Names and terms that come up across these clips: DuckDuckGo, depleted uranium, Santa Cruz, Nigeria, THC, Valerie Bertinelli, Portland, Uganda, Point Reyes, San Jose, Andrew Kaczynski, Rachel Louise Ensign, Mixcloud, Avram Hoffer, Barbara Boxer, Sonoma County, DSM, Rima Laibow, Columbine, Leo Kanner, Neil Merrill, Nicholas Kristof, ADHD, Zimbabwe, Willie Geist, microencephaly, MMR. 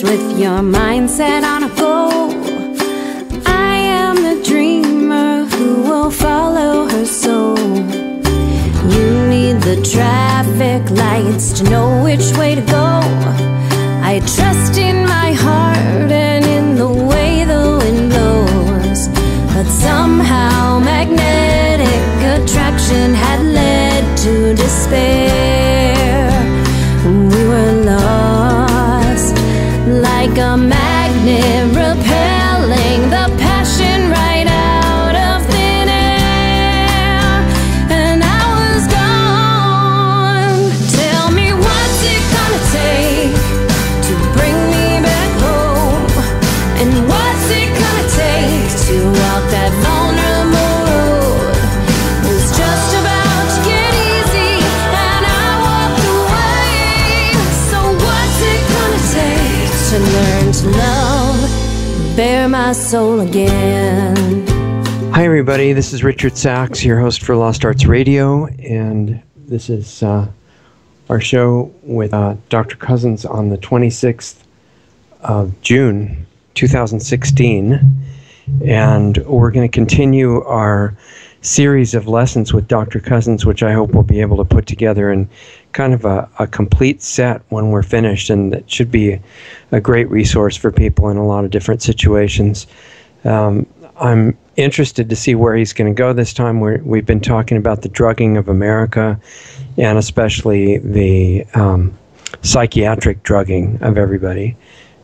place with your mindset on a goal. I am the dreamer who will follow her soul. You need the traffic lights to know which way to go. I trust in my heart and in the way the wind blows. But somehow magnetic attraction had led to despair. We were lost, like a magnet repelling the passion right out of thin air. And I was gone. Tell me, what's it gonna take to bring me back home? And what's it gonna take to walk that vulnerable road? It's just about to get easy, and I walked away. So what's it gonna take to learn to love? Bear my soul again. Hi everybody, this is Richard Sachs, your host for Lost Arts Radio, and this is our show with Dr. Cousens on the 26th of June, 2016, and we're going to continue our series of lessons with Dr. Cousens, which I hope we'll be able to put together in kind of a complete set when we're finished, and that should be a great resource for people in a lot of different situations. I'm interested to see where he's going to go this time. We've been talking about the drugging of America, and especially the psychiatric drugging of everybody.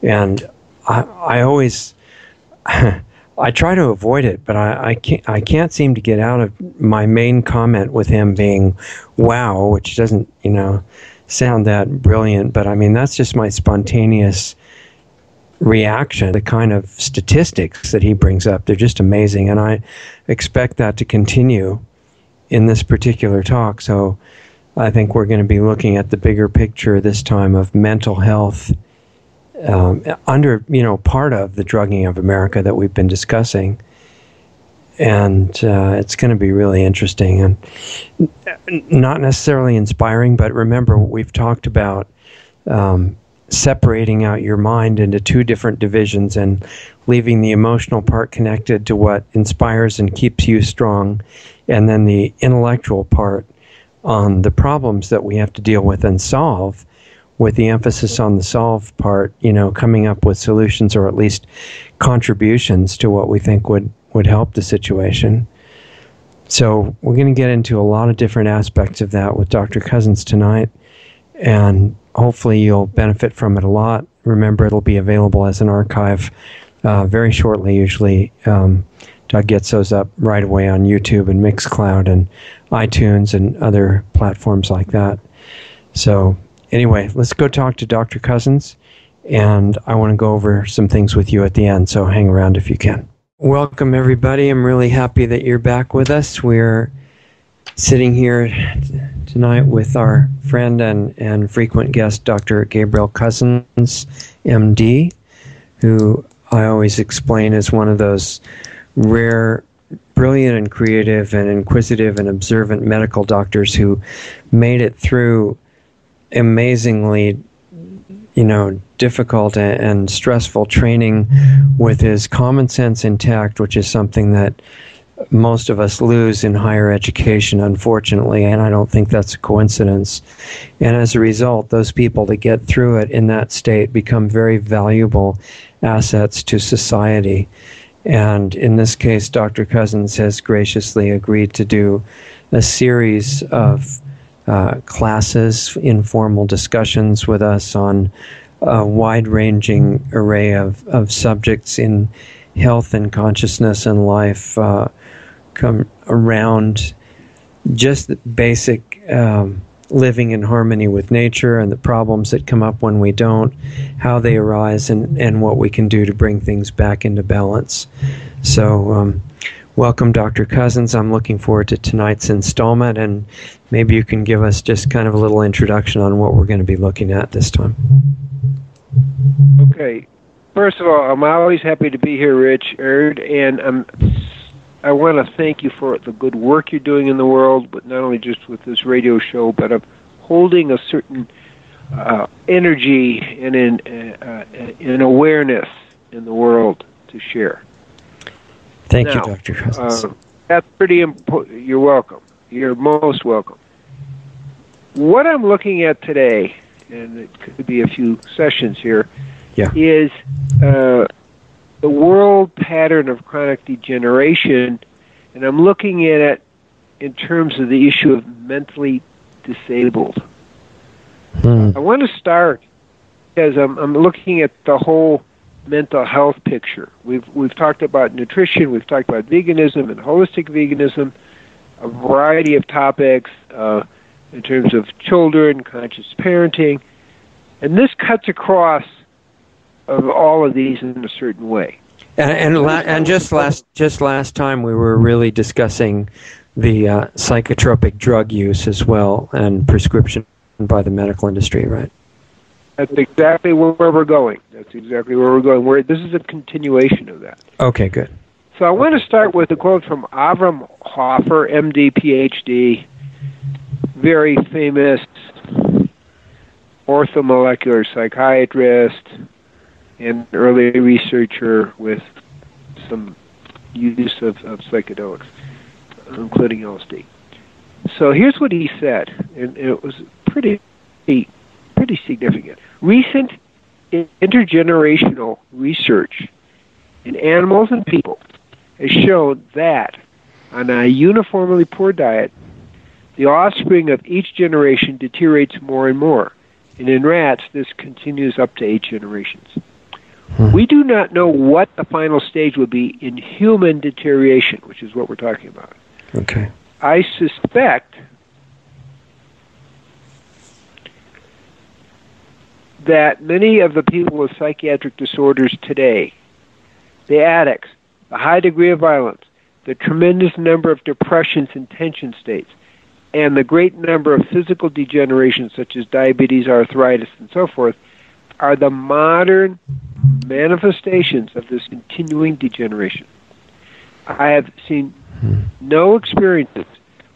And I always... I try to avoid it, but I can't seem to get out of my main comment with him being, wow, which doesn't, you know, sound that brilliant, but I mean, that's just my spontaneous reaction. The kind of statistics that he brings up, they're just amazing, and I expect that to continue in this particular talk. So I think we're going to be looking at the bigger picture this time of mental health under, you know, part of the drugging of America that we've been discussing, and it's going to be really interesting and not necessarily inspiring. But remember, we've talked about separating out your mind into two different divisions and leaving the emotional part connected to what inspires and keeps you strong, and then the intellectual part on the problems that we have to deal with and solve, with the emphasis on the solve part, you know, coming up with solutions or at least contributions to what we think would help the situation. So we're going to get into a lot of different aspects of that with Dr. Cousens tonight, and hopefully you'll benefit from it a lot. Remember, it'll be available as an archive very shortly, usually. Doug gets those up right away on YouTube and Mixcloud and iTunes and other platforms like that. So... anyway, let's go talk to Dr. Cousens, and I want to go over some things with you at the end, so hang around if you can. Welcome, everybody. I'm really happy that you're back with us. We're sitting here tonight with our friend and frequent guest, Dr. Gabriel Cousens, MD, who I always explain is one of those rare, brilliant and creative and inquisitive and observant medical doctors who made it through amazingly, you know, difficult and stressful training with his common sense intact, which is something that most of us lose in higher education, unfortunately, and I don't think that's a coincidence. And as a result, those people that get through it in that state become very valuable assets to society. And in this case, Dr. Cousens has graciously agreed to do a series of classes, informal discussions with us on a wide-ranging array of subjects in health and consciousness and life, come around just the basic living in harmony with nature and the problems that come up when we don't, how they arise, and what we can do to bring things back into balance. So welcome, Dr. Cousens. I'm looking forward to tonight's installment, and maybe you can give us just kind of a little introduction on what we're going to be looking at this time. Okay. First of all, I'm always happy to be here, Richard, and I want to thank you for the good work you're doing in the world, but not only just with this radio show, but I'm holding a certain energy and in awareness in the world to share. Thank you, Dr. Cousens. That's pretty important. You're welcome. You're most welcome. What I'm looking at today, and it could be a few sessions here, is the world pattern of chronic degeneration, and I'm looking at it in terms of the issue of mentally disabled. I want to start because I'm looking at the whole mental health picture. We've talked about nutrition, we've talked about veganism and holistic veganism, a variety of topics in terms of children, conscious parenting, and this cuts across of all of these in a certain way. And just last time we were really discussing the psychotropic drug use as well and prescription by the medical industry, right? That's exactly where we're going. This is a continuation of that. Okay, good. So I want to start with a quote from Avram Hoffer, MD, PhD, very famous orthomolecular psychiatrist and early researcher with some use of psychedelics, including LSD. So here's what he said, and it was pretty significant. Recent intergenerational research in animals and people has shown that on a uniformly poor diet, the offspring of each generation deteriorates more and more. And in rats, this continues up to 8 generations. We do not know what the final stage will be in human deterioration, which is what we're talking about. Okay. I suspect that many of the people with psychiatric disorders today, the addicts, the high degree of violence, the tremendous number of depressions and tension states, and the great number of physical degenerations such as diabetes, arthritis, and so forth, are the modern manifestations of this continuing degeneration. I have seen no experiences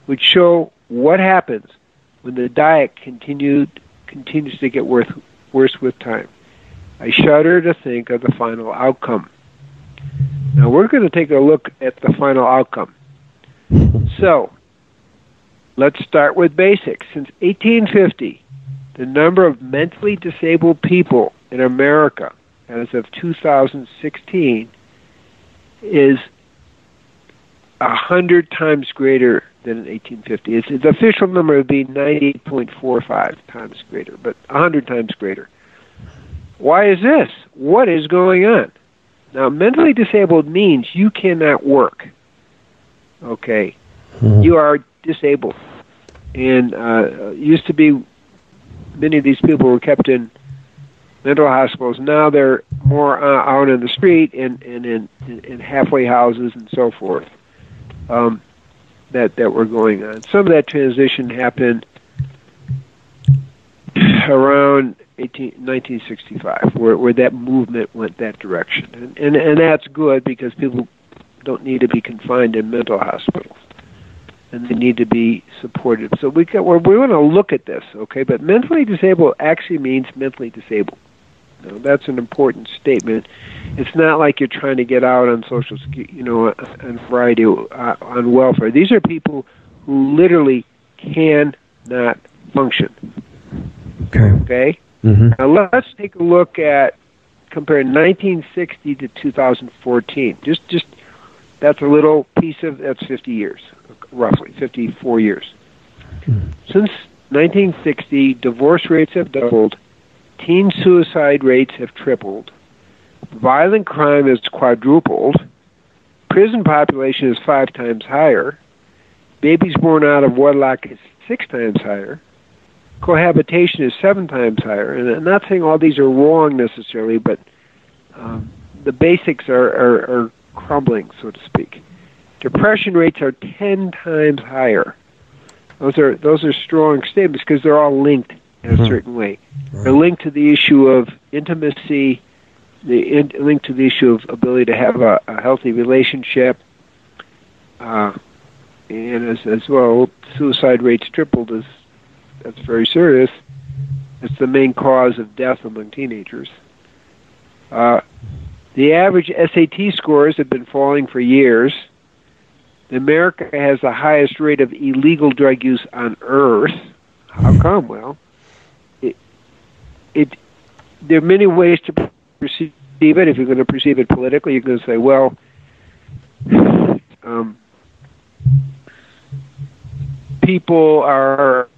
which show what happens when the diet continues to get worse with time. I shudder to think of the final outcome. Now we're going to take a look at the final outcome. So, let's start with basics. Since 1850, the number of mentally disabled people in America as of 2016 is 100 times greater than in 1850. The official number would be 98.45 times greater, but 100 times greater. Why is this? What is going on? Now, mentally disabled means you cannot work. Okay. You are disabled. And it used to be many of these people were kept in mental hospitals. Now they're more out in the street and in halfway houses and so forth. That were going on. Some of that transition happened around 1965, where that movement went that direction. And that's good because people don't need to be confined in mental hospitals, and they need to be supported. So we want to look at this, okay? But mentally disabled actually means mentally disabled. Now, that's an important statement. It's not like you're trying to get out on social, on variety, on welfare. These are people who literally cannot function. Okay? Now, let's take a look at, comparing 1960 to 2014. Just that's a little piece of, that's 50 years, roughly, 54 years. Since 1960, divorce rates have doubled. Teen suicide rates have tripled. Violent crime has quadrupled. Prison population is 5 times higher. Babies born out of wedlock is 6 times higher. Cohabitation is 7 times higher. And I'm not saying all these are wrong necessarily, but the basics are crumbling, so to speak. Depression rates are 10 times higher. Those are strong statements because they're all linked in a certain way. They're linked to the issue of intimacy, linked to the issue of ability to have a healthy relationship, and as well, suicide rates tripled. That's very serious. It's the main cause of death among teenagers. The average SAT scores have been falling for years. America has the highest rate of illegal drug use on Earth. How come? Well, there are many ways to perceive it. If you're going to perceive it politically, you're going to say, well, people are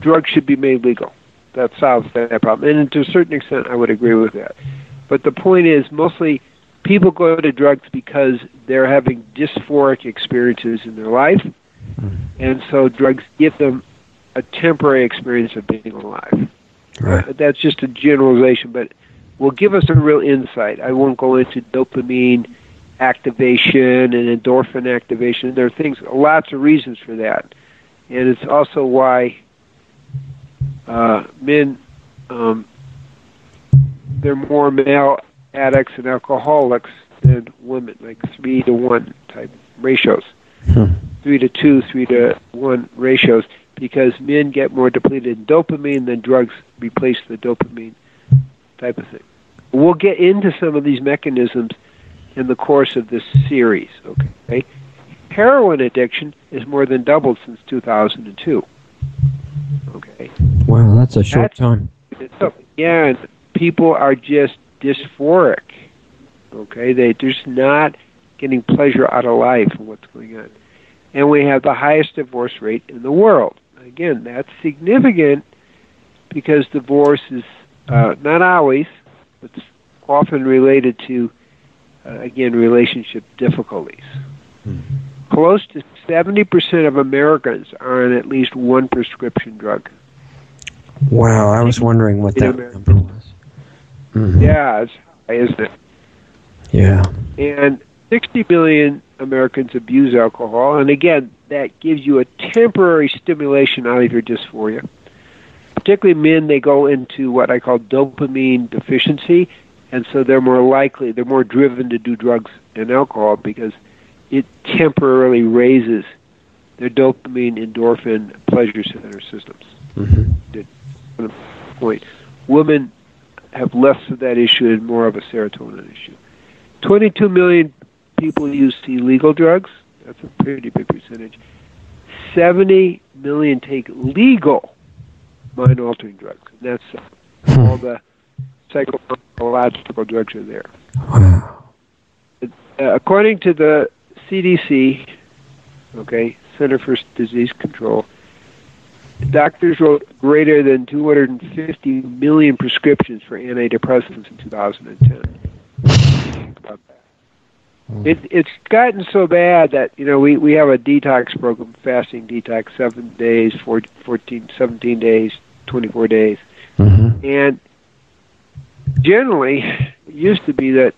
drugs should be made legal. That solves that problem. And to a certain extent, I would agree with that. But the point is, mostly people go to drugs because they're having dysphoric experiences in their life, and so drugs give them a temporary experience of being alive. Right. That's just a generalization, but will give us a real insight. I won't go into dopamine activation and endorphin activation. There are lots of reasons for that, and it's also why men, they're more male addicts and alcoholics than women, like 3-to-1 type ratios, 3-to-2, 3-to-1 ratios, because men get more depleted in dopamine than drugs replace the dopamine type of thing. We'll get into some of these mechanisms in the course of this series, okay? Heroin addiction is more than doubled since 2002, okay? Wow, that's a short time. Yeah, and people are just dysphoric, okay? They're just not getting pleasure out of life and what's going on. And we have the highest divorce rate in the world. Again, that's significant because divorce is not always, but often related to, relationship difficulties. Close to 70% of Americans are on at least one prescription drug. Wow, I was wondering what that number was. Yeah, it's high, isn't it? Yeah. And 60 million Americans abuse alcohol, and again, that gives you a temporary stimulation out of your dysphoria. Particularly men, they go into what I call dopamine deficiency, and so they're more driven to do drugs and alcohol because it temporarily raises their dopamine, endorphin, pleasure center systems. Women have less of that issue and more of a serotonin issue. 22 million people use illegal drugs. That's a pretty big percentage. 70 million take legal mind-altering drugs. And that's all the psychological drugs are there. According to the CDC, Center for Disease Control, doctors wrote greater than 250 million prescriptions for antidepressants in 2010. It's gotten so bad that, we have a detox program, fasting detox, 7 days, 17 days, 24 days. And generally, it used to be that,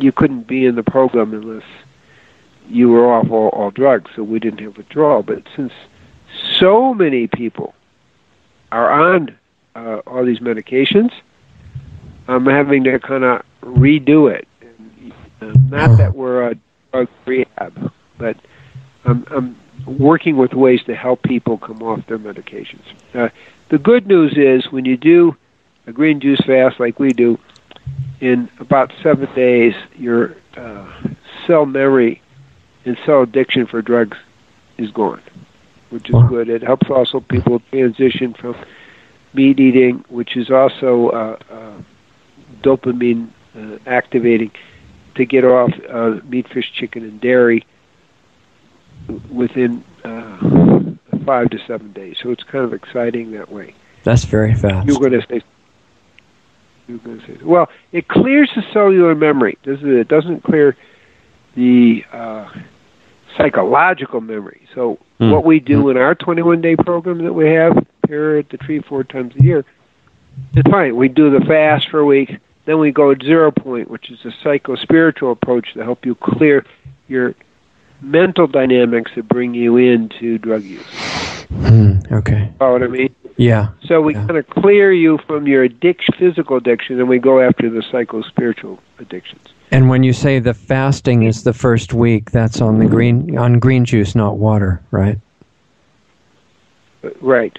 you couldn't be in the program unless you were off all drugs, so we didn't have withdrawal. But since so many people are on all these medications, I'm having to kind of redo it. Not that we're a drug rehab, but I'm working with ways to help people come off their medications. The good news is when you do a green juice fast like we do, in about 7 days, your cell memory and cell addiction for drugs is gone, which is good. It helps also people transition from meat eating, which is also dopamine activating, to get off meat, fish, chicken, and dairy within 5 to 7 days. So it's kind of exciting that way. That's very fast. You're going to say, well, it clears the cellular memory. It doesn't clear the psychological memory. So what we do in our 21-day program that we have here at the tree 4 times a year, it's fine. We do the fast for a week. Then we go at 0 point, which is a psycho-spiritual approach to help you clear your mental dynamics that bring you into drug use. Okay. You know what I mean? Yeah. So we kind of clear you from your physical addiction, and we go after the psycho-spiritual addictions. And when you say the fasting is the first week, that's on the green juice, not water, right? Right.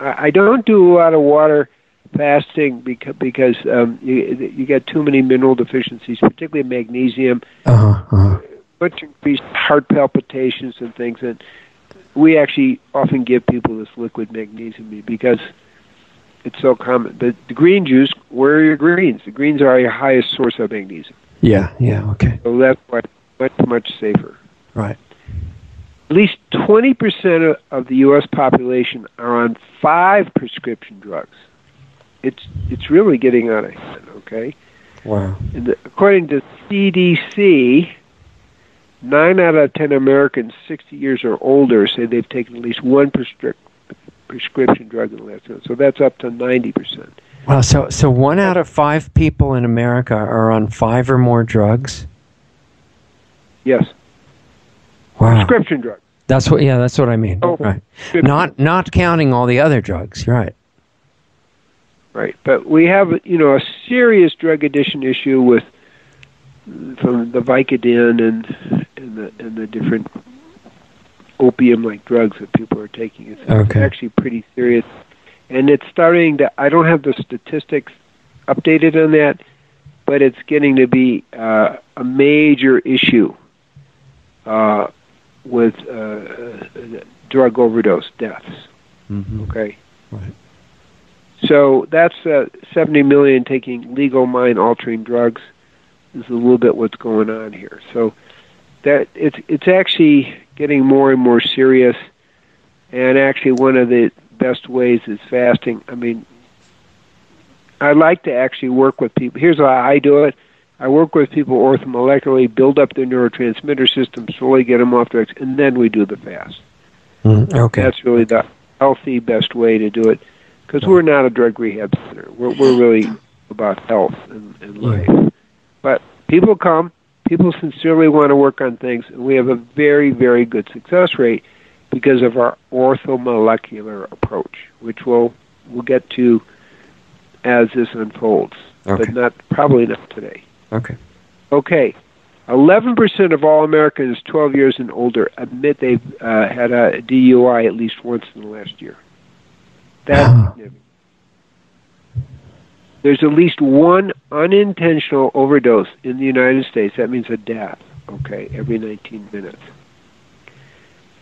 I don't do a lot of water fasting because you get too many mineral deficiencies, particularly magnesium, which increased heart palpitations and things. And we actually often give people this liquid magnesium because it's so common. But the green juice, where are your greens? The greens are your highest source of magnesium. Yeah, okay. So that's why it's much safer. Right. At least 20% of the U.S. population are on 5 prescription drugs. It's really getting out of hand, okay? Wow. And according to CDC, 9 out of 10 Americans 60 years or older say they've taken at least one prescription drug in the last year. So that's up to 90%. Wow, so 1 out of 5 people in America are on 5 or more drugs? Yes. Wow. Prescription drugs. That's what I mean. Oh, right. Not counting all the other drugs, right. Right, but we have, a serious drug addiction issue from the Vicodin and the different opium-like drugs that people are taking. It's actually pretty serious. And it's starting to, I don't have the statistics updated on that, but it's getting to be a major issue with drug overdose deaths. Mm-hmm. Okay? Right. So that's 70 million taking legal mind-altering drugs is a little bit what's going on here. So that it's actually getting more and more serious, and actually one of the best ways is fasting. I mean, I like to actually work with people. Here's how I do it. I work with people orthomolecularly, build up their neurotransmitter system, slowly get them off drugs, and then we do the fast. Okay. That's really the healthy, best way to do it. Because we're not a drug rehab center. We're really about health and life. But people come. People sincerely want to work on things. And we have a very, very good success rate because of our orthomolecular approach, which we'll get to as this unfolds. Okay. But probably not today. Okay. Okay. 11% of all Americans 12 years and older admit they've had a DUI at least once in the last year. There's at least one unintentional overdose in the United States. That means a death, okay, every 19 minutes.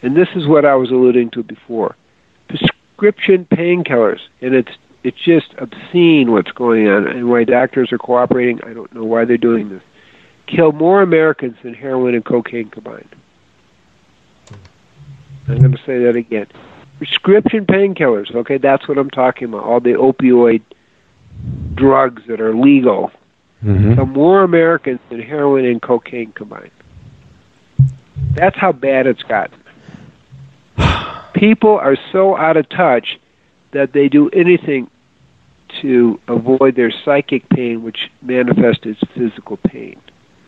And this is what I was alluding to before. Prescription painkillers, and it's just obscene what's going on and why doctors are cooperating. I don't know why they're doing this. Kill more Americans than heroin and cocaine combined. I'm going to say that again. Prescription painkillers, okay, that's what I'm talking about, all the opioid drugs that are legal. Mm-hmm. So more Americans than heroin and cocaine combined. That's how bad it's gotten. People are so out of touch that they do anything to avoid their psychic pain, which manifests as physical pain.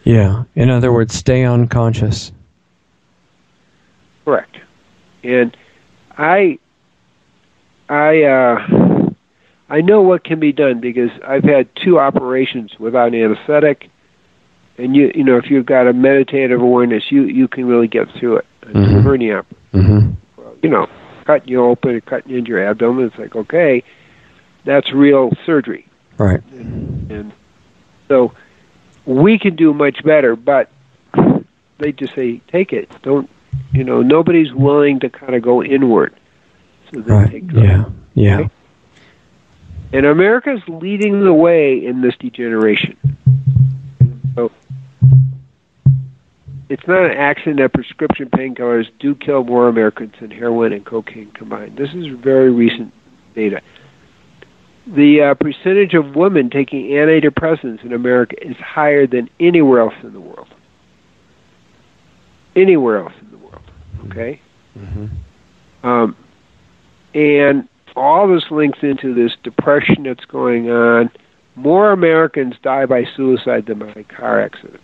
Yeah, in other words, stay unconscious. Correct. And I know what can be done because I've had 2 operations without anesthetic, and you know if you've got a meditative awareness, you can really get through it. Mm-hmm. Bernie operation, well, cutting you open, cutting into your abdomen. It's like okay, that's real surgery, right? And so we can do much better, but they just say take it, don't. Nobody's willing to kind of go inward. So they take drugs. Yeah. Okay? And America's leading the way in this degeneration. So it's not an accident that prescription painkillers do kill more Americans than heroin and cocaine combined. This is very recent data. The percentage of women taking antidepressants in America is higher than anywhere else in the world. Okay, and all this links into this depression that's going on. More Americans die by suicide than by car accident.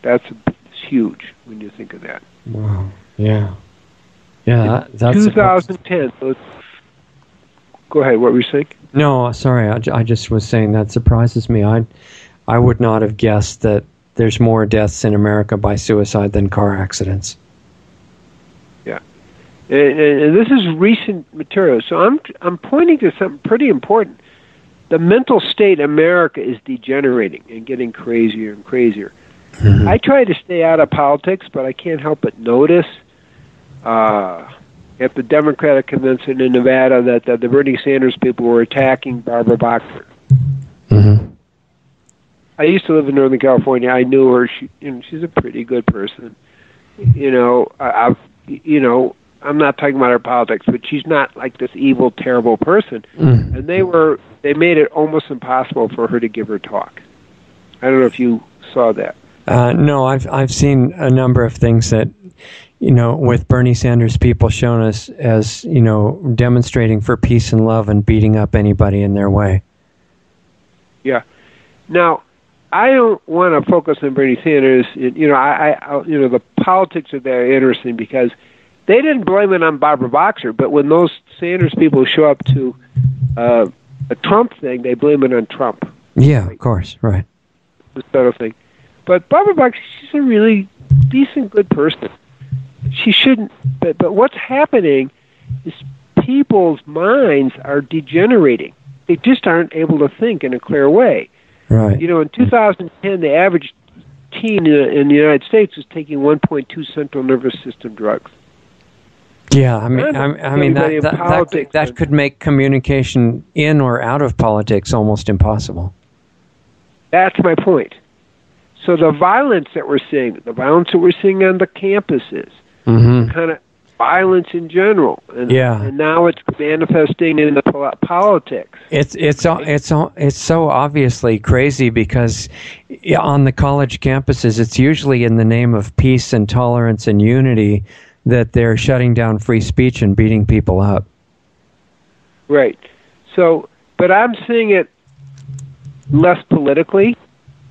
That's huge when you think of that. Wow. Yeah. That's 2010. So go ahead. What were you saying? No, sorry. I just was saying that surprises me. I would not have guessed that there's more deaths in America by suicide than car accidents. This is recent material. So I'm pointing to something pretty important. The mental state America is degenerating and getting crazier and crazier. Mm-hmm. I try to stay out of politics, but I can't help but notice at the Democratic Convention in Nevada that the Bernie Sanders people were attacking Barbara Boxer. Mm-hmm. I used to live in Northern California. I knew her. She's a pretty good person. I'm not talking about her politics, but she's not like this evil, terrible person. Mm. And they made it almost impossible for her to give her talk. I don't know if you saw that. No, I've seen a number of things that, with Bernie Sanders people shown us as, demonstrating for peace and love and beating up anybody in their way. Yeah. Now, I don't want to focus on Bernie Sanders. The politics of that are interesting because they didn't blame it on Barbara Boxer, but when those Sanders people show up to a Trump thing, they blame it on Trump. Yeah, of course, right. This sort of thing. But Barbara Boxer, she's a really decent, good person. She shouldn't, but what's happening is people's minds are degenerating. They just aren't able to think in a clear way. Right. In 2010, the average teen in the United States was taking 1.2 central nervous system drugs. Yeah, I mean that could make communication in or out of politics almost impossible. That's my point. So the violence that we're seeing on the campuses, mm-hmm. kind of violence in general, and now it's manifesting in the politics. It's so obviously crazy because on the college campuses, it's usually in the name of peace and tolerance and unity that they're shutting down free speech and beating people up. Right. So, but I'm seeing it less politically,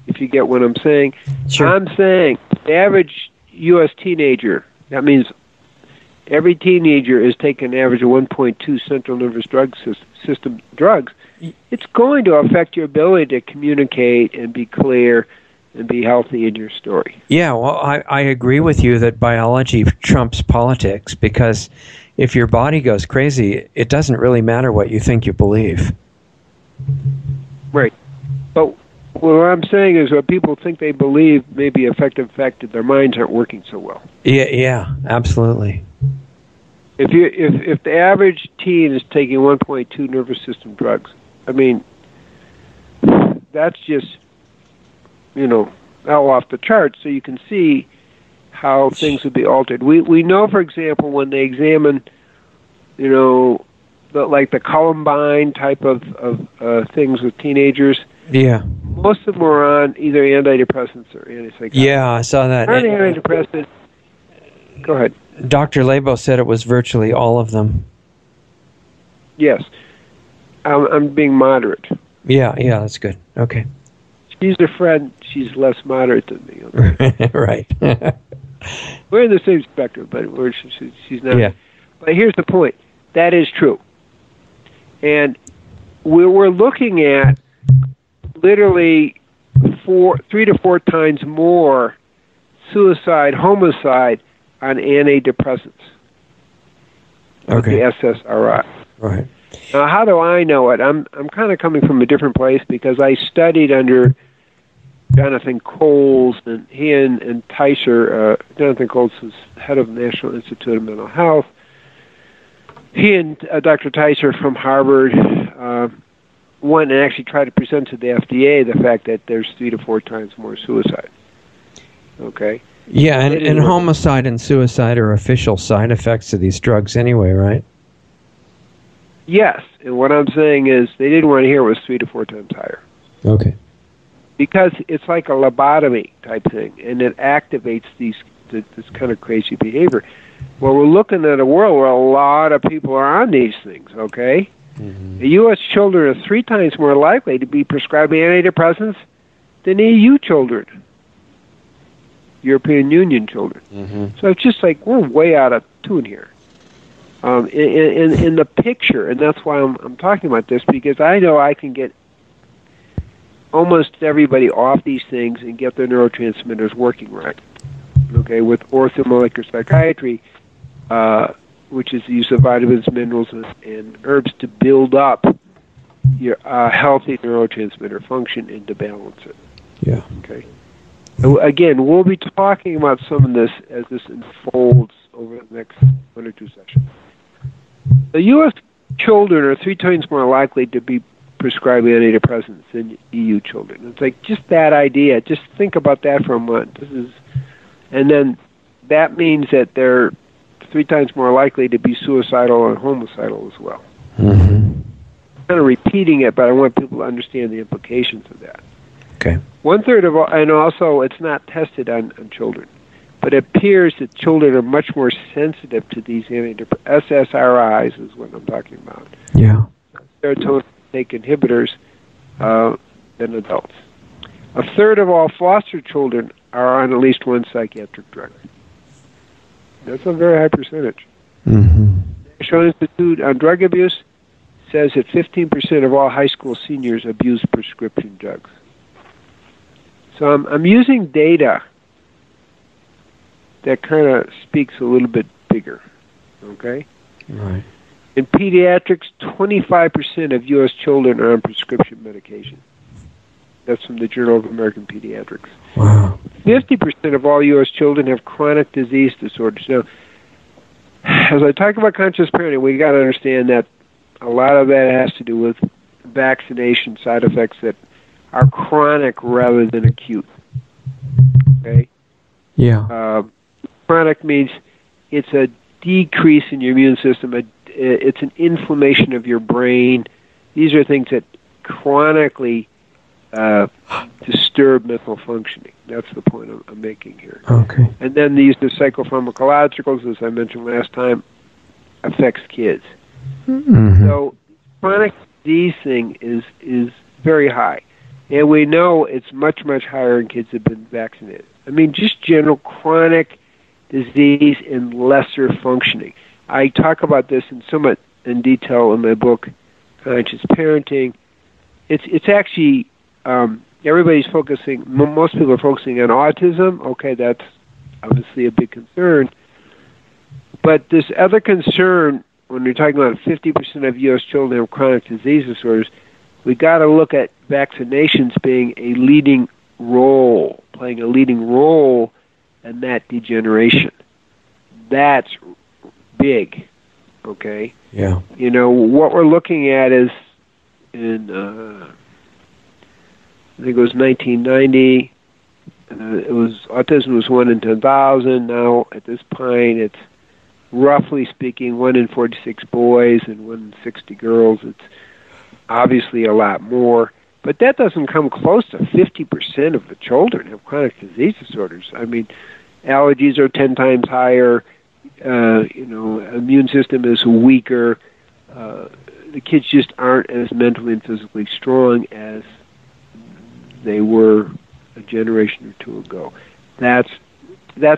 if you get what I'm saying. Sure. I'm saying the average U.S. teenager, that means every teenager is taking an average of 1.2 central nervous system drugs. It's going to affect your ability to communicate and be clear and be healthy in your story. Yeah, well, I agree with you that biology trumps politics because if your body goes crazy, it doesn't really matter what you think you believe. Right. But what I'm saying is what people think they believe may be affected. Their minds aren't working so well. Yeah, absolutely. If the average teen is taking 1.2 nervous system drugs, I mean, that's just... all off the charts, so you can see how things would be altered. We know, for example, when they examine, the Columbine type of things with teenagers. Yeah. Most of them were on either antidepressants or antipsychotics. Yeah, I saw that. On antidepressants. Go ahead. Dr. Laibow said it was virtually all of them. Yes. I'm being moderate. Yeah, that's good. Okay. She's a friend. She's less moderate than me. Okay? Right. We're in the same spectrum, but she's not. Yeah. But here's the point. That is true. And we're looking at literally 3 to 4 times more suicide, homicide on antidepressants. Okay. The SSRI. Right. Now, how do I know it? I'm kind of coming from a different place because I studied under Jonathan Coles, and he and Teicher. Jonathan Coles was head of the National Institute of Mental Health. He and Dr. Teicher from Harvard went and actually tried to present to the FDA the fact that there's 3 to 4 times more suicide. Okay. Yeah, and homicide and suicide are official side effects of these drugs anyway, right? Yes, and what I'm saying is they didn't want to hear it was 3 to 4 times higher. Okay. Because it's like a lobotomy type thing, and it activates this kind of crazy behavior. Well, we're looking at a world where a lot of people are on these things, okay? Mm-hmm. The U.S. children are 3 times more likely to be prescribed antidepressants than EU children, European Union children. Mm-hmm. So it's just like we're way out of tune here. In the picture, and that's why I'm talking about this, because I know I can get almost everybody off these things and get their neurotransmitters working right. Okay, with orthomolecular psychiatry, which is the use of vitamins, minerals, and herbs to build up your healthy neurotransmitter function and to balance it. Yeah. Okay. And again, we'll be talking about some of this as this unfolds over the next 1 or 2 sessions. The U.S. children are 3 times more likely to be prescribed antidepressants than EU children. It's like just that idea. Just think about that for a month. This is, and then that means that they're 3 times more likely to be suicidal and homicidal as well. Mm-hmm. I'm kind of repeating it, but I want people to understand the implications of that. Okay. 1/3 of all, and also it's not tested on children, but it appears that children are much more sensitive to these SSRIs is what I'm talking about. Yeah. Serotonin take inhibitors than adults. 1/3 of all foster children are on at least 1 psychiatric drug. That's a very high percentage. Mm-hmm. National Institute on Drug Abuse says that 15% of all high school seniors abuse prescription drugs. So I'm using data that kind of speaks a little bit bigger, okay? Right. In pediatrics, 25% of U.S. children are on prescription medication. That's from the Journal of American Pediatrics. Wow. 50% of all U.S. children have chronic disease disorders. Now, as I talk about conscious parenting, we got to understand that a lot of that has to do with vaccination side effects that are chronic rather than acute. Okay? Yeah. Chronic means it's a decrease in your immune system. It's an inflammation of your brain. These are things that chronically disturb mental functioning. That's the point I'm making here. Okay. And then these the psychopharmacologicals, as I mentioned last time, affects kids. Mm-hmm. So chronic disease thing is very high. And we know it's much, much higher in kids that have been vaccinated. I mean, just general chronic disease and lesser functioning. I talk about this in somewhat in detail in my book, Conscious Parenting. It's actually, everybody's focusing, most people are focusing on autism. Okay, that's obviously a big concern. But this other concern, when you're talking about 50% of U.S. children have chronic disease disorders, we got to look at vaccinations being a leading role, playing a leading role in that degeneration. That's big, okay? Yeah. You know, what we're looking at is in, I think it was 1990, it was autism was 1 in 10,000. Now, at this point, it's roughly speaking 1 in 46 boys and 1 in 60 girls. It's obviously a lot more, but that doesn't come close to 50% of the children have chronic disease disorders. I mean, allergies are 10 times higher, you know, immune system is weaker, the kids just aren't as mentally and physically strong as they were a generation or 2 ago. That's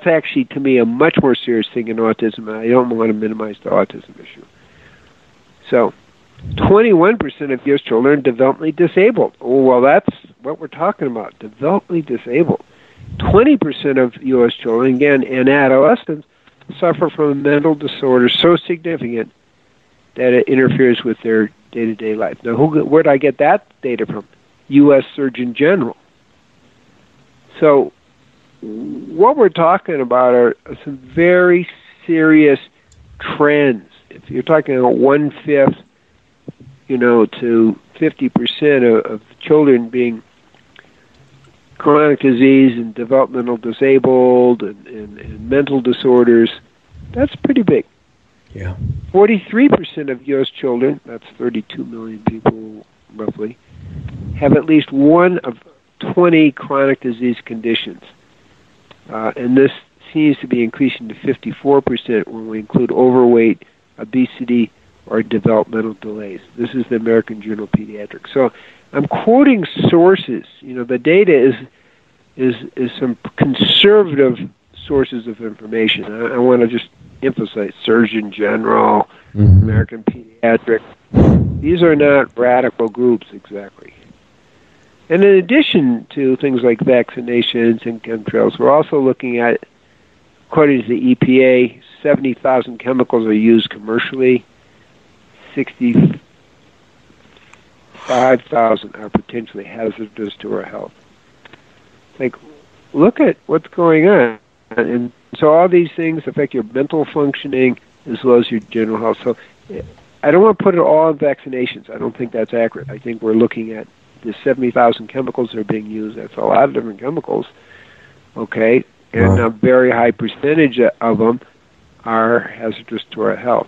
actually, to me, a much more serious thing in autism, and I don't want to minimize the autism issue. So 21% of U.S. children are developmentally disabled. Oh, well, that's what we're talking about, developmentally disabled. 20% of U.S. children, again, and adolescents, suffer from a mental disorder so significant that it interferes with their day-to-day life. Now, where did I get that data from? U.S. Surgeon General. So what we're talking about are some very serious trends. If you're talking about 1/5, you know, to 50% of children being chronic disease and developmental disabled and mental disorders, that's pretty big. Yeah. 43% of U.S. children, that's 32 million people roughly, have at least 1 of 20 chronic disease conditions. And this seems to be increasing to 54% when we include overweight, obesity, or developmental delays. This is the American Journal of Pediatrics. So I'm quoting sources. You know, the data is some conservative sources of information. I want to just emphasize Surgeon General, American Pediatrics. These are not radical groups exactly. And in addition to things like vaccinations and chemtrails, we're also looking at, according to the EPA, 70,000 chemicals are used commercially. 65,000 are potentially hazardous to our health. Like, look at what's going on. And so all these things affect your mental functioning as well as your general health. So I don't want to put it all in vaccinations. I don't think that's accurate. I think we're looking at the 70,000 chemicals that are being used. That's a lot of different chemicals, okay? And a very high percentage of them are hazardous to our health.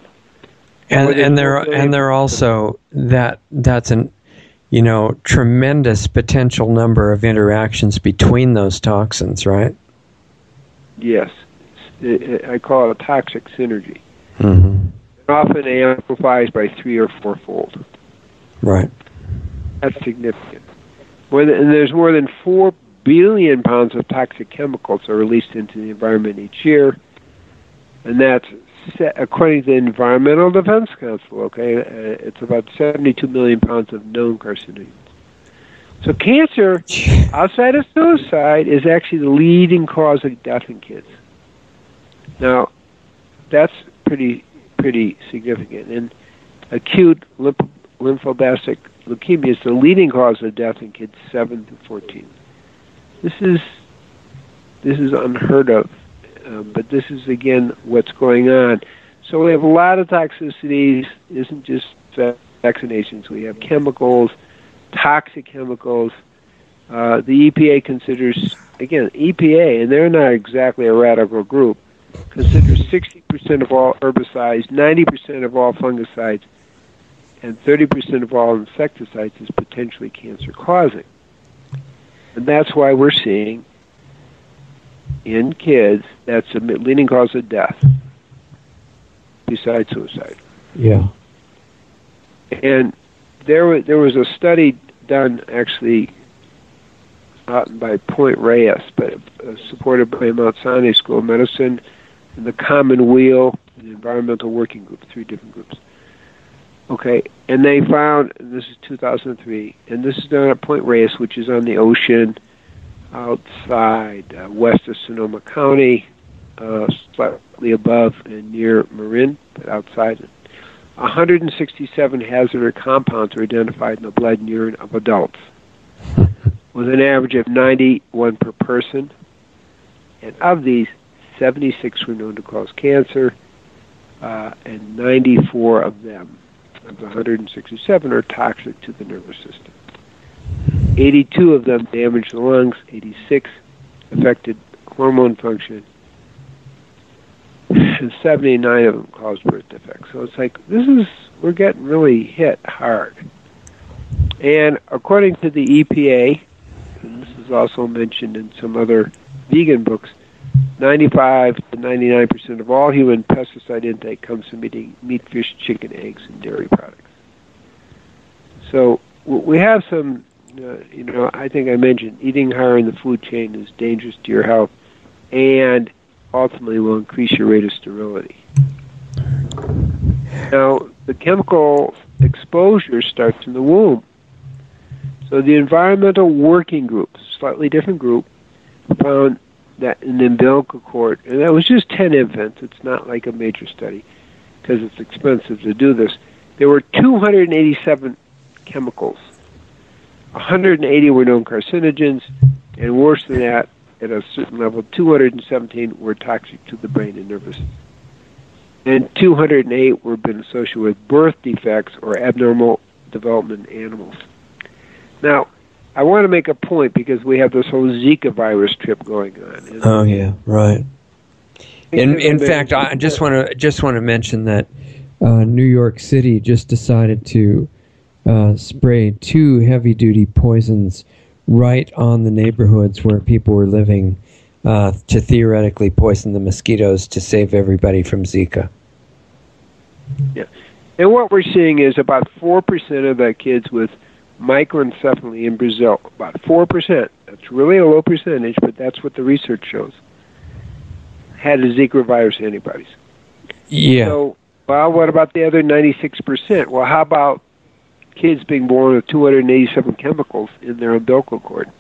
And they're also that's an tremendous potential number of interactions between those toxins, right? Yes, I call it a toxic synergy. Mm-hmm. It often amplifies by 3 or 4-fold. Right. That's significant. And there's more than 4 billion pounds of toxic chemicals are released into the environment each year, and that's according to the Environmental Defense Council. Okay, it's about 72 million pounds of known carcinogens. So cancer, outside of suicide, is actually the leading cause of death in kids. Now, that's pretty significant. And acute lymphoblastic leukemia is the leading cause of death in kids 7 to 14. This is unheard of, but this is, again, what's going on. So we have a lot of toxicities. It isn't just vaccinations. We have chemicals, toxic chemicals. The EPA considers, again, EPA, and they're not exactly a radical group, considers 60% of all herbicides, 90% of all fungicides, and 30% of all insecticides is potentially cancer-causing. And that's why we're seeing in kids that's the leading cause of death besides suicide. Yeah. And there was a study done actually out by Point Reyes, but supported by Mount Sinai School of Medicine and the Commonweal and the Environmental Working Group, 3 different groups. Okay, and they found, and this is 2003, and this is down at Point Reyes, which is on the ocean outside west of Sonoma County, slightly above and near Marin, but outside. 167 hazardous compounds were identified in the blood and urine of adults, with an average of 91 per person. And of these, 76 were known to cause cancer, and 94 of them, of the 167, are toxic to the nervous system. 82 of them damaged the lungs, 86 affected hormone function, and 79 of them caused birth defects. So it's like, we're getting really hit hard. And according to the EPA, and this is also mentioned in some other vegan books, 95 to 99% of all human pesticide intake comes from eating meat, fish, chicken, eggs, and dairy products. So we have some, I think I mentioned eating higher in the food chain is dangerous to your health and ultimately will increase your rate of sterility. Now, the chemical exposure starts in the womb. So the Environmental Working Group, slightly different group, found that in the umbilical cord, and that was just 10 infants, it's not like a major study, because it's expensive to do this, there were 287 chemicals. 180 were known carcinogens, and worse than that, at a certain level, 217 were toxic to the brain and nervous system. And 208 were been associated with birth defects or abnormal development in animals. Now, I want to make a point because we have this whole Zika virus trip going on. Oh yeah, right. In fact, I just want to mention that New York City just decided to spray 2 heavy-duty poisons right on the neighborhoods where people were living to theoretically poison the mosquitoes to save everybody from Zika. Yeah, and what we're seeing is about 4% of the kids with microencephaly in Brazil, about 4%. That's really a low percentage, but that's what the research shows. Had a Zika virus antibodies. Yeah. So, well, what about the other 96%? Well, how about kids being born with 287 chemicals in their umbilical cord?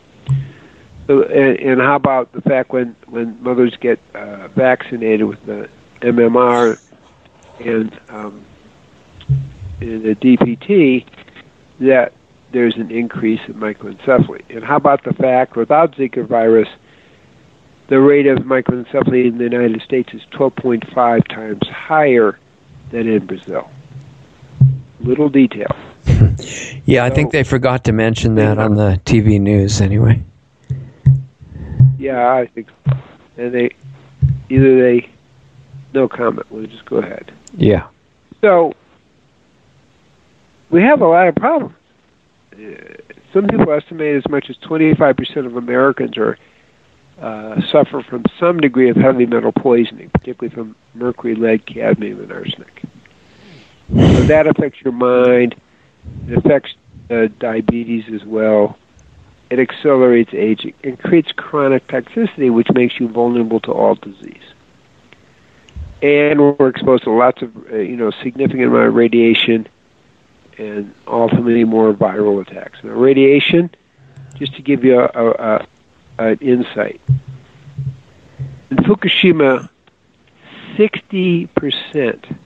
So, and how about the fact when mothers get vaccinated with the MMR and the DPT, that there's an increase in microencephaly. And how about the fact, without Zika virus, the rate of microencephaly in the United States is 12.5 times higher than in Brazil. Little detail. Yeah, so, I think they forgot to mention that on the TV news anyway. Yeah, I think so. And no comment, we'll just go ahead. Yeah. So, we have a lot of problems. Some people estimate as much as 25% of Americans are suffer from some degree of heavy metal poisoning, particularly from mercury, lead, cadmium, and arsenic. So that affects your mind. It affects diabetes as well. It accelerates aging and creates chronic toxicity, which makes you vulnerable to all disease. And we're exposed to lots of, significant amount of radiation and ultimately more viral attacks. Now, radiation, just to give you an insight. In Fukushima, 60%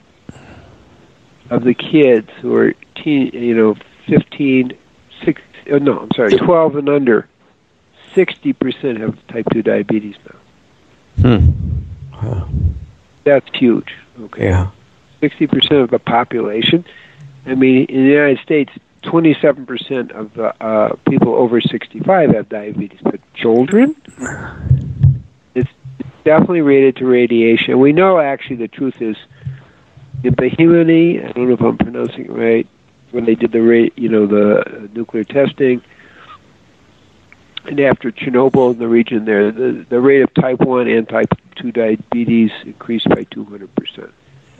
of the kids who are 12 and under, 60% have type 2 diabetes now. Wow. That's huge. Okay. Yeah. 60% of the population. I mean, in the United States, 27% of the people over 65 have diabetes, but children, it's definitely related to radiation. We know, actually, the truth is, in Bahimani, I don't know if I'm pronouncing it right, when they did the nuclear testing, and after Chernobyl in the region there, the rate of type 1 and type 2 diabetes increased by 200%.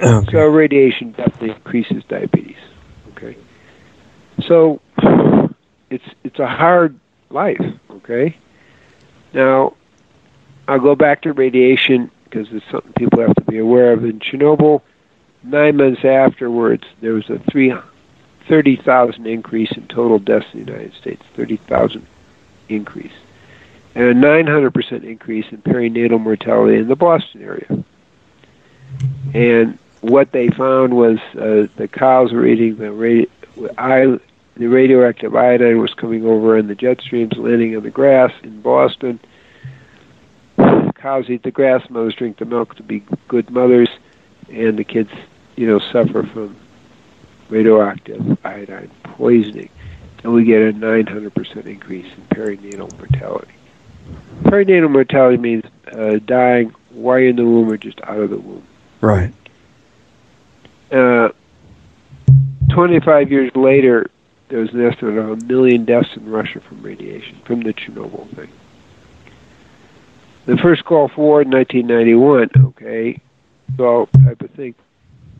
Okay. So radiation definitely increases diabetes. Okay. So it's a hard life, okay? Now, I'll go back to radiation because it's something people have to be aware of. In Chernobyl, 9 months afterwards, there was a 30,000 increase in total deaths in the United States, 30,000 increase, and a 900% increase in perinatal mortality in the Boston area. And what they found was the cows were eating the radioactive iodine was coming over in the jet streams, landing on the grass in Boston. Cows eat the grass, mothers drink the milk to be good mothers, and the kids, suffer from radioactive iodine poisoning. And we get a 900% increase in perinatal mortality. Perinatal mortality means dying while in the womb or just out of the womb. Right. 25 years later, there was an estimate of 1 million deaths in Russia from radiation, from the Chernobyl thing. The first Gulf War in 1991, okay, so type of thing.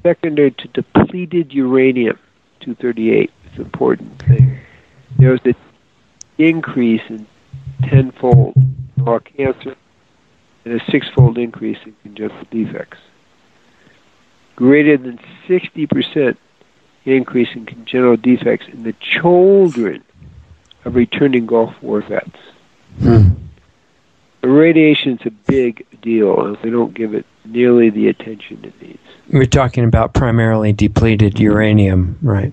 Secondary to depleted uranium, 238, it's an important thing. There was an increase in tenfold in all cancer and a six-fold increase in congenital defects. Greater than 60% increase in congenital defects in the children of returning Gulf War vets. Radiation's a big deal, and we don't give it nearly the attention it needs. We're talking about primarily depleted uranium, right?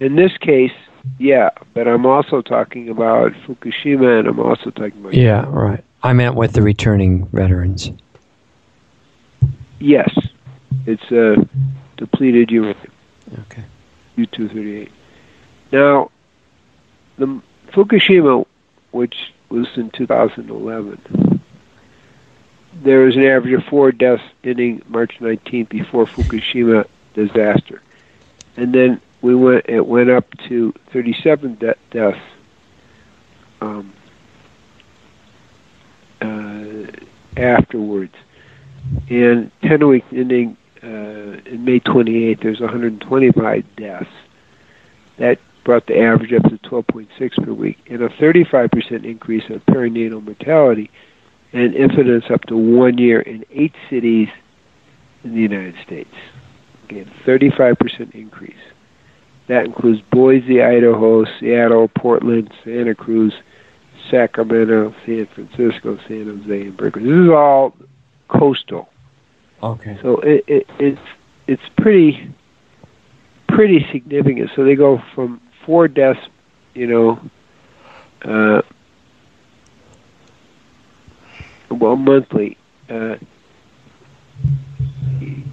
In this case, yeah, but I'm also talking about Fukushima, and I'm also talking about... Yeah, Japan. Right. I meant with the returning veterans. Yes. It's depleted uranium. Okay. U-238. Now, the Fukushima, which was in 2011, there was an average of 4 deaths ending March 19th before Fukushima disaster. And then it went up to 37 deaths afterwards. And 10-week ending in May 28th, there's 125 deaths. That brought the average up to 12.6 per week, and a 35% increase in perinatal mortality and incidence up to 1 year in 8 cities in the United States. Again, 35% increase. That includes Boise, Idaho, Seattle, Portland, Santa Cruz, Sacramento, San Francisco, San Jose, and Berkeley. This is all coastal. Okay. So it's pretty significant. So they go from 4 deaths, monthly.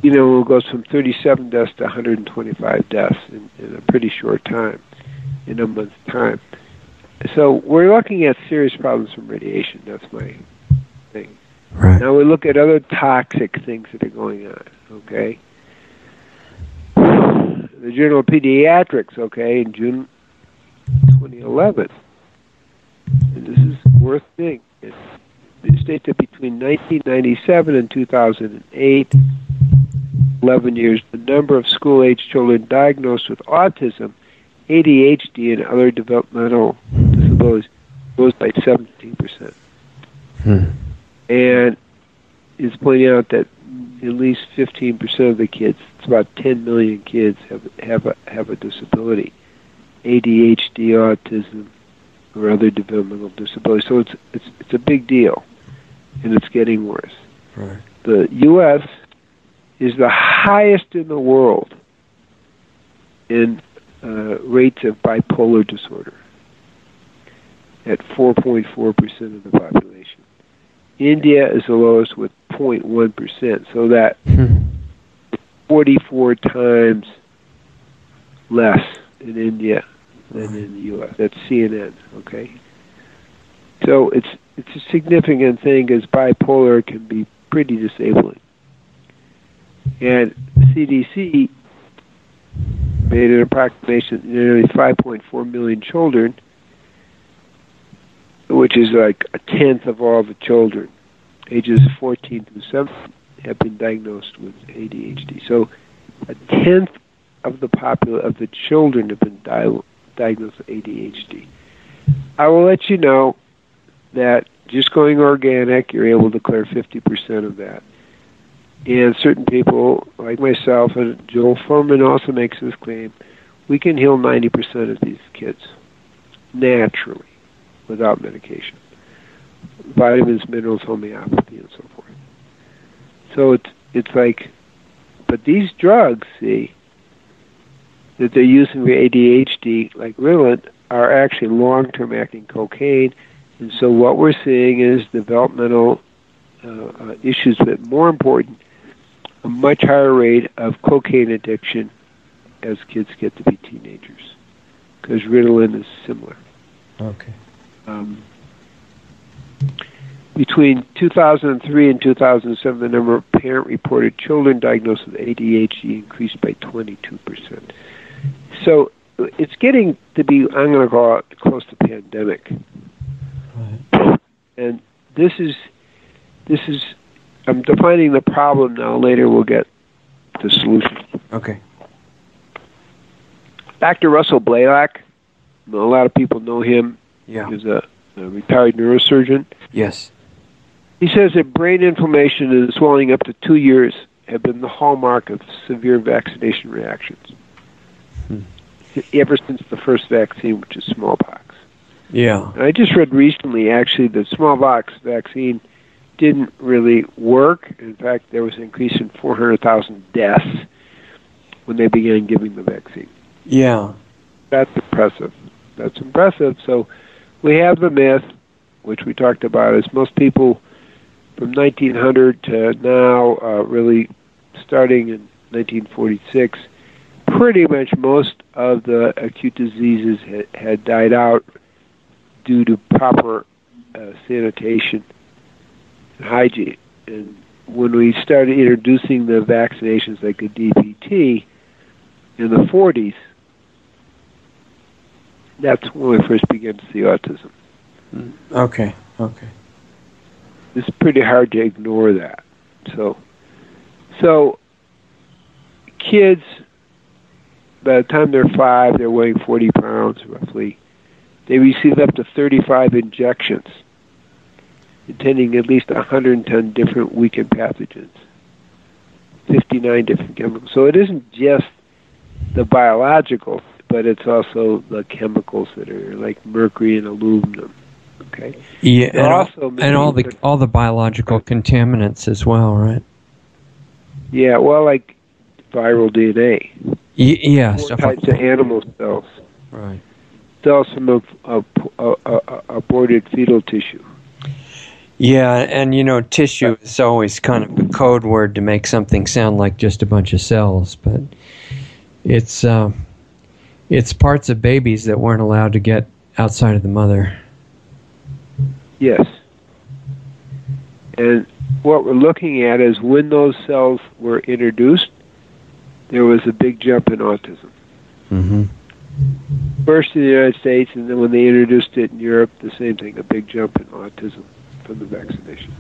It goes from 37 deaths to 125 deaths in a pretty short time, in a month's time. So we're looking at serious problems from radiation. That's my thing. Right. Now we look at other toxic things that are going on, okay? The Journal of Pediatrics, okay, in June 2011. And this is worth seeing. It states that between 1997 and 2008, 11 years, the number of school-aged children diagnosed with autism, ADHD, and other developmental disabilities rose by 17%. And it's pointing out that at least 15% of the kids, it's about 10 million kids, have a disability, ADHD, autism, or other developmental disabilities. So it's a big deal, and it's getting worse. Right. The U.S. is the highest in the world in rates of bipolar disorder at 4.4% of the population. India is the lowest with 0.1%, so that 44 times less in India than in the U.S. That's CNN, okay? So it's a significant thing, because bipolar can be pretty disabling. And CDC made an approximation that nearly 5.4 million children, which is like 1/10 of all the children, ages 14 to 17, have been diagnosed with ADHD. So 1/10 of the children have been diagnosed with ADHD. I will let you know that just going organic, you're able to clear 50% of that. And certain people, like myself, and Joel Furman also makes this claim, we can heal 90% of these kids naturally, without medication. Vitamins, minerals, homeopathy, and so forth. So it's like, but these drugs, that they're using for ADHD, like Ritalin, are actually long-term acting cocaine, and so what we're seeing is developmental issues, but more important, a much higher rate of cocaine addiction as kids get to be teenagers, because Ritalin is similar. Okay. Between 2003 and 2007, the number of parent-reported children diagnosed with ADHD increased by 22%. So it's getting to be, I'm going to call it, close to pandemic. Right. And this is, I'm defining the problem now. Later we'll get the solution. Okay. Dr. Russell Blaylock, a lot of people know him. Yeah. He's a retired neurosurgeon. Yes. He says that brain inflammation and swelling up to 2 years have been the hallmark of severe vaccination reactions ever since the first vaccine, which is smallpox. Yeah. And I just read recently, actually, the smallpox vaccine didn't really work. In fact, there was an increase in 400,000 deaths when they began giving the vaccine. Yeah. That's impressive. That's impressive. So we have the myth, which we talked about, is most people from 1900 to now, really starting in 1946, pretty much most of the acute diseases had died out due to proper sanitation and hygiene. And when we started introducing the vaccinations like the DPT in the 40s, that's when we first began to see autism. Okay, okay. It's pretty hard to ignore that. So kids, by the time they're 5, they're weighing 40 pounds roughly. They receive up to 35 injections, containing at least 110 different weakened pathogens, 59 different chemicals. So it isn't just the biological, but it's also the chemicals that are like mercury and aluminum. Okay. Yeah, and also all the biological contaminants as well, right? Yeah, well, like viral DNA. Yeah, four types of animal cells. Right. Cells from aborted fetal tissue. Yeah, and you know, tissue is always kind of a code word to make something sound like just a bunch of cells, but it's parts of babies that weren't allowed to get outside of the mother. Yes. And what we're looking at is when those cells were introduced, there was a big jump in autism. Mm-hmm. First in the United States, and then when they introduced it in Europe, the same thing, a big jump in autism from the vaccinations.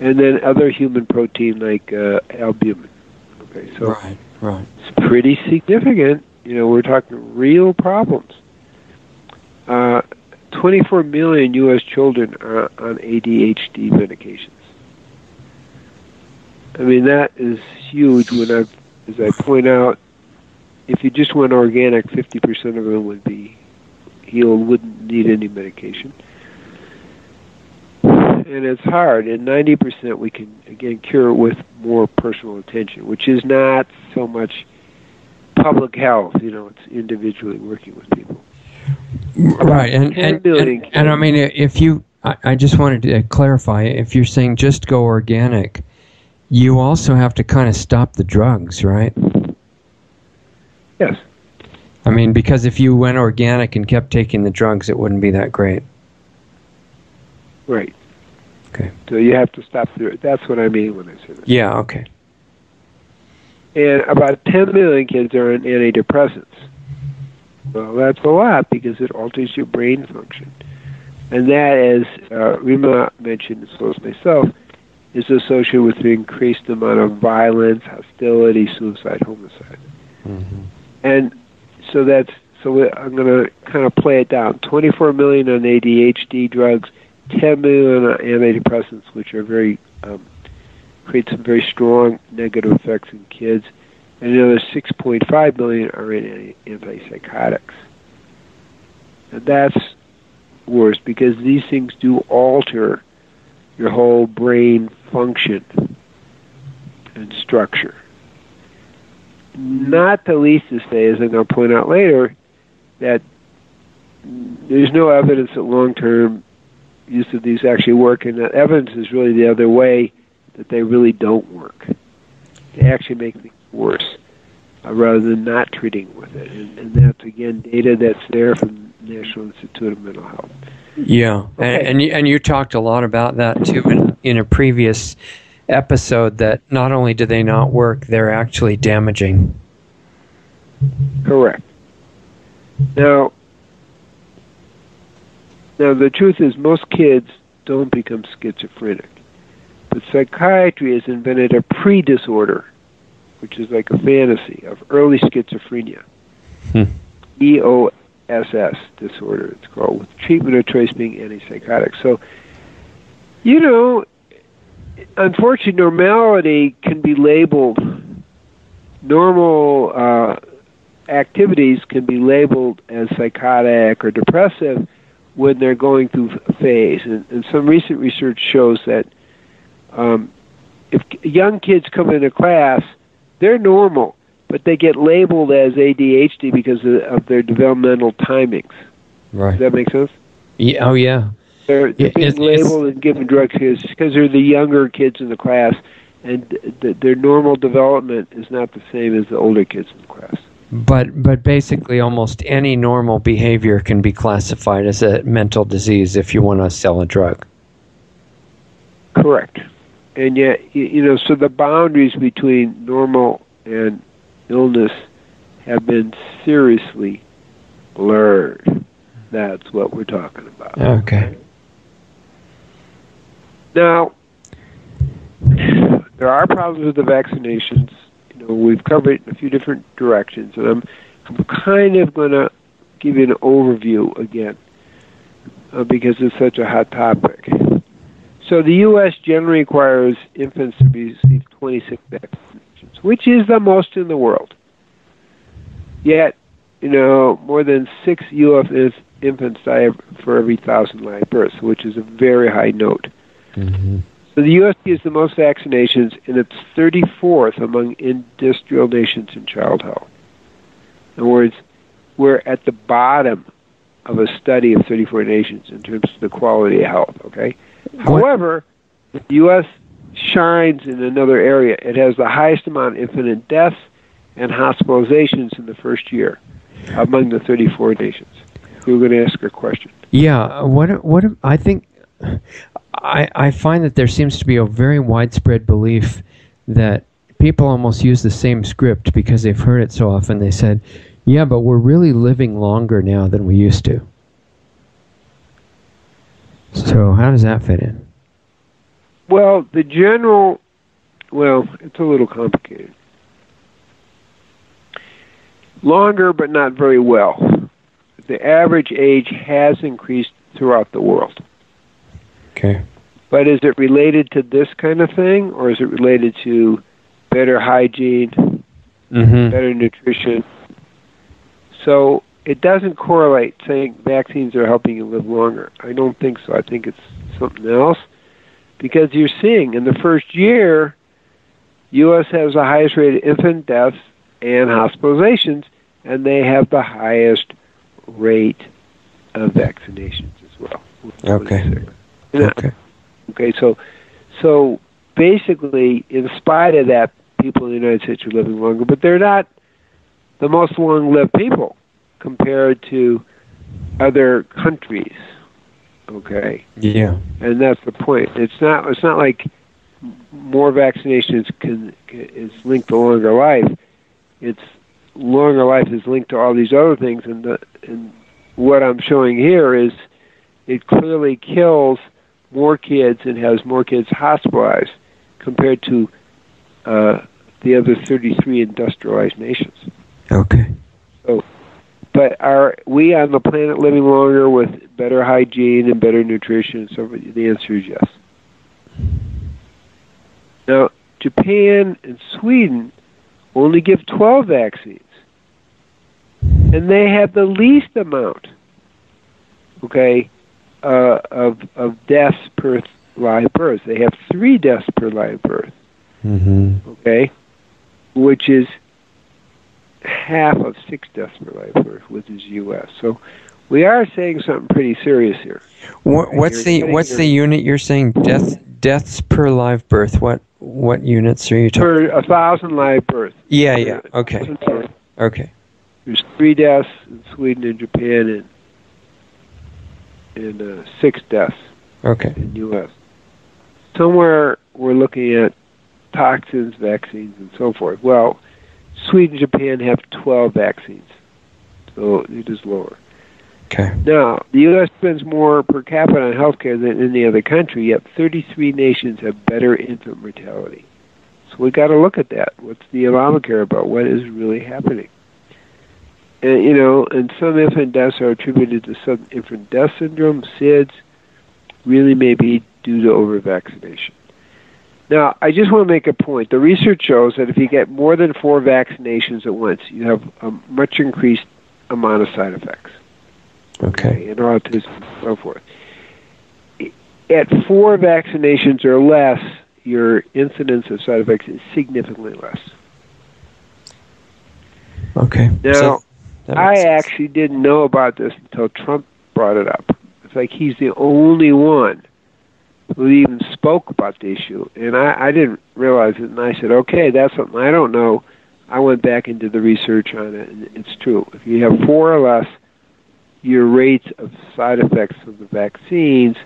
And then other human protein like albumin. Okay, so right. It's pretty significant. You know, we're talking real problems. 24 million U.S. children are on ADHD medications. I mean, that is huge. As I point out, if you just went organic, 50% of them would be healed, wouldn't need any medication. And it's hard. And 90% we can, again, cure with more personal attention, which is not so much public health. You know, it's individually working with people. Right, and I mean, if you, I just wanted to clarify, if you're saying just go organic, you also have to kind of stop the drugs, right? Yes. I mean, because if you went organic and kept taking the drugs, it wouldn't be that great. Right. Okay. So you have to stop the, that's what I mean when I say that. Yeah, okay. And about 10 million kids are on antidepressants. Well, that's a lot because it alters your brain function. And that, as Rima mentioned, as well as myself, is associated with the increased amount of violence, hostility, suicide, homicide. Mm-hmm. And so I'm going to kind of play it down. 24 million on ADHD drugs, 10 million on antidepressants, which are create some very strong negative effects in kids. And another 6.5 million are in antipsychotics. And that's worse because these things do alter your whole brain function and structure. Not the least to say, as I'm going to point out later, that there's no evidence that long-term use of these actually work, and that evidence is really the other way, that they really don't work. They actually make things worse, rather than not treating with it. And that's, again, data that's there from the National Institute of Mental Health. Yeah, okay. and you talked a lot about that, too, in a previous episode, that not only do they not work, they're actually damaging. Correct. Now the truth is most kids don't become schizophrenic, but psychiatry has invented a pre-disorder, which is like a fantasy of early schizophrenia. EOSS disorder, it's called, with treatment of choice being antipsychotics. So, you know, unfortunately, normality can be labeled, normal activities can be labeled as psychotic or depressive when they're going through a phase. And some recent research shows that if young kids come into class, they're normal, but they get labeled as ADHD because of their developmental timings. Right. Does that make sense? Yeah. Oh, yeah. They're being labeled and given drugs because they're the younger kids in the class, and their normal development is not the same as the older kids in the class. But basically, almost any normal behavior can be classified as a mental disease if you want to sell a drug. Correct. And yet, you know, so the boundaries between normal and illness have been seriously blurred. That's what we're talking about. Okay. Now, there are problems with the vaccinations. You know, we've covered it in a few different directions, and I'm kind of going to give you an overview again because it's such a hot topic. So the U.S. generally requires infants to receive 26 vaccinations, which is the most in the world. Yet, you know, more than 6 U.S. infants die for every 1,000 live births, which is a very high note. Mm-hmm. So the U.S. has the most vaccinations, and it's 34th among industrial nations in child health. In other words, we're at the bottom of a study of 34 nations in terms of the quality of health, okay? However, the U.S. shines in another area. It has the highest amount of infant deaths and hospitalizations in the first year among the 34 nations. You were going to ask a question. Yeah, what I think... I find that there seems to be a very widespread belief that people almost use the same script because they've heard it so often. They said, yeah, but we're really living longer now than we used to. So how does that fit in? Well, it's a little complicated. Longer, but not very well. The average age has increased throughout the world. Okay. But is it related to this kind of thing, or is it related to better hygiene, better nutrition? So it doesn't correlate saying vaccines are helping you live longer. I don't think so. I think it's something else. Because you're seeing in the first year, U.S. has the highest rate of infant deaths and hospitalizations, and they have the highest rate of vaccinations as well. Okay. Okay, so basically, in spite of that, people in the United States are living longer, but they're not the most long-lived people compared to other countries. Okay. Yeah. And that's the point. It's not like more vaccinations is linked to longer life. It's longer life is linked to all these other things, and what I'm showing here is it clearly kills more kids and has more kids hospitalized compared to the other 33 industrialized nations. Okay. So, but are we on the planet living longer with better hygiene and better nutrition? So the answer is yes. Now, Japan and Sweden only give 12 vaccines, and they have the least amount. Okay. Of deaths per live birth. They have 3 deaths per live birth, okay, which is half of 6 deaths per live birth, which is U.S. So we are saying something pretty serious here. What's the unit you're saying? Deaths per live birth. What units are you talking? Per 1,000 live births. Yeah, yeah. Okay. Okay. There's 3 deaths in Sweden and Japan and 6 deaths in the U.S. Somewhere we're looking at toxins, vaccines, and so forth. Well, Sweden and Japan have 12 vaccines, so it is lower. Okay. Now, the U.S. spends more per capita on health care than any other country, yet 33 nations have better infant mortality. So we've got to look at that. What's the Obamacare about? What is really happening? And, and some infant deaths are attributed to sudden infant death syndrome, SIDS, really may be due to over-vaccination. Now, I just want to make a point. The research shows that if you get more than 4 vaccinations at once, you have a much increased amount of side effects. Okay. And autism and so forth. At 4 vaccinations or less, your incidence of side effects is significantly less. Okay. Now, I actually didn't know about this until Trump brought it up. It's like he's the only one who even spoke about the issue. And I didn't realize it. And I said, okay, that's something I don't know. I went back into the research on it, and it's true. If you have 4 or less, your rates of side effects of the vaccines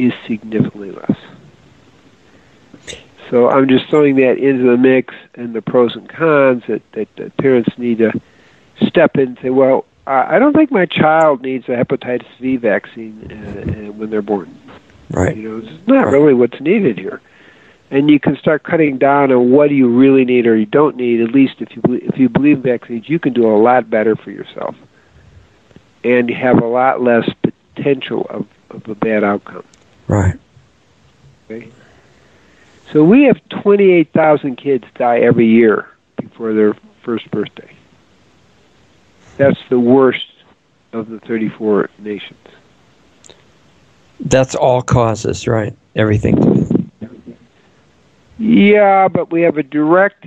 is significantly less. So I'm just throwing that into the mix and the pros and cons that parents need to step in and say, well, I don't think my child needs a hepatitis V vaccine when they're born. Right. It's not really what's needed here. And you can start cutting down on what you really need or you don't need. At least if you believe in vaccines, you can do a lot better for yourself and have a lot less potential of a bad outcome. Right. Okay. So we have 28,000 kids die every year before their first birthday. That's the worst of the 34 nations. That's all causes, right? Everything. Yeah, but we have a direct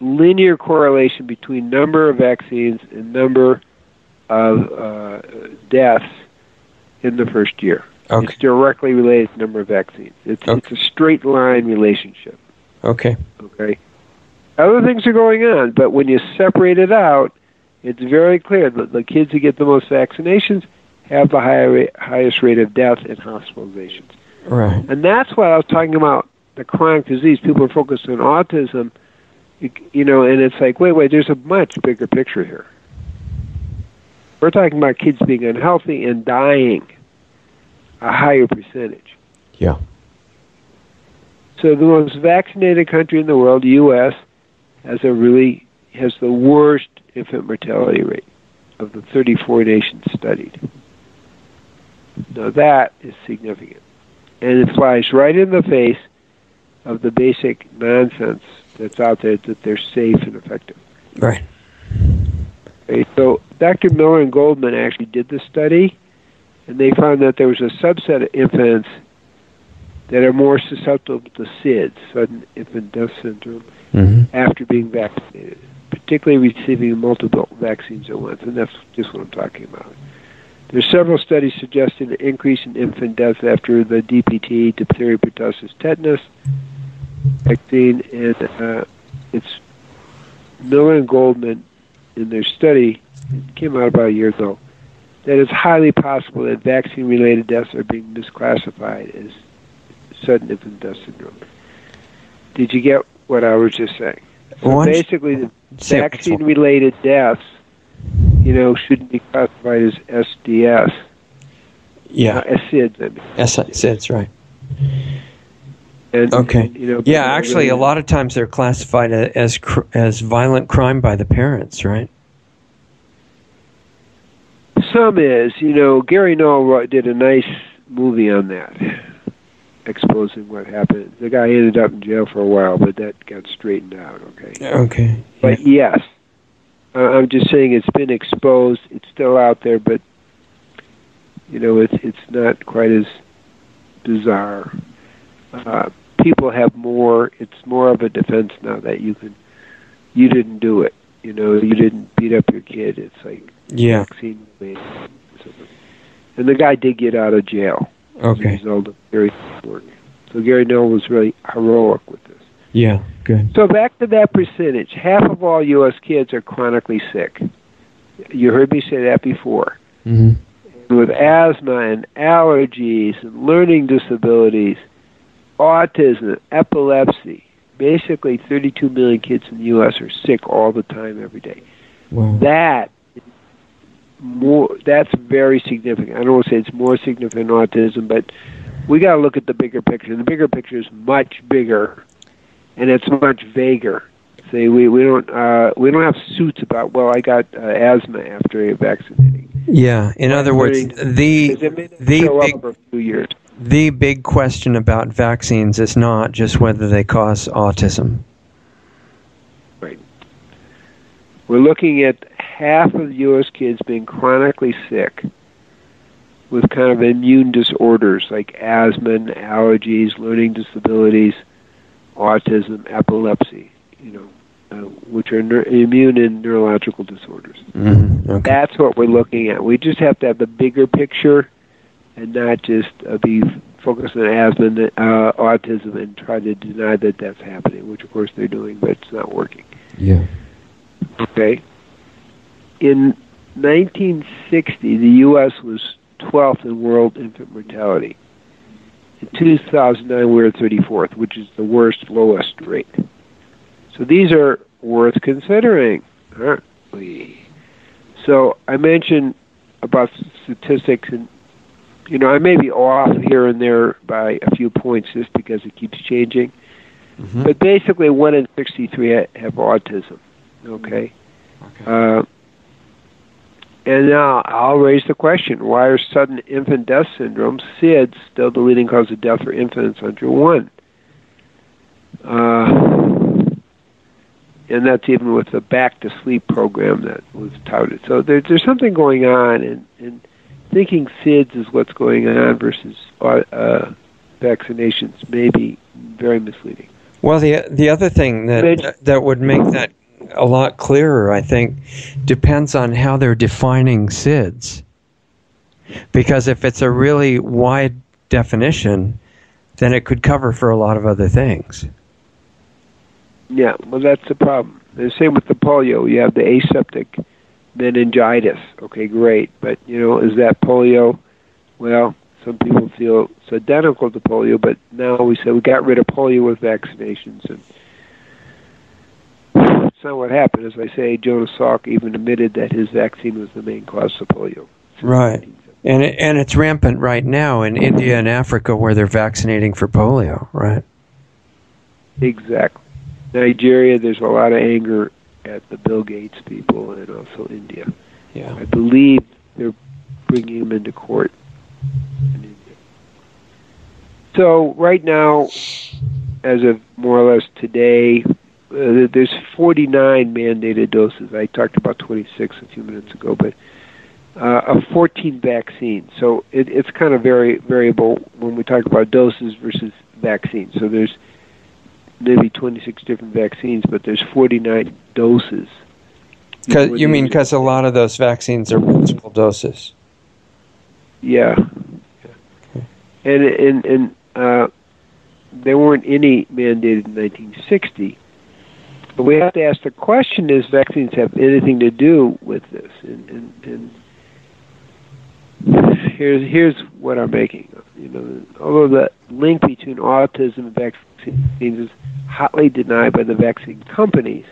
linear correlation between number of vaccines and number of deaths in the first year. Okay. It's directly related to number of vaccines. It's a straight line relationship. Okay. Other things are going on, but when you separate it out, it's very clear that the kids who get the most vaccinations have the highest rate of death and hospitalizations. Right. And that's why I was talking about the chronic disease. People are focused on autism, you know, and it's like, wait, there's a much bigger picture here. We're talking about kids being unhealthy and dying a higher percentage. Yeah. So the most vaccinated country in the world, the U.S., has the worst infant mortality rate of the 34 nations studied. Now that is significant. And it flies right in the face of the basic nonsense that's out there that they're safe and effective. Right. Okay, so Dr. Miller and Goldman actually did the study, and they found that there was a subset of infants that are more susceptible to SIDS, sudden infant death syndrome, after being vaccinated, particularly receiving multiple vaccines at once, and that's just what I'm talking about. There's several studies suggesting an increase in infant deaths after the DPT, diphtheria, pertussis, tetanus vaccine, and it's Miller and Goldman in their study, it came out about a year ago, that it's highly possible that vaccine-related deaths are being misclassified as sudden infant death syndrome. Did you get what I was just saying? So basically, the vaccine-related deaths, you know, shouldn't be classified as SDS. Yeah. As SIDS, I mean. SIDS, right. And, okay. You know, yeah, actually, a lot of times they're classified as violent crime by the parents, right? Some is. You know, Gary Null did a nice movie on that, exposing what happened. The guy ended up in jail for a while, but that got straightened out, okay? Okay. But yes, I'm just saying it's been exposed. It's still out there, but, you know, it's not quite as bizarre. People have more, it's more of a defense now that you didn't do it. You know, you didn't beat up your kid. It's like vaccine related. And the guy did get out of jail. Okay. As a result of Gary's work. So Gary Null was really heroic with this. Yeah, good. So back to that percentage. Half of all U.S. kids are chronically sick. You heard me say that before. Mm-hmm. With asthma and allergies and learning disabilities, autism, epilepsy. Basically, 32 million kids in the U.S. are sick all the time, every day. Wow. That's very significant. I don't want to say it's more significant than autism, but we got to look at the bigger picture. The bigger picture is much bigger, and it's much vaguer. See, we don't have suits about, well, I got asthma after vaccinating. Yeah, in other words, the big question about vaccines is not just whether they cause autism. Right. We're looking at half of U.S. kids being chronically sick with kind of immune disorders like asthma, and allergies, learning disabilities, autism, epilepsy, you know, which are immune and neurological disorders. Mm-hmm. Okay. That's what we're looking at. We just have to have the bigger picture and not just be focused on asthma and autism and try to deny that that's happening, which, of course, they're doing, but it's not working. Yeah. Okay. In 1960, the U.S. was 12th in world infant mortality. In 2009, we were 34th, which is the lowest rate. So these are worth considering, aren't we? So I mentioned about statistics, and, you know, I may be off here and there by a few points just because it keeps changing. Mm-hmm. But basically, 1 in 63 have autism, okay? Okay. And now I'll raise the question, why are sudden infant death syndrome, SIDS, still the leading cause of death for infants under 1? And that's even with the back-to-sleep program that was touted. So there's something going on, and thinking SIDS is what's going on versus vaccinations may be very misleading. Well, the other thing that would make that a lot clearer, I think, depends on how they're defining SIDS. Because if it's a really wide definition, then it could cover for a lot of other things. Yeah, well, that's the problem. The same with the polio. You have the aseptic meningitis. Okay, great. But, you know, is that polio? Well, some people feel it's identical to polio, but now we say we got rid of polio with vaccinations. And that's not what happened. As I say, Jonas Salk even admitted that his vaccine was the main cause of polio. Right. And it's rampant right now in India and Africa where they're vaccinating for polio, right? Exactly. Nigeria, there's a lot of anger at the Bill Gates people, and also India. Yeah. I believe they're bringing them into court in India. So right now, as of more or less today, there's 49 mandated doses. I talked about 26 a few minutes ago, but of 14 vaccines. So it's kind of very variable when we talk about doses versus vaccines. So there's maybe 26 different vaccines, but there's 49 doses. You mean because a lot of those vaccines are multiple doses? Yeah. Okay. And there weren't any mandated in 1960. But we have to ask the question, is vaccines have anything to do with this? And here's what I'm making. You know, although the link between autism and vaccines is hotly denied by the vaccine companies,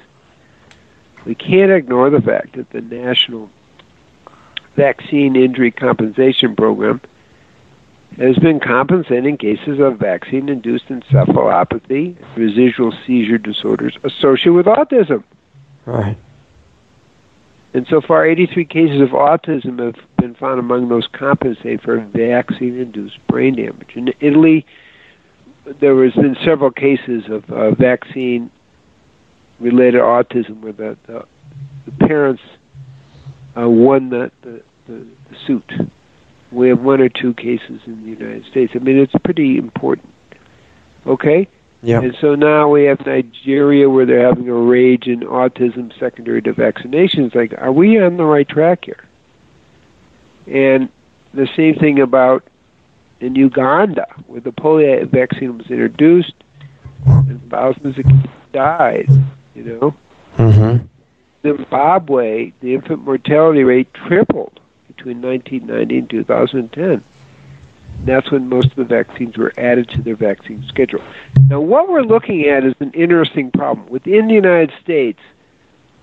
we can't ignore the fact that the National Vaccine Injury Compensation Program has been compensating cases of vaccine-induced encephalopathy, residual seizure disorders associated with autism. Right. And so far, 83 cases of autism have been found among those compensated for vaccine-induced brain damage. In Italy, there has been several cases of vaccine-related autism where the parents won the suit. We have one or two cases in the United States. I mean, it's pretty important. Okay? Yeah. And so now we have Nigeria where they're having a rage in autism secondary to vaccinations. Like, are we on the right track here? And the same thing about in Uganda, where the polio vaccine was introduced and thousands of kids died, you know? Mm-hmm. Zimbabwe, the infant mortality rate tripled between 1990 and 2010. That's when most of the vaccines were added to their vaccine schedule. Now, what we're looking at is an interesting problem. Within the United States,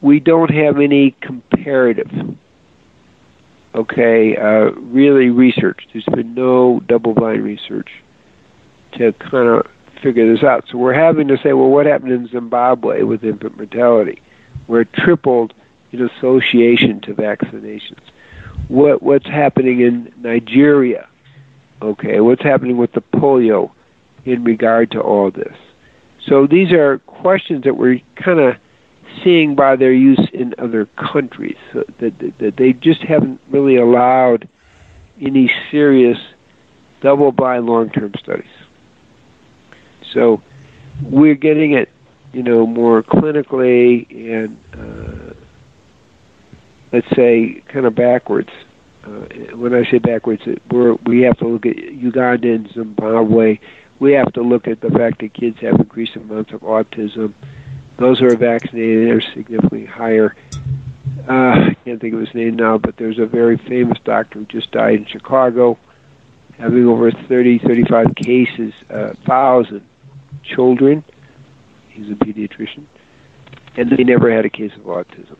we don't have any comparative, really research. There's been no double-blind research to kind of figure this out. So we're having to say, well, what happened in Zimbabwe with infant mortality, where it tripled in association to vaccinations? What's happening in Nigeria? Okay, what's happening with the polio in regard to all this? So these are questions that we're kind of seeing by their use in other countries, so that they just haven't really allowed any serious double-blind long-term studies. So we're getting it, more clinically and let's say, kind of backwards. When I say backwards, we have to look at Uganda and Zimbabwe. We have to look at the fact that kids have increased amounts of autism. Those who are vaccinated are significantly higher. I can't think of his name now, but there's a very famous doctor who just died in Chicago, having over 30, 35 cases, 1,000 children. He's a pediatrician. And they never had a case of autism.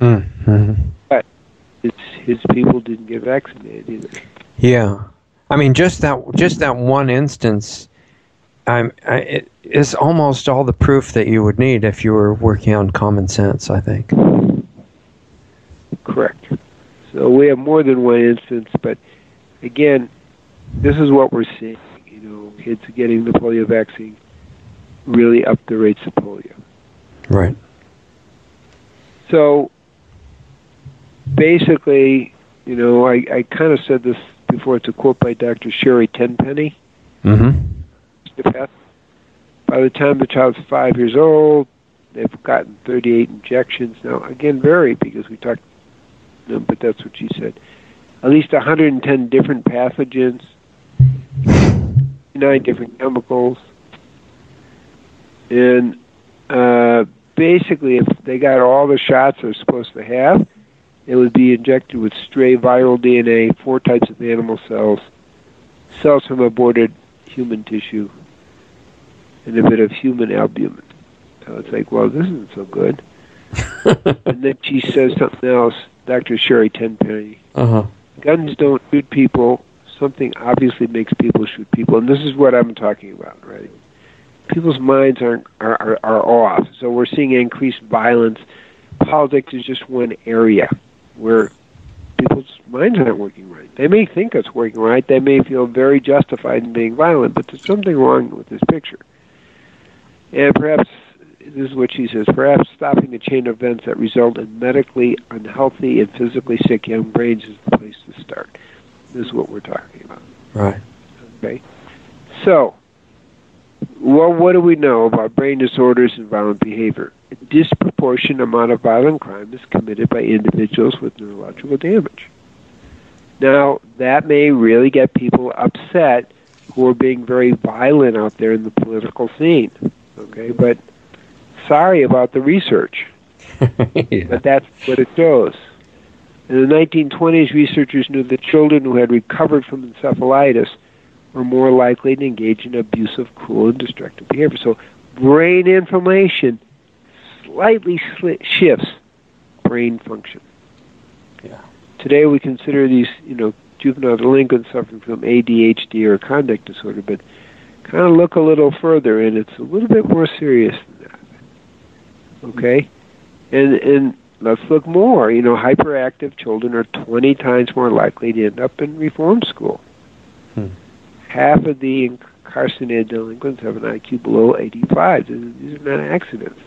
Mm-hmm. But his people didn't get vaccinated either. Yeah, I mean, just that one instance, it is almost all the proof that you would need if you were working on common sense, I think. Correct. So we have more than one instance, but again, this is what we're seeing. Kids getting the polio vaccine really up the rates of polio. Right. So basically, I kind of said this before. It's a quote by Dr. Sherry Tenpenny. Mm-hmm. By the time the child's 5 years old, they've gotten 38 injections. Now, again, vary because we talked, but that's what she said. At least 110 different pathogens, 9 different chemicals. And basically, if they got all the shots they're supposed to have, it would be injected with stray viral DNA, 4 types of animal cells, cells from aborted human tissue, and a bit of human albumin. So it's like, well, this isn't so good. And then she says something else, Dr. Sherry Tenpenny. Guns don't shoot people. Something obviously makes people shoot people. And this is what I'm talking about, right? People's minds are off. So we're seeing increased violence. Politics is just one area where people's minds aren't working right. They may think it's working right. They may feel very justified in being violent, but there's something wrong with this picture. And perhaps, this is what she says, perhaps stopping the chain of events that result in medically unhealthy and physically sick young brains is the place to start. This is what we're talking about. Right. Okay. So, well, what do we know about brain disorders and violent behavior? A disproportionate amount of violent crime is committed by individuals with neurological damage. Now, that may really get people upset who are being very violent out there in the political scene. Okay, but sorry about the research. Yeah. But that's what it shows. In the 1920s, researchers knew that children who had recovered from encephalitis were more likely to engage in abusive, cruel, and destructive behavior. So brain inflammation slightly shifts brain function. Yeah. Today we consider these, juvenile delinquents suffering from ADHD or conduct disorder, but kind of look a little further, and it's a little bit more serious than that. Okay? And let's look more. Hyperactive children are 20 times more likely to end up in reform school. Half of the incarcerated delinquents have an IQ below 85. These are not accidents.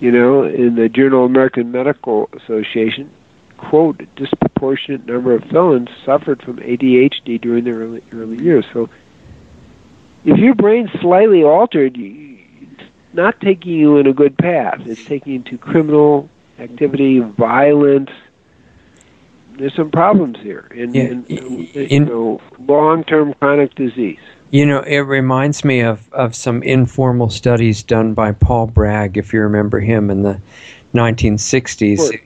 In the Journal of American Medical Association, quote, a disproportionate number of felons suffered from ADHD during their early years. So if your brain's slightly altered, it's not taking you in a good path. It's taking you to criminal activity, violence. There's some problems here in long-term chronic disease. It reminds me of some informal studies done by Paul Bragg, if you remember him, in the 1960s. He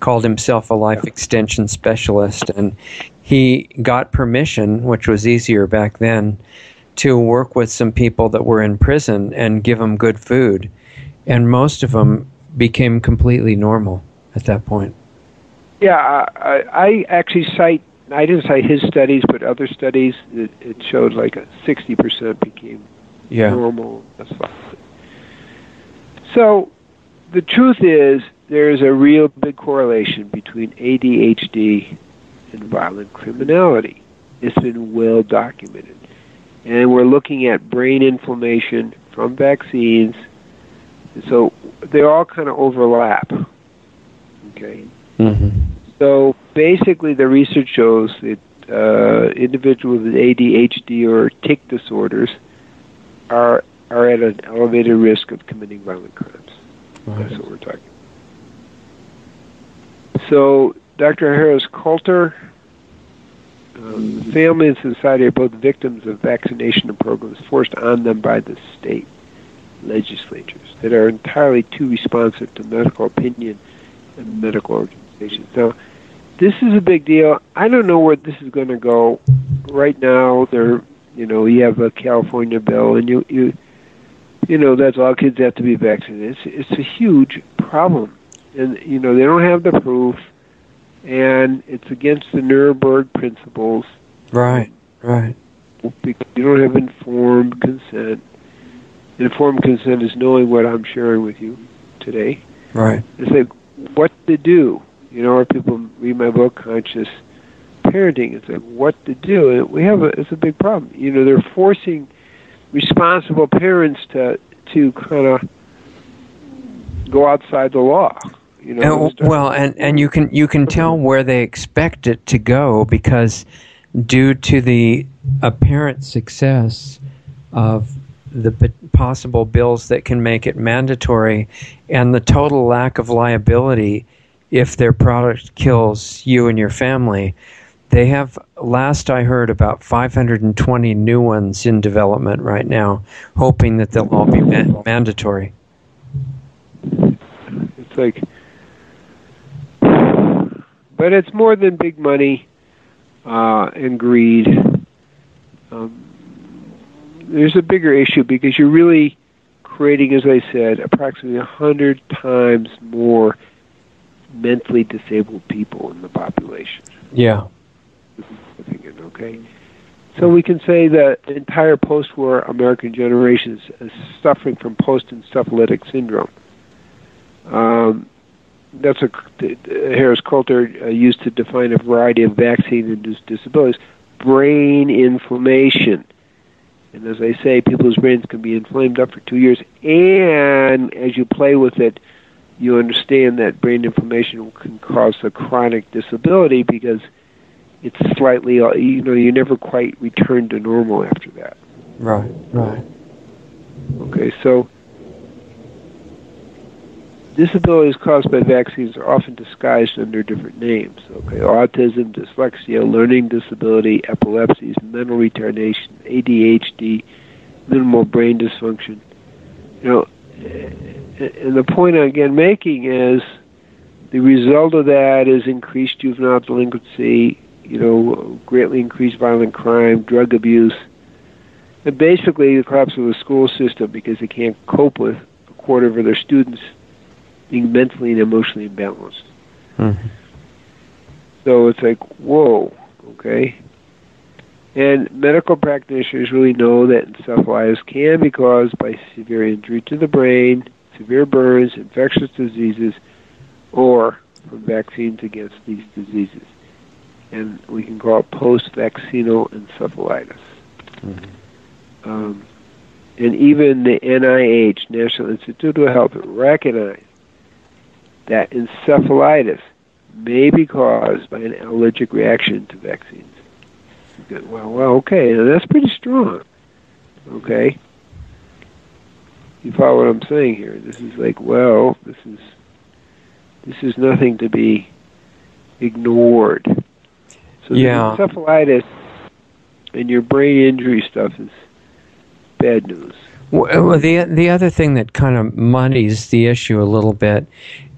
called himself a life extension specialist, and he got permission, which was easier back then, to work with some people that were in prison and give them good food. And most of them became completely normal at that point. Yeah, I actually I didn't cite his studies, but other studies, it showed like a 60% became normal. So the truth is there is a real big correlation between ADHD and violent criminality. It's been well documented. And we're looking at brain inflammation from vaccines. So they all kind of overlap. Okay. Mm-hmm. So basically the research shows that individuals with ADHD or tic disorders are at an elevated risk of committing violent crimes. Right. That's what we're talking about. So Dr. Harris-Coulter, the family and society are both victims of vaccination programs forced on them by the state legislatures that are entirely too responsive to medical opinion and medical organizations. Now, this is a big deal. I don't know where this is going to go. Right now, you have a California bill, and you that's all kids have to be vaccinated. It's a huge problem, and they don't have the proof, and it's against the Nuremberg principles. Right, right. Because you don't have informed consent. Informed consent is knowing what I'm sharing with you today. Right. It's like, what to do. Our people read my book, Conscious Parenting, and say, what to do? And it's a big problem. They're forcing responsible parents to kind of go outside the law. And you can tell where they expect it to go, because due to the apparent success of the possible bills that can make it mandatory, and the total lack of liability if their product kills you and your family. They have, last I heard, about 520 new ones in development right now, hoping that they'll all be mandatory. It's like, but it's more than big money and greed. There's a bigger issue, because you're really creating, as I said, approximately 100 times more mentally disabled people in the population. Yeah. Okay. So we can say that the entire post-war American generation is suffering from post-encephalitic syndrome. That's a Harris Coulter used to define a variety of vaccine-induced disabilities. Brain inflammation. And as I say, people's brains can be inflamed up for 2 years. And as you play with it, you understand that brain inflammation can cause a chronic disability, because it's slightly, you know, you never quite return to normal after that. Right, right. Okay, so disabilities caused by vaccines are often disguised under different names. Okay, autism, dyslexia, learning disability, epilepsies, mental retardation, ADHD, minimal brain dysfunction. You know, and the point I'm again making is the result of that is increased juvenile delinquency, you know, greatly increased violent crime, drug abuse, and basically the collapse of the school system, because they can't cope with a quarter of their students being mentally and emotionally imbalanced. Mm-hmm. So it's like, whoa, okay. And medical practitioners really know that encephalitis can be caused by severe injury to the brain, severe burns, infectious diseases, or from vaccines against these diseases. And we can call it post-vaccinal encephalitis. Mm-hmm. And even the NIH, National Institute of Health, recognized that encephalitis may be caused by an allergic reaction to vaccines. Well, okay, now that's pretty strong. Okay? You follow what I'm saying here? This is like, well, this is nothing to be ignored. So yeah. Encephalitis and your brain injury stuff is bad news. Well, the other thing that kind of muddies the issue a little bit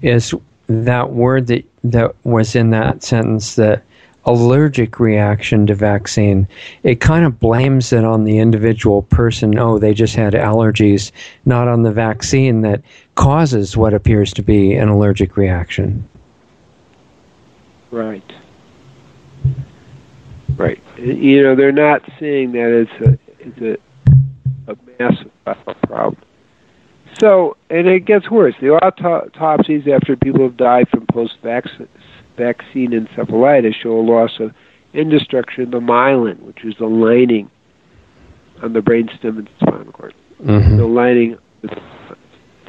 is that word that was in that sentence, the allergic reaction to vaccine. It kind of blames it on the individual person. Oh, they just had allergies, not on the vaccine that causes what appears to be an allergic reaction. Right. Right. You know, they're not seeing that it's a massive problem. So, and it gets worse. The autopsies after people have died from post-vaccine encephalitis show a loss of and destruction of the myelin, which is the lining on the brainstem and spinal cord. Mm-hmm. The lining, it's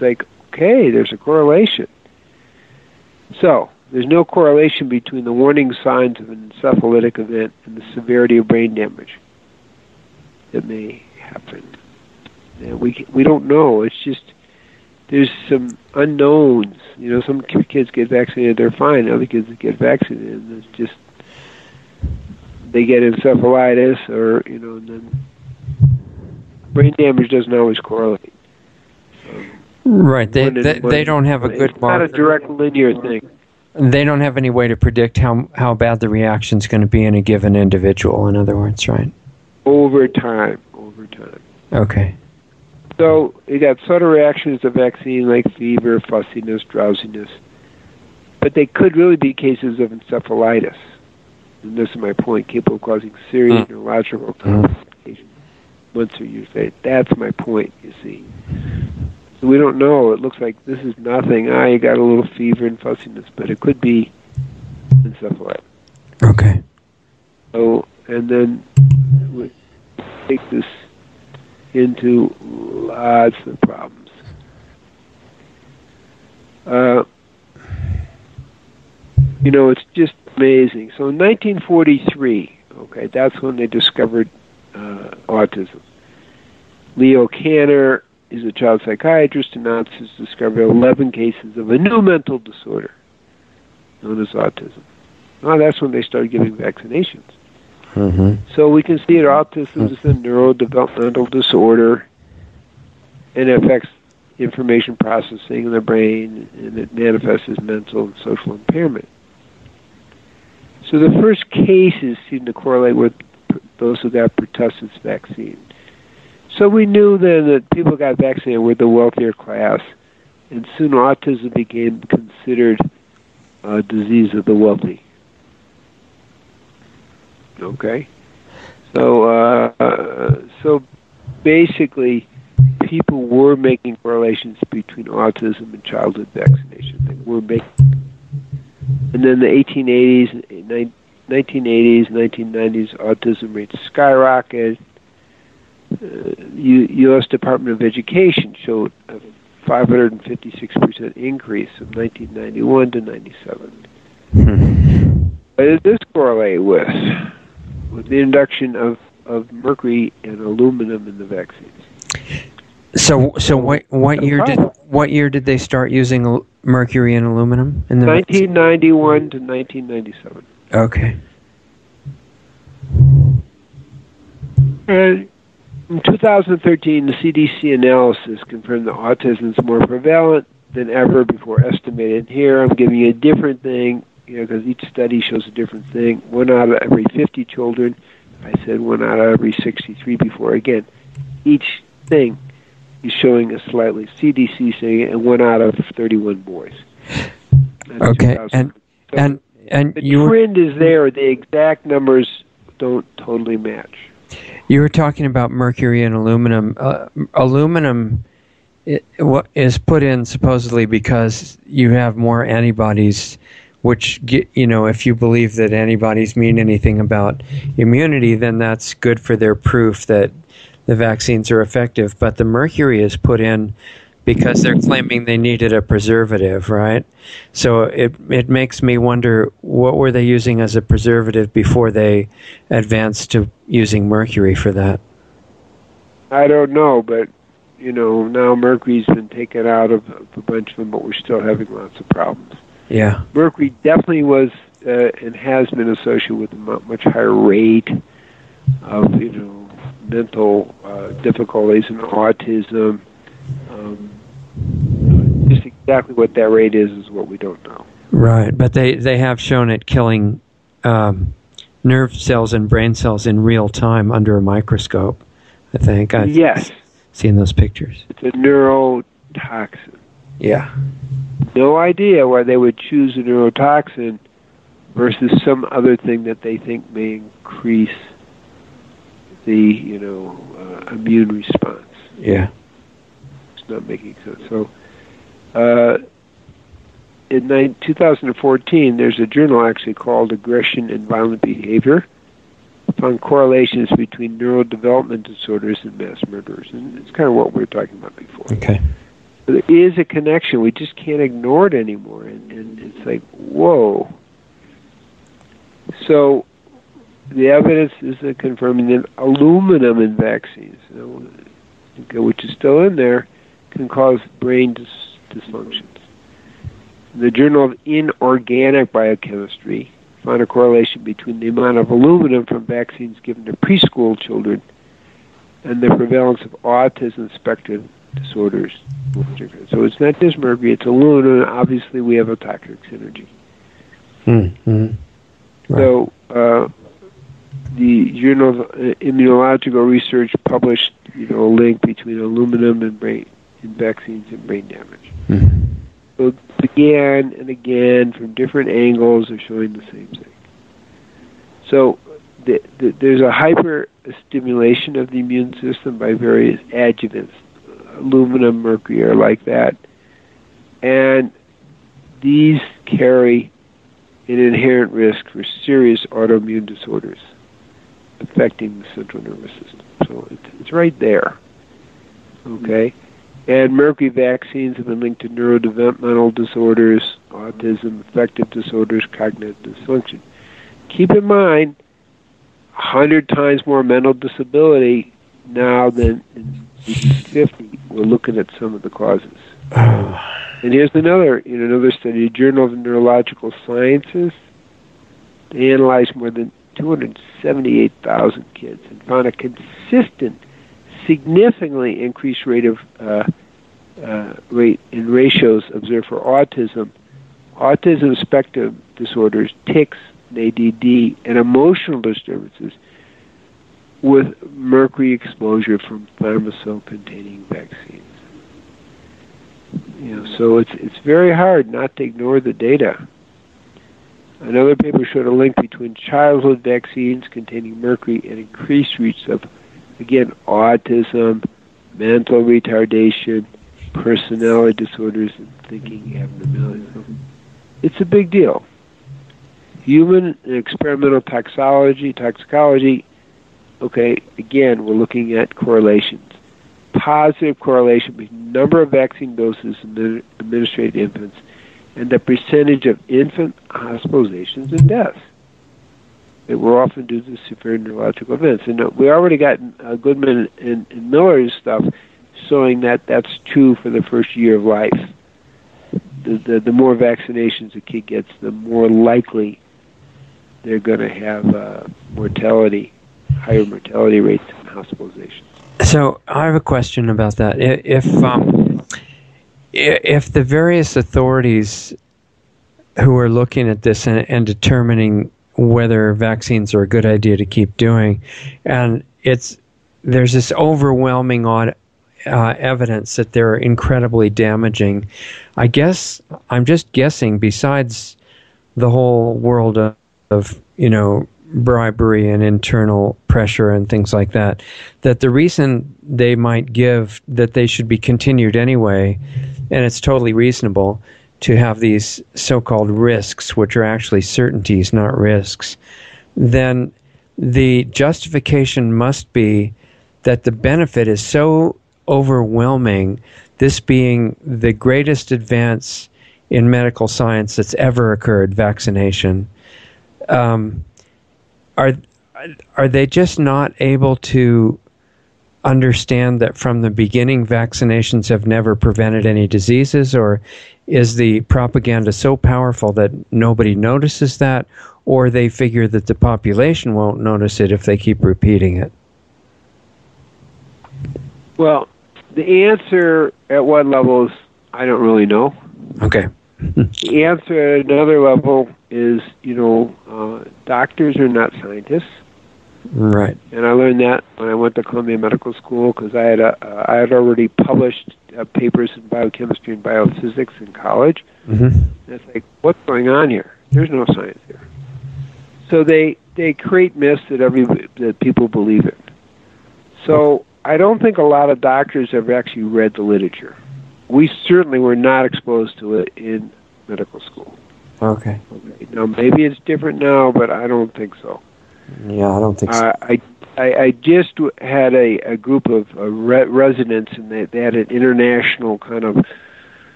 like, okay, there's a correlation. So, there's no correlation between the warning signs of an encephalitic event and the severity of brain damage that may happen. And we don't know. It's just there's some unknowns. You know, some kids get vaccinated, they're fine. Other kids get vaccinated, and it's just they get encephalitis, or you know, and then brain damage doesn't always correlate. Right. They don't have a good. It's not a direct linear thing. They don't have any way to predict how bad the reaction's going to be in a given individual, in other words, right? Over time. Okay. So you got sort of reactions to vaccine like fever, fussiness, drowsiness. But they could really be cases of encephalitis. And this is my point, capable of causing serious neurological complications once or years later. That's my point, you see. So we don't know. It looks like this is nothing. I got a little fever and fussiness, but it could be encephalitis. Okay. So, and then we take this into lots of problems. You know, it's just amazing. So in 1943, okay, that's when they discovered autism. Leo Kanner is a child psychiatrist, announced he's discovered 11 cases of a new mental disorder known as autism. Now, that's when they started giving vaccinations. Mm-hmm. So we can see that autism is a neurodevelopmental disorder, and it affects information processing in the brain, and it manifests as mental and social impairment. So the first cases seem to correlate with those who got pertussis vaccine. So we knew then that people got vaccinated were the wealthier class, and soon autism became considered a disease of the wealthy. Okay? So basically, people were making correlations between autism and childhood vaccination. They were making, and then the 1980s, 1990s, autism rates skyrocketed. U.S. Department of Education showed a 556% increase from 1991 to 97. What does this correlate with? With the induction of mercury and aluminum in the vaccines. So what year did they start using mercury and aluminum in the 1991 vaccine? To 1997. Okay. And in 2013, the CDC analysis confirmed that autism is more prevalent than ever before estimated. Here, I'm giving you a different thing, because each study shows a different thing. 1 out of every 50 children. I said 1 out of every 63 before. Again, each thing is showing a slightly CDC saying it, and 1 out of 31 boys. That's okay, and the trend is there. The exact numbers don't totally match. You were talking about mercury and aluminum. Aluminum is put in supposedly because you have more antibodies, which, if you believe that antibodies mean anything about immunity, then that's good for their proof that the vaccines are effective. But the mercury is put in because they're claiming they needed a preservative, right? So it makes me wonder, what were they using as a preservative before they advanced to using mercury for that? I don't know, but, now mercury's been taken out of a bunch of them, but we're still having lots of problems. Yeah. Mercury definitely was and has been associated with a much higher rate of, mental difficulties and autism. Just exactly what that rate is what we don't know. Right, but they have shown it killing nerve cells and brain cells in real time under a microscope, I think. Yes. Seen those pictures. It's a neurotoxin. Yeah. No idea why they would choose a neurotoxin versus some other thing that they think may increase the, immune response. Yeah. Not making sense. So, in 2014, there's a journal actually called Aggression and Violent Behavior, found correlations between neurodevelopment disorders and mass murders. And it's kind of what we were talking about before. Okay. So there is a connection. We just can't ignore it anymore. And it's like, whoa. So the evidence is confirming that aluminum in vaccines, which is still in there, can cause brain dysfunctions. The Journal of Inorganic Biochemistry found a correlation between the amount of aluminum from vaccines given to preschool children and the prevalence of autism spectrum disorders. So it's not just mercury, it's aluminum, and obviously we have a toxic synergy. Mm-hmm. Right. So the Journal of Immunological Research published a link between aluminum and brain in vaccines and brain damage. Mm-hmm. So again and again, from different angles, they're showing the same thing. So there's a hyper-stimulation of the immune system by various adjuvants. Aluminum, mercury are like that. And these carry an inherent risk for serious autoimmune disorders affecting the central nervous system. So it's right there. Okay? And mercury vaccines have been linked to neurodevelopmental disorders, autism, affective disorders, cognitive dysfunction. Keep in mind, 100 times more mental disability now than in 50, we're looking at some of the causes. And here's another study, the Journal of Neurological Sciences. They analyzed more than 278,000 kids and found a consistent, significantly increased rate in ratios observed for autism spectrum disorders, tics, and ADD, and emotional disturbances with mercury exposure from thimerosal-containing vaccines. So it's very hard not to ignore the data. Another paper showed a link between childhood vaccines containing mercury and increased rates of, again, autism, mental retardation, personality disorders, and thinking abnormalities. It's a big deal. Human and experimental toxicology, okay, again, we're looking at correlations. Positive correlation between number of vaccine doses administered to infants and the percentage of infant hospitalizations and deaths that were often due to severe neurological events. And we already got Goodman and Miller's stuff showing that that's true for the first year of life. The more vaccinations a kid gets, the more likely they're going to have higher mortality rates and hospitalizations. So I have a question about that. If the various authorities who are looking at this and determining whether vaccines are a good idea to keep doing, and there's this overwhelming evidence that they're incredibly damaging, I guess I'm just guessing. Besides the whole world of bribery and internal pressure and things like that, that the reason they might give that they should be continued anyway, and it's totally reasonable to have these so-called risks, which are actually certainties, not risks, then the justification must be that the benefit is so overwhelming, this being the greatest advance in medical science that's ever occurred, vaccination. Are they just not able to understand that from the beginning vaccinations have never prevented any diseases, or is the propaganda so powerful that nobody notices that, or they figure that the population won't notice it if they keep repeating it? Well, the answer at one level is I don't really know. Okay. The answer at another level is, doctors are not scientists. Right. And I learned that when I went to Columbia Medical School, because I had already published papers in biochemistry and biophysics in college. Mm-hmm. And it's like, what's going on here? There's no science here. So they create myths that people believe in. So I don't think a lot of doctors have actually read the literature. We certainly were not exposed to it in medical school. Okay. Now, maybe it's different now, but I don't think so. Yeah, I don't think so. I just had a group of residents, and they had an international kind of,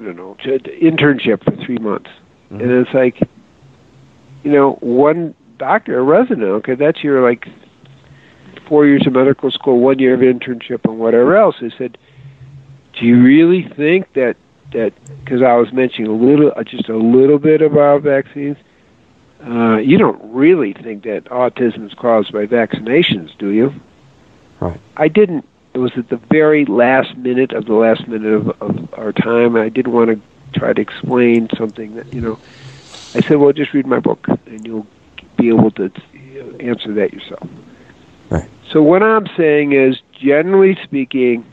internship for 3 months. Mm-hmm. And it's like, one doctor, a resident, okay, that's your, 4 years of medical school, 1 year of internship, and whatever else. I said, do you really think that because I was mentioning just a little bit about vaccines, you don't really think that autism is caused by vaccinations, do you? Right. I didn't. It was at the very last minute of our time. I didn't want to try to explain something that. I said, well, just read my book, and you'll be able to answer that yourself. Right. So what I'm saying is, generally speaking,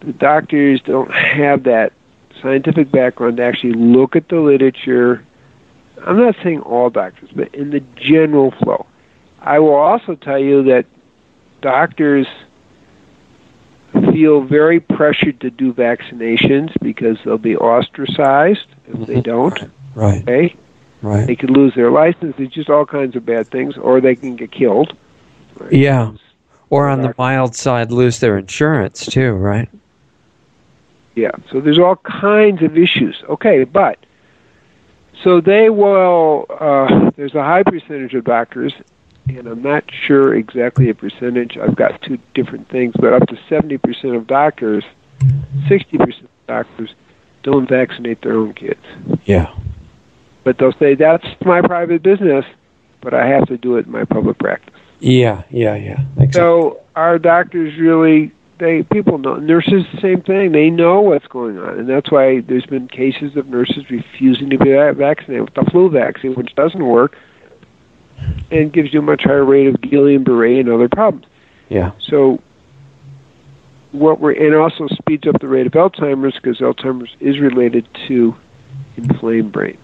the doctors don't have that scientific background to actually look at the literature. I'm not saying all doctors, but in the general flow. I will also tell you that doctors feel very pressured to do vaccinations because they'll be ostracized if they don't. Right. Okay? Right. They could lose their license. There's just all kinds of bad things, or they can get killed. Right. Yeah, or on the mild side, lose their insurance too, right? Yeah, so there's all kinds of issues. Okay, but, so there's a high percentage of doctors and I'm not sure exactly a percentage. I've got two different things, but up to 70% of doctors, 60% of doctors don't vaccinate their own kids. Yeah. But they'll say, that's my private business, but I have to do it in my public practice. Yeah. Exactly. So our doctors really, people know. Nurses, the same thing. They know what's going on. And that's why there's been cases of nurses refusing to be vaccinated with the flu vaccine, which doesn't work and gives you a much higher rate of Guillain-Barré and other problems. Yeah. So and also speeds up the rate of Alzheimer's, because Alzheimer's is related to inflamed brain.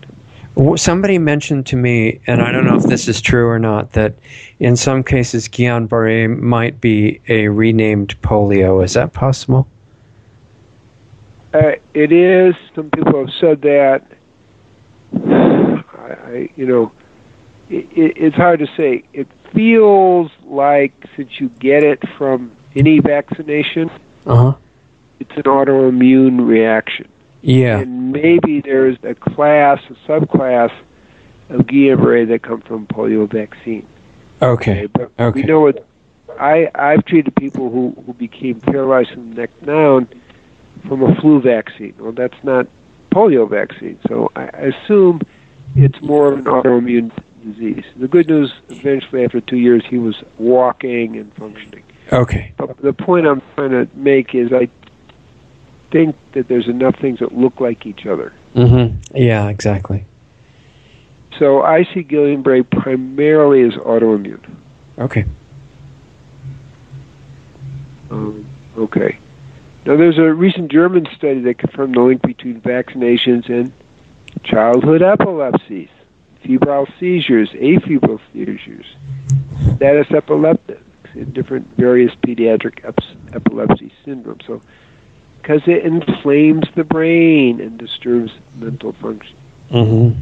Somebody mentioned to me, and I don't know if this is true or not, that in some cases Guillain-Barré might be a renamed polio. Is that possible? It is. Some people have said that. It's hard to say. It feels like, since you get it from any vaccination, it's an autoimmune reaction. Yeah. And maybe there's a subclass of Guillain-Barré that come from polio vaccine. Okay. But we know what, I've treated people who became paralyzed from the neck down from a flu vaccine. Well, that's not polio vaccine. So I assume it's more of an autoimmune disease. The good news, eventually after 2 years, he was walking and functioning. Okay. But the point I'm trying to make is I think that there's enough things that look like each other. Mm-hmm. Yeah, exactly. So I see Guillain-Barré primarily as autoimmune. Okay. Okay. Now, there's a recent German study that confirmed the link between vaccinations and childhood epilepsies, febrile seizures, afebrile seizures, status epilepticus, and different various pediatric epilepsy syndromes. So, because it inflames the brain and disturbs mental function. Mm-hmm.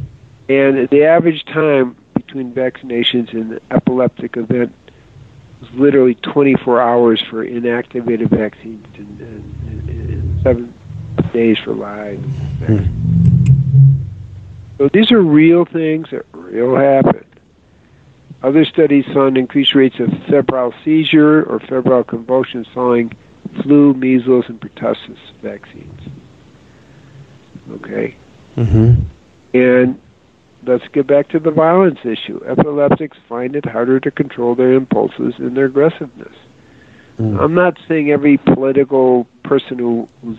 And the average time between vaccinations and an epileptic event was literally 24 hours for inactivated vaccines and 7 days for live vaccines. Mm. So these are real things that real happen. Other studies found increased rates of febrile seizure or febrile convulsions following flu, measles, and pertussis vaccines. Okay? Mm-hmm. And let's get back to the violence issue. Epileptics find it harder to control their impulses and their aggressiveness. Mm. I'm not saying every political person who was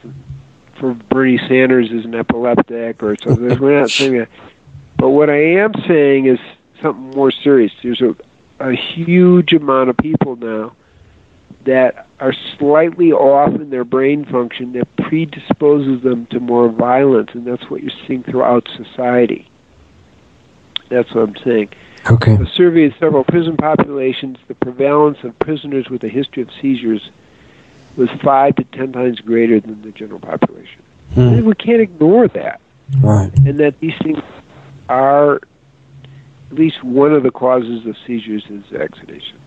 for Bernie Sanders is an epileptic or something. We're not saying that. But what I am saying is something more serious. There's a huge amount of people now that are slightly off in their brain function that predisposes them to more violence, and that's what you're seeing throughout society. That's what I'm saying. Okay. A survey of several prison populations, the prevalence of prisoners with a history of seizures was 5 to 10 times greater than the general population. Hmm. We can't ignore that. Right. And that these things are, at least one of the causes of seizures is vaccinations.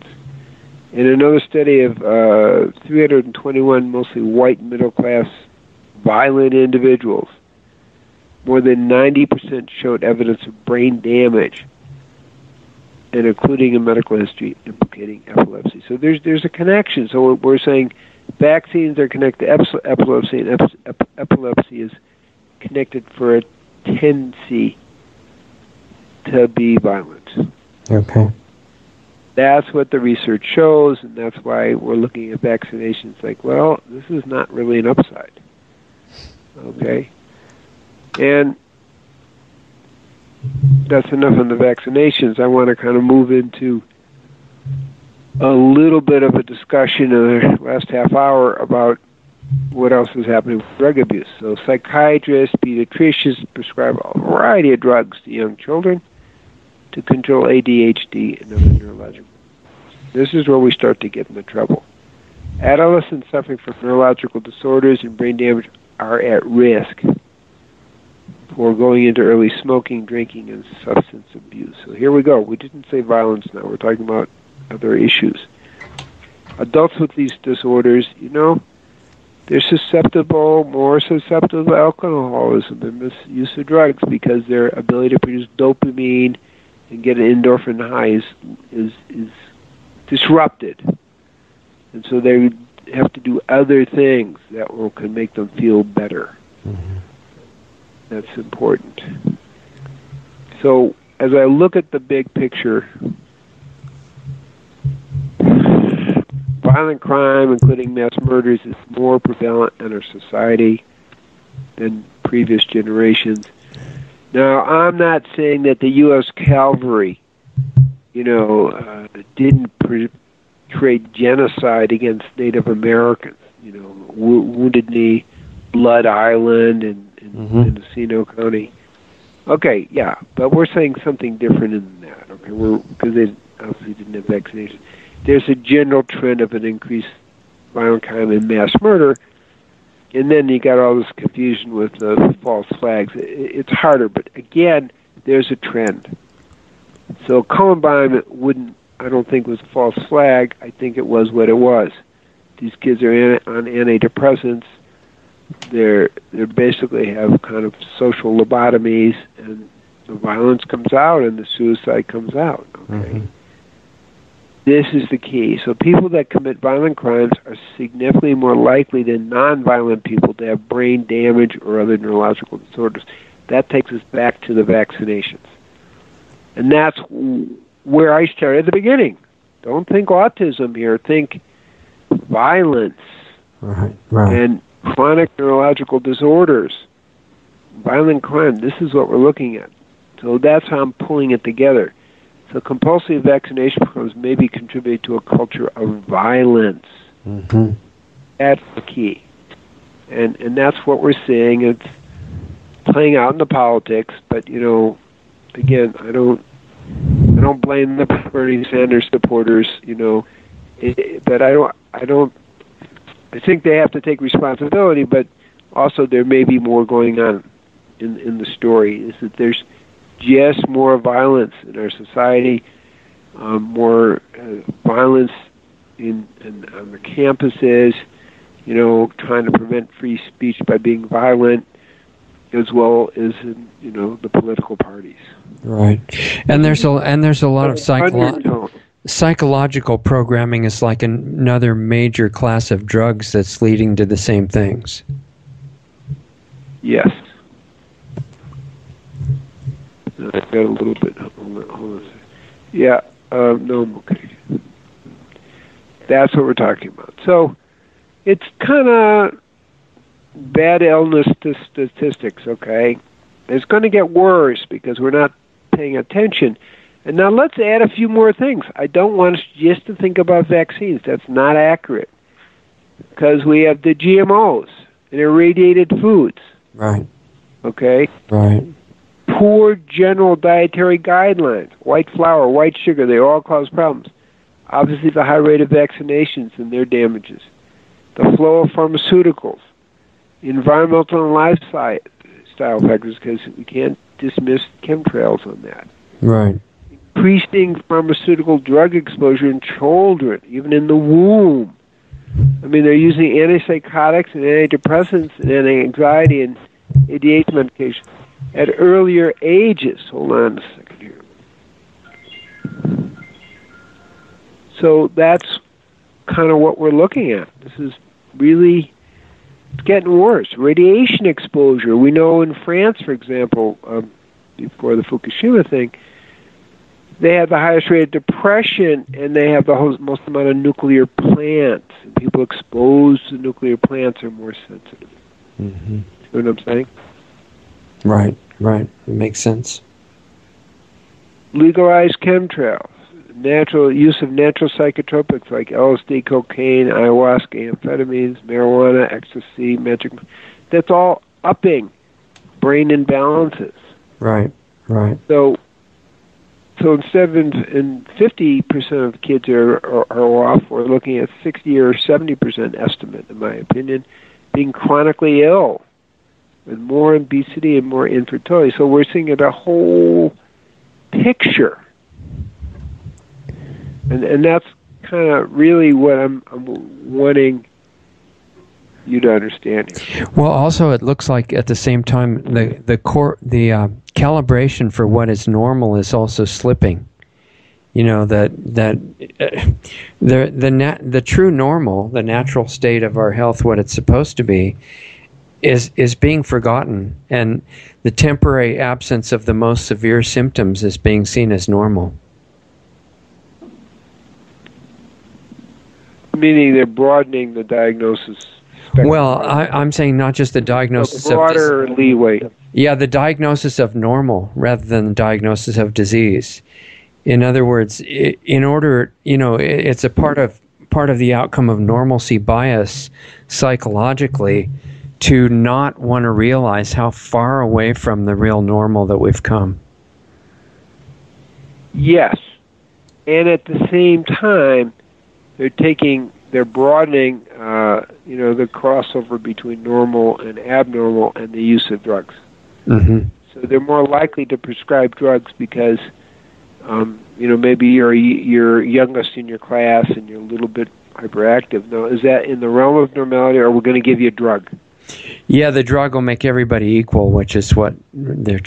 In another study of 321 mostly white middle-class violent individuals, more than 90% showed evidence of brain damage, and including a medical history implicating epilepsy. So there's a connection. So we're saying vaccines are connected to epilepsy, and epilepsy is connected for a tendency to be violent. Okay. That's what the research shows, and that's why we're looking at vaccinations like, well, this is not really an upside. Okay? And that's enough on the vaccinations. I want to kind of move into a little bit of a discussion in the last half hour about what else is happening with drug abuse. So psychiatrists, pediatricians prescribe a variety of drugs to young children to control ADHD and other neurological. This is where we start to get into trouble. Adolescents suffering from neurological disorders and brain damage are at risk for going into early smoking, drinking, and substance abuse. So here we go. We didn't say violence now. We're talking about other issues. Adults with these disorders, they're more susceptible to alcoholism and misuse of drugs because their ability to produce dopamine and get an endorphin high is disrupted. And so they have to do other things that can make them feel better. Mm-hmm. That's important. So as I look at the big picture, violent crime, including mass murders, is more prevalent in our society than previous generations. Now, I'm not saying that the U.S. cavalry, didn't portray genocide against Native Americans, Wounded Knee, Blood Island, in Mendocino County. Okay, yeah, but we're saying something different than that, okay? Because they obviously didn't have vaccination. There's a general trend of an increased violent crime and mass murder, and then you got all this confusion with the false flags. It's harder, but again, there's a trend. So Columbine I don't think was a false flag. I think it was what it was. These kids are on antidepressants. They basically have kind of social lobotomies, and the violence comes out and the suicide comes out. Okay. Mm-hmm. This is the key. So people that commit violent crimes are significantly more likely than nonviolent people to have brain damage or other neurological disorders. That takes us back to the vaccinations. And that's where I started at the beginning. Don't think autism here. Think violence and chronic neurological disorders. Violent crime. This is what we're looking at. So that's how I'm pulling it together. So compulsive vaccination programs may be contributing to a culture of violence. Mm-hmm. That's the key. And that's what we're seeing. It's playing out in the politics, but, again, I don't blame the Bernie Sanders supporters, but I think they have to take responsibility, but also there may be more going on in the story, is that there's just more violence in our society, more violence on the campuses, trying to prevent free speech by being violent, as well as in, the political parties. Right, and there's a lot of psychological programming is like another major class of drugs that's leading to the same things. Yes. I've got a little bit. Hold on a second. Yeah. No, I'm okay. That's what we're talking about. So it's kind of bad illness statistics, okay? It's going to get worse because we're not paying attention. And now let's add a few more things. I don't want us just to think about vaccines. That's not accurate, because we have the GMOs and irradiated foods. Right. Okay? Right. Poor general dietary guidelines, white flour, white sugar, they all cause problems. Obviously, the high rate of vaccinations and their damages. The flow of pharmaceuticals. Environmental and lifestyle factors, because we can't dismiss chemtrails on that. Right. Increasing pharmaceutical drug exposure in children, even in the womb. I mean, they're using antipsychotics and antidepressants and anti-anxiety and ADHD medications at earlier ages. Hold on a second here. So that's kind of what we're looking at. This is really getting worse. Radiation exposure. We know in France, for example, before the Fukushima thing, they had the highest rate of depression, and they have the most amount of nuclear plants. And people exposed to nuclear plants are more sensitive. Mm-hmm. You know what I'm saying? Right. It makes sense. Legalized chemtrails, natural use of natural psychotropics like LSD, cocaine, ayahuasca, amphetamines, marijuana, ecstasy, magic. That's all upping brain imbalances. Right. So instead of 50% of kids are off, we're looking at 60 or 70% estimate, in my opinion, being chronically ill, with more obesity and more infertility. So we're seeing the whole picture. And that's kind of really what I'm wanting you to understand here. Well, also, it looks like at the same time the calibration for what is normal is also slipping. You know, the true normal, the natural state of our health, what it's supposed to be, is being forgotten, and the temporary absence of the most severe symptoms is being seen as normal. Meaning they're broadening the diagnosis spectrum. Well, I'm saying not just the diagnosis of broader leeway. Yeah, the diagnosis of normal rather than the diagnosis of disease. In other words, in order, you know, it's a part of the outcome of normalcy bias psychologically to not want to realize how far away from the real normal that we've come. Yes. And at the same time, they're broadening, the crossover between normal and abnormal and the use of drugs. Mm-hmm. So they're more likely to prescribe drugs because, maybe you're youngest in your class and you're a little bit hyperactive. Now, is that in the realm of normality, or we're going to give you a drug? Yeah, the drug will make everybody equal, which is what they're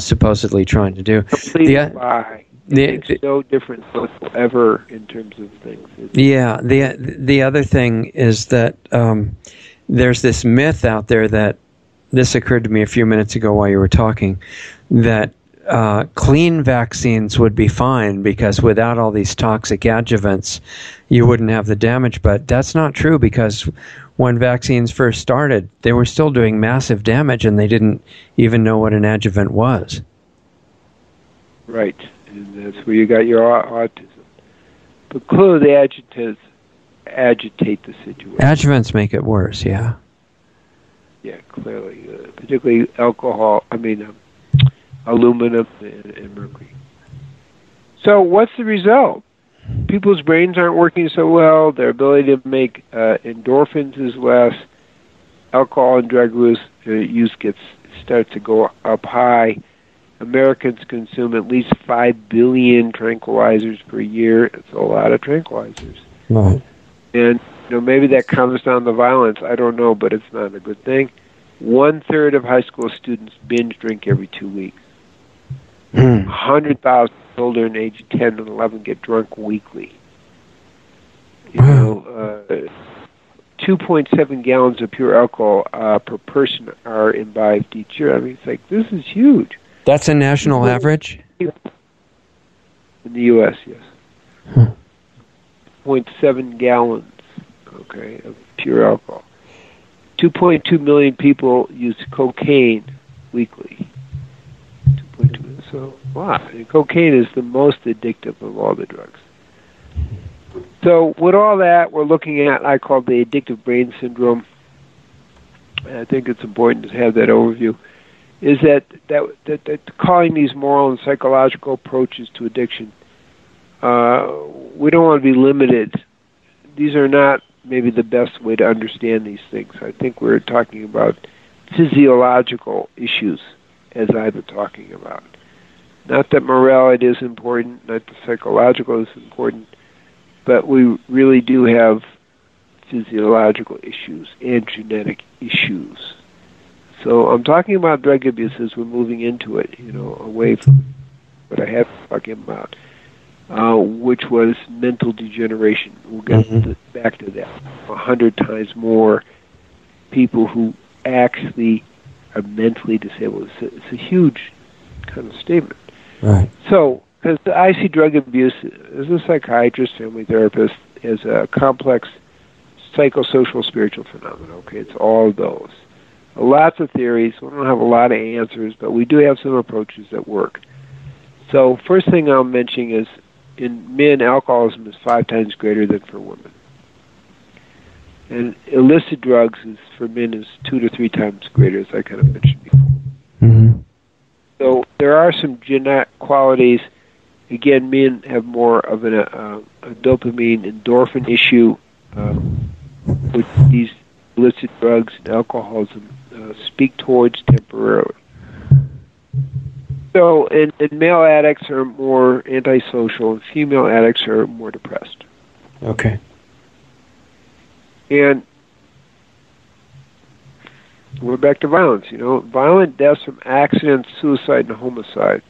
supposedly trying to do. Completely lie. It's no difference whatsoever in terms of things. The other thing is that there's this myth out there that, this occurred to me a few minutes ago while you were talking, that clean vaccines would be fine because without all these toxic adjuvants, you wouldn't have the damage. But that's not true, because when vaccines first started, they were still doing massive damage and they didn't even know what an adjuvant was. Right. And that's where you got your autism. But clearly the adjuvants agitate the situation. Adjuvants make it worse, yeah. Yeah, clearly. Particularly aluminum and mercury. So what's the result? People's brains aren't working so well. Their ability to make endorphins is less. Alcohol and drug use starts to go up high. Americans consume at least 5 billion tranquilizers per year. It's a lot of tranquilizers. Right. And maybe that comes down to violence. I don't know, but it's not a good thing. 1/3 of high school students binge drink every 2 weeks. 100,000 children aged 10 and 11 get drunk weekly. 2.7 gallons of pure alcohol per person are imbibed each year. I mean, it's like, this is huge. That's a national average? In the U.S., yes. 0.7 gallons, of pure alcohol. 2.2 million people use cocaine weekly. 2.2, so wow. And cocaine is the most addictive of all the drugs. So with all that, we're looking at, I call the addictive brain syndrome. And I think it's important to have that overview. Is that calling these moral and psychological approaches to addiction, we don't want to be limited. These are not maybe the best way to understand these things. I think we're talking about physiological issues, as I've been talking about. Not that morality is important, not that psychological is important, but we really do have physiological issues and genetic issues. So I'm talking about drug abuse as we're moving into it, away from what I have been talking about, which was mental degeneration. We'll get back to that. 100 times more people who actually are mentally disabled. It's a huge kind of statement. Right. So, because I see drug abuse as a psychiatrist, family therapist, as a complex psychosocial spiritual phenomenon. Okay, it's all of those. Lots of theories. We don't have a lot of answers, but we do have some approaches that work. So first thing I'm mentioning is in men, alcoholism is 5 times greater than for women. And illicit drugs for men is 2 to 3 times greater, as I kind of mentioned before. Mm-hmm. So there are some genetic qualities. Again, men have more of a dopamine endorphin issue with these illicit drugs and alcoholism speak towards temporarily. So, and male addicts are more antisocial, and female addicts are more depressed. Okay. And we're back to violence, you know, violent deaths from accidents, suicide, and homicide.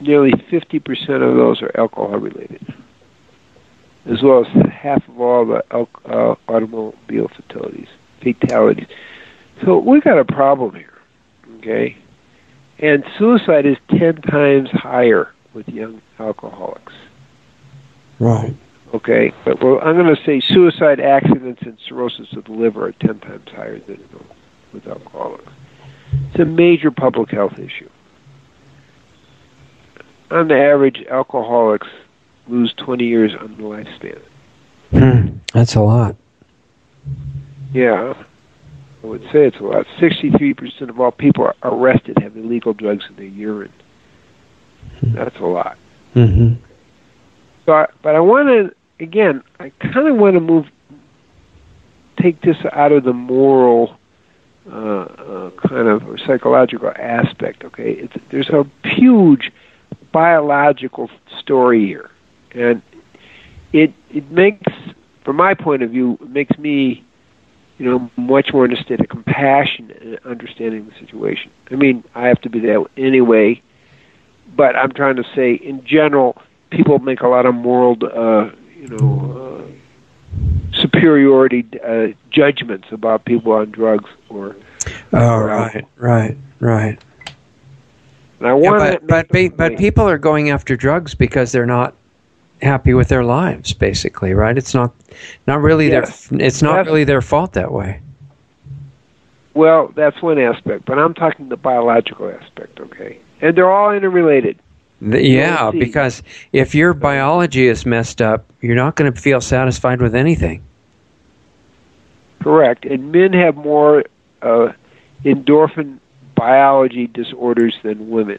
Nearly 50% of those are alcohol-related, as well as half of all the automobile fatalities. So we've got a problem here, okay? And suicide is 10 times higher with young alcoholics. Right. Okay, but I'm going to say suicide accidents and cirrhosis of the liver are 10 times higher than with alcoholics. It's a major public health issue. On the average, alcoholics lose 20 years on the lifespan. That's a lot. Yeah, I would say it's a lot. 63% of all people arrested have illegal drugs in their urine. That's a lot. Mm-hmm. But I want to, again, I kind of want to take this out of the moral kind of or psychological aspect, okay? There's a huge biological story here. And it makes, from my point of view, it makes me, you know, much more in a state of compassion and understanding the situation. I mean, I have to be that anyway, but I'm trying to say, in general, people make a lot of moral, superiority judgments about people on drugs or. Right. And I want but people are going after drugs because they're not happy with their lives, basically, right? It's not really really their fault that way. Well, that's one aspect, but I'm talking the biological aspect, okay? And they're all interrelated. Yeah, because if your biology is messed up, you're not going to feel satisfied with anything. Correct. And men have more endorphin biology disorders than women.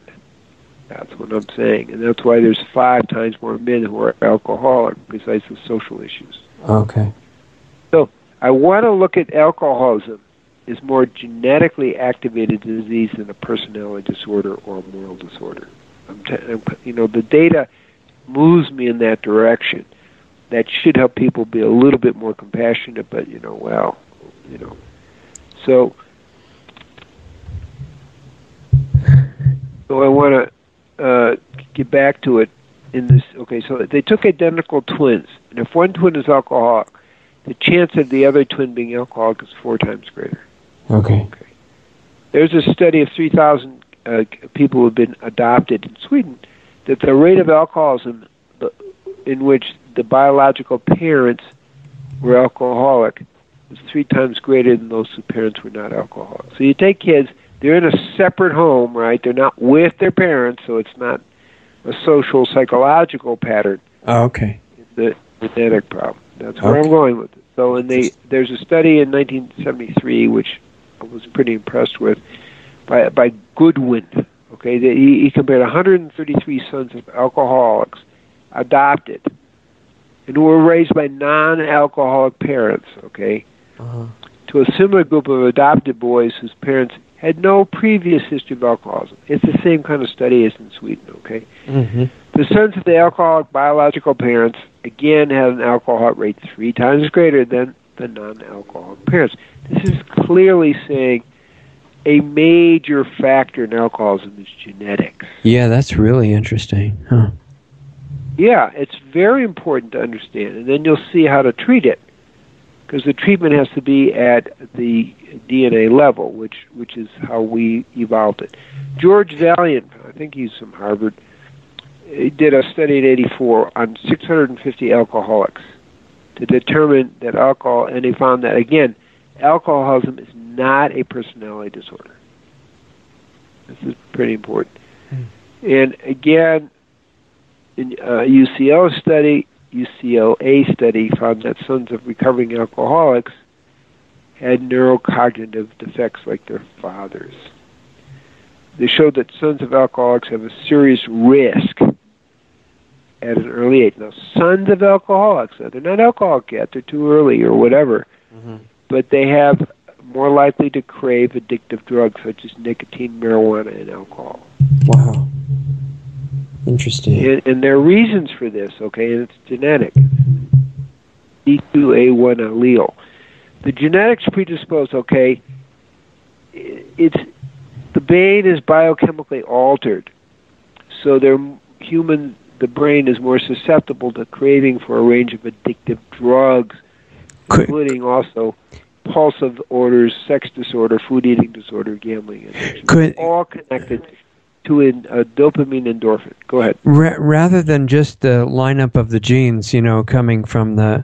That's what I'm saying. And that's why there's 5 times more men who are alcoholic, besides the social issues. Okay. So I want to look at alcoholism as more genetically activated disease than a personality disorder or a moral disorder. The data moves me in that direction. That should help people be a little bit more compassionate, but, So I want to get back to it in this. Okay, so they took identical twins, and if one twin is alcoholic, the chance of the other twin being alcoholic is 4 times greater. Okay. There's a study of 3,000 people who have been adopted in Sweden, that the rate of alcoholism in which the biological parents were alcoholic was 3 times greater than those whose parents were not alcoholic. So you take kids, they're in a separate home, right? They're not with their parents, so it's not a social psychological pattern. Oh, okay. It's a genetic problem. That's where I'm going with it. So there's a study in 1973, which I was pretty impressed with, by Goodwin, okay? He compared 133 sons of alcoholics adopted and who were raised by non-alcoholic parents, okay, to a similar group of adopted boys whose parents had no previous history of alcoholism. It's the same kind of study as in Sweden, okay? Mm-hmm. The sons of the alcoholic biological parents, again, had an alcohol rate 3 times greater than the non-alcoholic parents. This is clearly saying a major factor in alcoholism is genetics. Yeah, that's really interesting. Huh? Yeah, it's very important to understand, and then you'll see how to treat it, because the treatment has to be at the DNA level, which is how we evolved it. George Valiant, I think he's from Harvard, he did a study in 1984 on 650 alcoholics to determine that alcohol, and he found that, again, alcoholism is not a personality disorder. This is pretty important. And again, in UCLA study found that sons of recovering alcoholics had neurocognitive defects like their fathers. They showed that sons of alcoholics have a serious risk at an early age. Now, sons of alcoholics, they're not alcoholic yet, they're too early or whatever, but they have more likely to crave addictive drugs such as nicotine, marijuana, and alcohol. Wow. Interesting. And there are reasons for this, okay, and it's genetic. D2A1 allele. The genetics predispose, okay, it's the brain is biochemically altered, so the brain is more susceptible to craving for a range of addictive drugs, including also impulsive orders, sex disorder, food eating disorder, gambling, addiction, all connected to a dopamine endorphin. Go ahead. Rather than just the lineup of the genes, coming from the,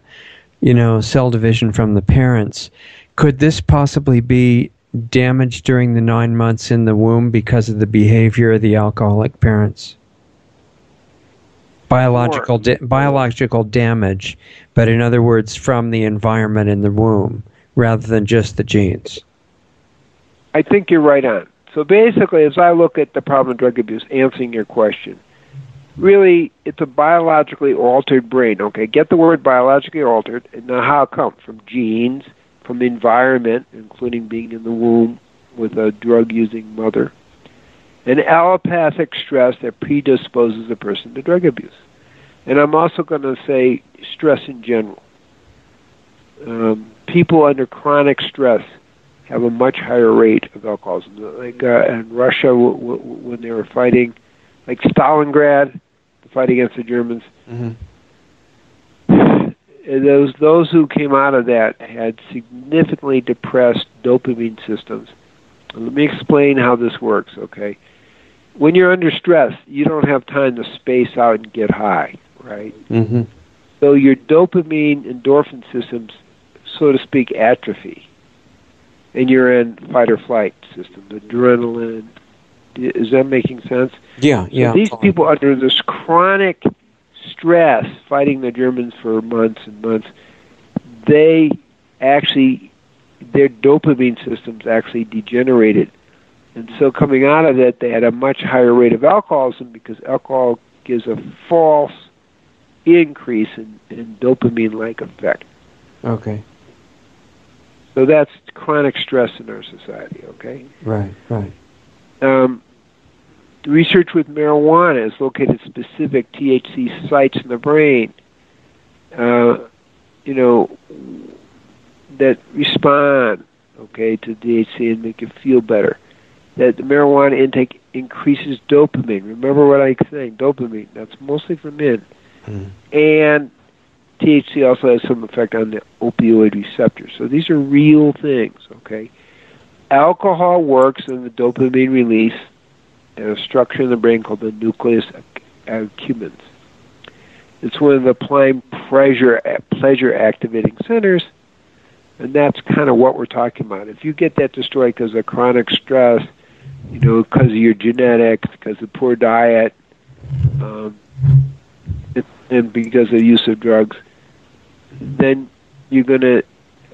cell division from the parents, could this possibly be damaged during the 9 months in the womb because of the behavior of the alcoholic parents? Biological damage, but in other words, from the environment in the womb, rather than just the genes. I think you're right on. So basically, as I look at the problem of drug abuse, answering your question, really, it's a biologically altered brain. Okay, get the word biologically altered, and now how come? From genes, from environment, including being in the womb with a drug-using mother, and allopathic stress that predisposes a person to drug abuse. And I'm also going to say stress in general. People under chronic stress have a much higher rate of alcoholism. Like in Russia, when they were fighting, like Stalingrad, the fight against the Germans, those who came out of that had significantly depressed dopamine systems. Let me explain how this works, okay? When you're under stress, you don't have time to space out and get high, right? So your dopamine endorphin systems, so to speak, atrophy. And you're in fight-or-flight system, adrenaline. Is that making sense? Yeah. So these people under this chronic stress, fighting the Germans for months and months, their dopamine systems actually degenerated. And so coming out of that, they had a much higher rate of alcoholism because alcohol gives a false increase in dopamine-like effect. Okay. So that's chronic stress in our society, okay? Right. Research with marijuana has located specific THC sites in the brain, that respond, okay, to DHC and make you feel better. That the marijuana intake increases dopamine. Remember what I said, dopamine. That's mostly for men. And THC also has some effect on the opioid receptor. So these are real things, okay? Alcohol works in the dopamine release in a structure in the brain called the nucleus accumbens. It's one of the prime pleasure activating centers. And that's kind of what we're talking about. If you get that destroyed because of chronic stress, because of your genetics, because of poor diet, and because of use of drugs, then you're going to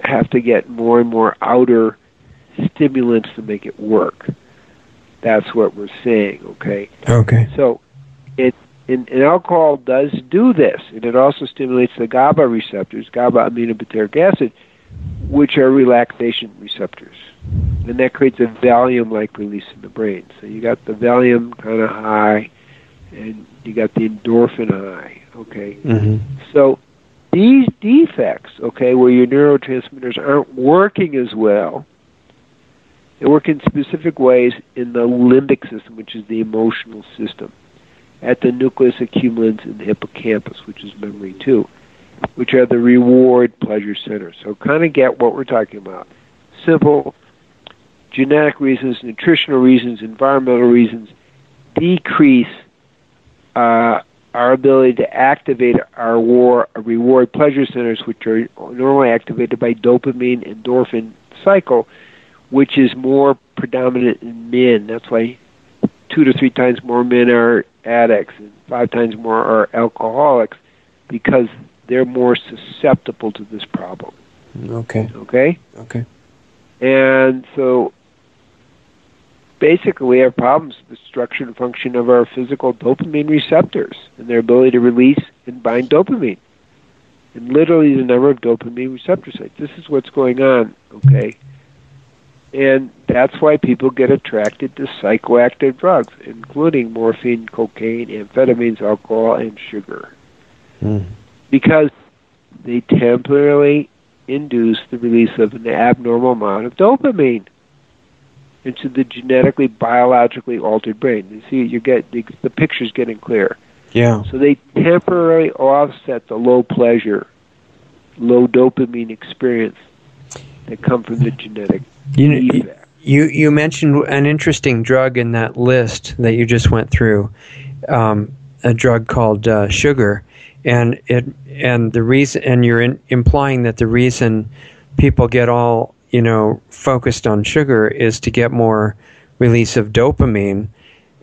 have to get more and more outer stimulants to make it work. That's what we're seeing, okay? Okay. So And alcohol does do this, and it also stimulates the GABA receptors, GABA-aminobutyric acid, which are relaxation receptors. And that creates a Valium-like release in the brain. So you got the Valium kind of high, and you got the endorphin high, okay? So these defects, okay, where your neurotransmitters aren't working as well, they work in specific ways in the limbic system, which is the emotional system, at the nucleus accumbens in the hippocampus, which is memory too, which are the reward pleasure centers. So kind of get what we're talking about. Simple, genetic reasons, nutritional reasons, environmental reasons decrease our ability to activate our reward pleasure centers, which are normally activated by dopamine endorphin cycle, which is more predominant in men. That's why 2 to 3 times more men are addicts and 5 times more are alcoholics, because they're more susceptible to this problem. Okay. And so basically we have problems with the structure and function of our physical dopamine receptors and their ability to release and bind dopamine. And literally the number of dopamine receptor sites. This is what's going on, okay? And that's why people get attracted to psychoactive drugs, including morphine, cocaine, amphetamines, alcohol, and sugar. Because they temporarily induce the release of an abnormal amount of dopamine into the genetically, biologically altered brain. You see, you get the picture's getting clear. Yeah. So they temporarily offset the low pleasure, low dopamine experience that come from the genetic defect. You mentioned an interesting drug in that list that you just went through, a drug called sugar, and you're implying that the reason people get all focused on sugar is to get more release of dopamine,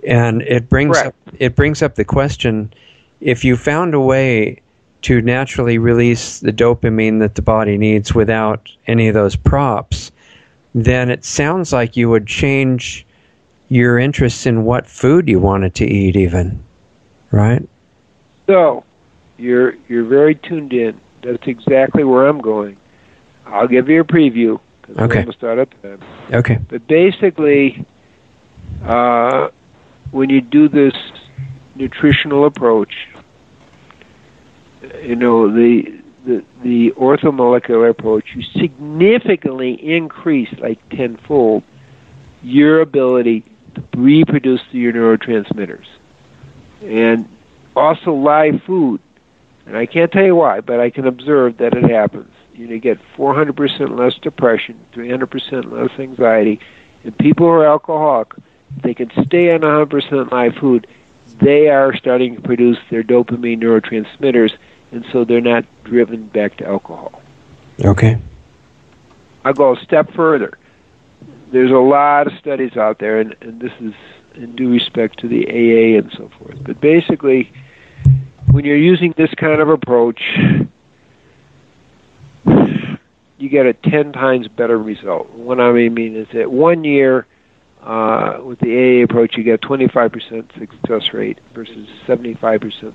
and it brings up the question: if you found a way to naturally release the dopamine that the body needs without any of those props, then it sounds like you would change your interests in what food you wanted to eat even, right? So, you're very tuned in. That's exactly where I'm going. I'll give you a preview, because we're going to start up then. Okay. But basically, when you do this nutritional approach, the orthomolecular approach, you significantly increase, like tenfold, your ability to reproduce your neurotransmitters. And also live food, and I can't tell you why, but I can observe that it happens. You get 400% less depression, 300% less anxiety, and people who are alcoholic, they can stay on 100% live food, they are starting to produce their dopamine neurotransmitters, and so they're not driven back to alcohol. Okay. I'll go a step further. There's a lot of studies out there, and this is in due respect to the AA and so forth. But basically, when you're using this kind of approach, you get a 10 times better result. What I mean is that 1 year, with the AA approach, you get 25% success rate versus 75%.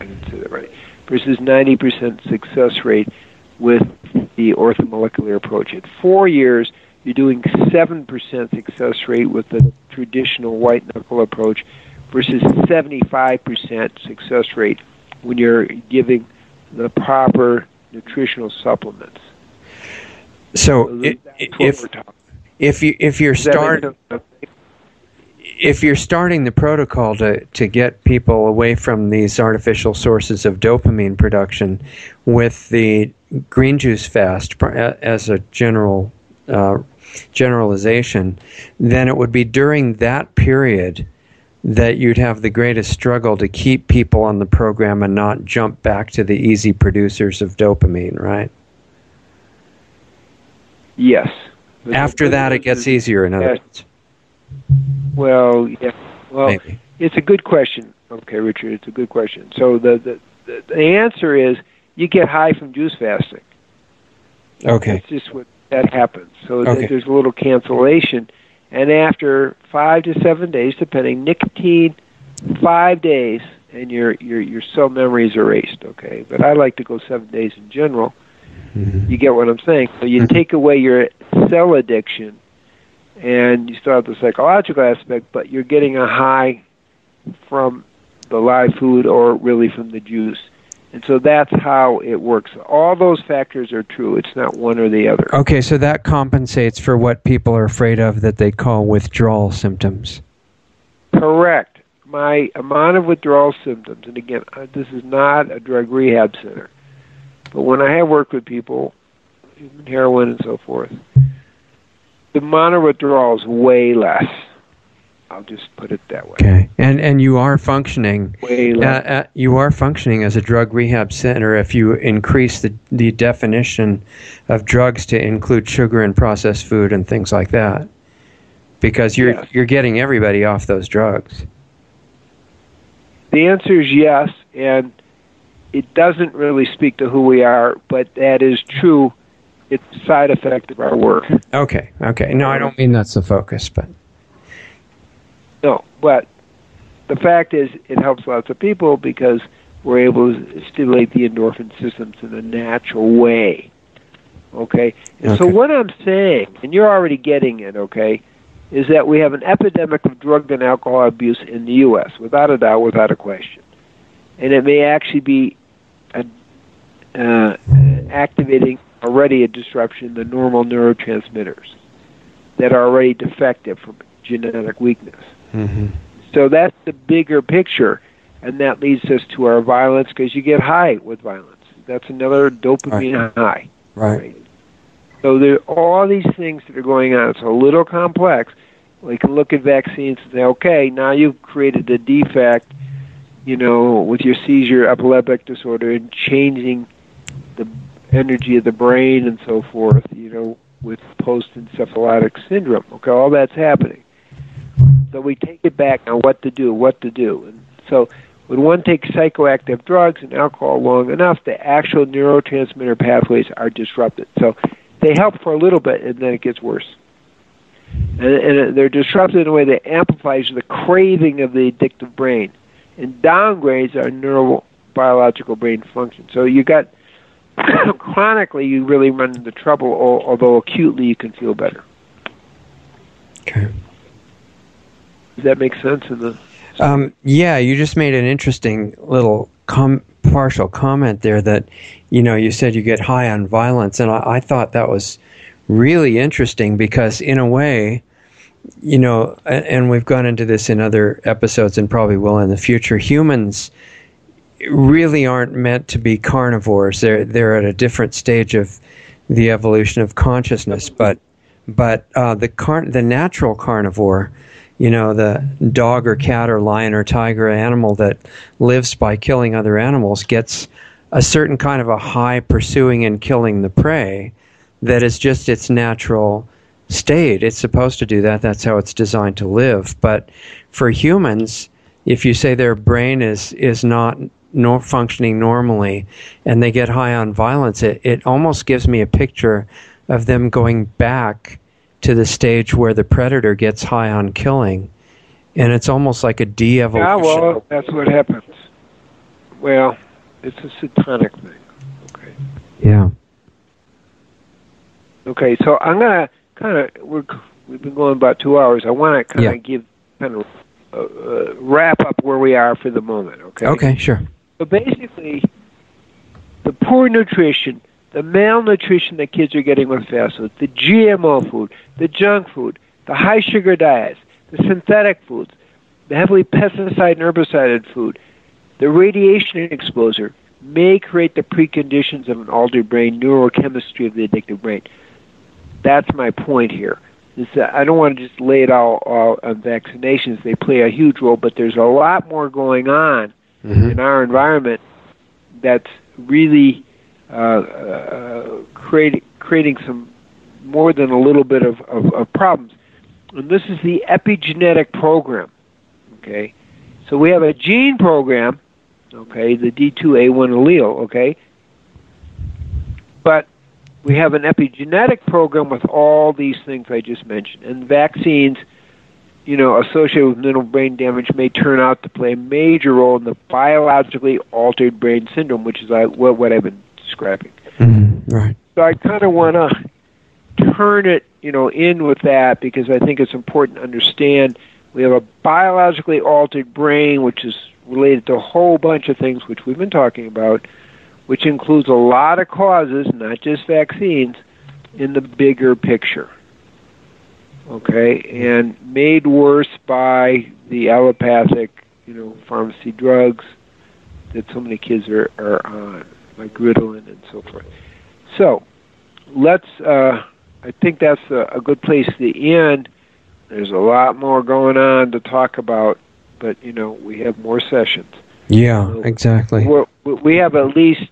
I didn't say that right. Versus 90% success rate with the orthomolecular approach. At 4 years, you're doing 7% success rate with the traditional white-knuckle approach versus 75% success rate when you're giving the proper nutritional supplements. If you're starting the protocol to get people away from these artificial sources of dopamine production with the green juice fast as a general generalization, then it would be during that period that you'd have the greatest struggle to keep people on the program and not jump back to the easy producers of dopamine, right? Yes. After that, it gets easier, in other words. Well, yeah. Well, maybe. It's a good question. Okay, Richard, it's a good question. So the answer is you get high from juice fasting. Okay. That's just what that happens. So there's a little cancellation. And after 5 to 7 days, depending, nicotine, 5 days, and your cell memory is erased, okay? But I like to go 7 days in general. Mm-hmm. You get what I'm saying? So you take away your cell addiction, and you still have the psychological aspect, but you're getting a high from the live food or really from the juice. And so that's how it works. All those factors are true. It's not one or the other. Okay, so that compensates for what people are afraid of that they call withdrawal symptoms. Correct. My amount of withdrawal symptoms, and again, this is not a drug rehab center, but when I have worked with people, even heroin and so forth, the amount of withdrawal is way less. I'll just put it that way. Okay, and you are functioning. Way less. You are functioning as a drug rehab center if you increase the definition of drugs to include sugar and processed food and things like that, because you're getting everybody off those drugs. The answer is yes, and it doesn't really speak to who we are, but that is true. It's a side effect of our work. Okay. No, I don't mean that's the focus, but. No, but the fact is it helps lots of people because we're able to stimulate the endorphin systems in a natural way, okay? And so what I'm saying, and you're already getting it, okay, is that we have an epidemic of drug and alcohol abuse in the U.S., without a doubt, without a question. And it may actually be activating a already a disruption in the normal neurotransmitters that are already defective from genetic weakness. Mm-hmm. So that's the bigger picture, and that leads us to our violence, because you get high with violence. That's another dopamine high. Right. So there are all these things that are going on. It's a little complex. We can look at vaccines and say, okay, now you've created a defect, you know, with your seizure, epileptic disorder, and changing the energy of the brain and so forth, you know, with post-encephalitic syndrome. Okay, all that's happening. So we take it back on what to do. And so when one takes psychoactive drugs and alcohol long enough, the actual neurotransmitter pathways are disrupted. So they help for a little bit, and then it gets worse. And they're disrupted in a way that amplifies the craving of the addictive brain and downgrades our neurobiological brain function. So you got chronically, you really run into trouble, although acutely you can feel better. Okay. Does that make sense? Yeah, you just made an interesting little partial comment there that, you know, you said you get high on violence, and I thought that was really interesting because, in a way, you know, and we've gone into this in other episodes and probably will in the future, humans really aren't meant to be carnivores. They're at a different stage of the evolution of consciousness, but the natural carnivore, you know, the dog or cat or lion or tiger animal that lives by killing other animals gets a certain kind of a high pursuing and killing the prey that is just its natural state. It's supposed to do that. That's how it's designed to live. But for humans, if you say their brain is not functioning normally and they get high on violence, it almost gives me a picture of them going back to the stage where the predator gets high on killing. And it's almost like a de-evolution. Yeah, well, that's what happens. Well, it's a satanic thing. Okay. Yeah. Okay, so I'm going to kind of, we've been going about 2 hours. I want to wrap up where we are for the moment, okay? Okay, sure. So basically, the poor nutrition, the malnutrition that kids are getting with fast food, the GMO food, the junk food, the high-sugar diets, the synthetic foods, the heavily pesticide and herbicided food, the radiation exposure, may create the preconditions of an altered brain, neurochemistry of the addictive brain. That's my point here. I don't want to just lay it all on vaccinations. They play a huge role, but there's a lot more going on in our environment that's really creating some more than a little bit of problems. And this is the epigenetic program. Okay, so we have a gene program. Okay, the D2A1 allele, okay? But we have an epigenetic program with all these things I just mentioned. And vaccines, you know, associated with minimal brain damage may turn out to play a major role in the biologically altered brain syndrome, which is what I've been describing. Mm-hmm. Right. So I kind of want to turn it, you know, in with that because I think it's important to understand we have a biologically altered brain, which is related to a whole bunch of things which we've been talking about, which includes a lot of causes, not just vaccines, in the bigger picture. Okay, and made worse by the allopathic, you know, pharmacy drugs that so many kids are on, like Ritalin and so forth. So, let's, I think that's a good place to end. There's a lot more going on to talk about, but, you know, we have more sessions. Yeah, so exactly. We have at least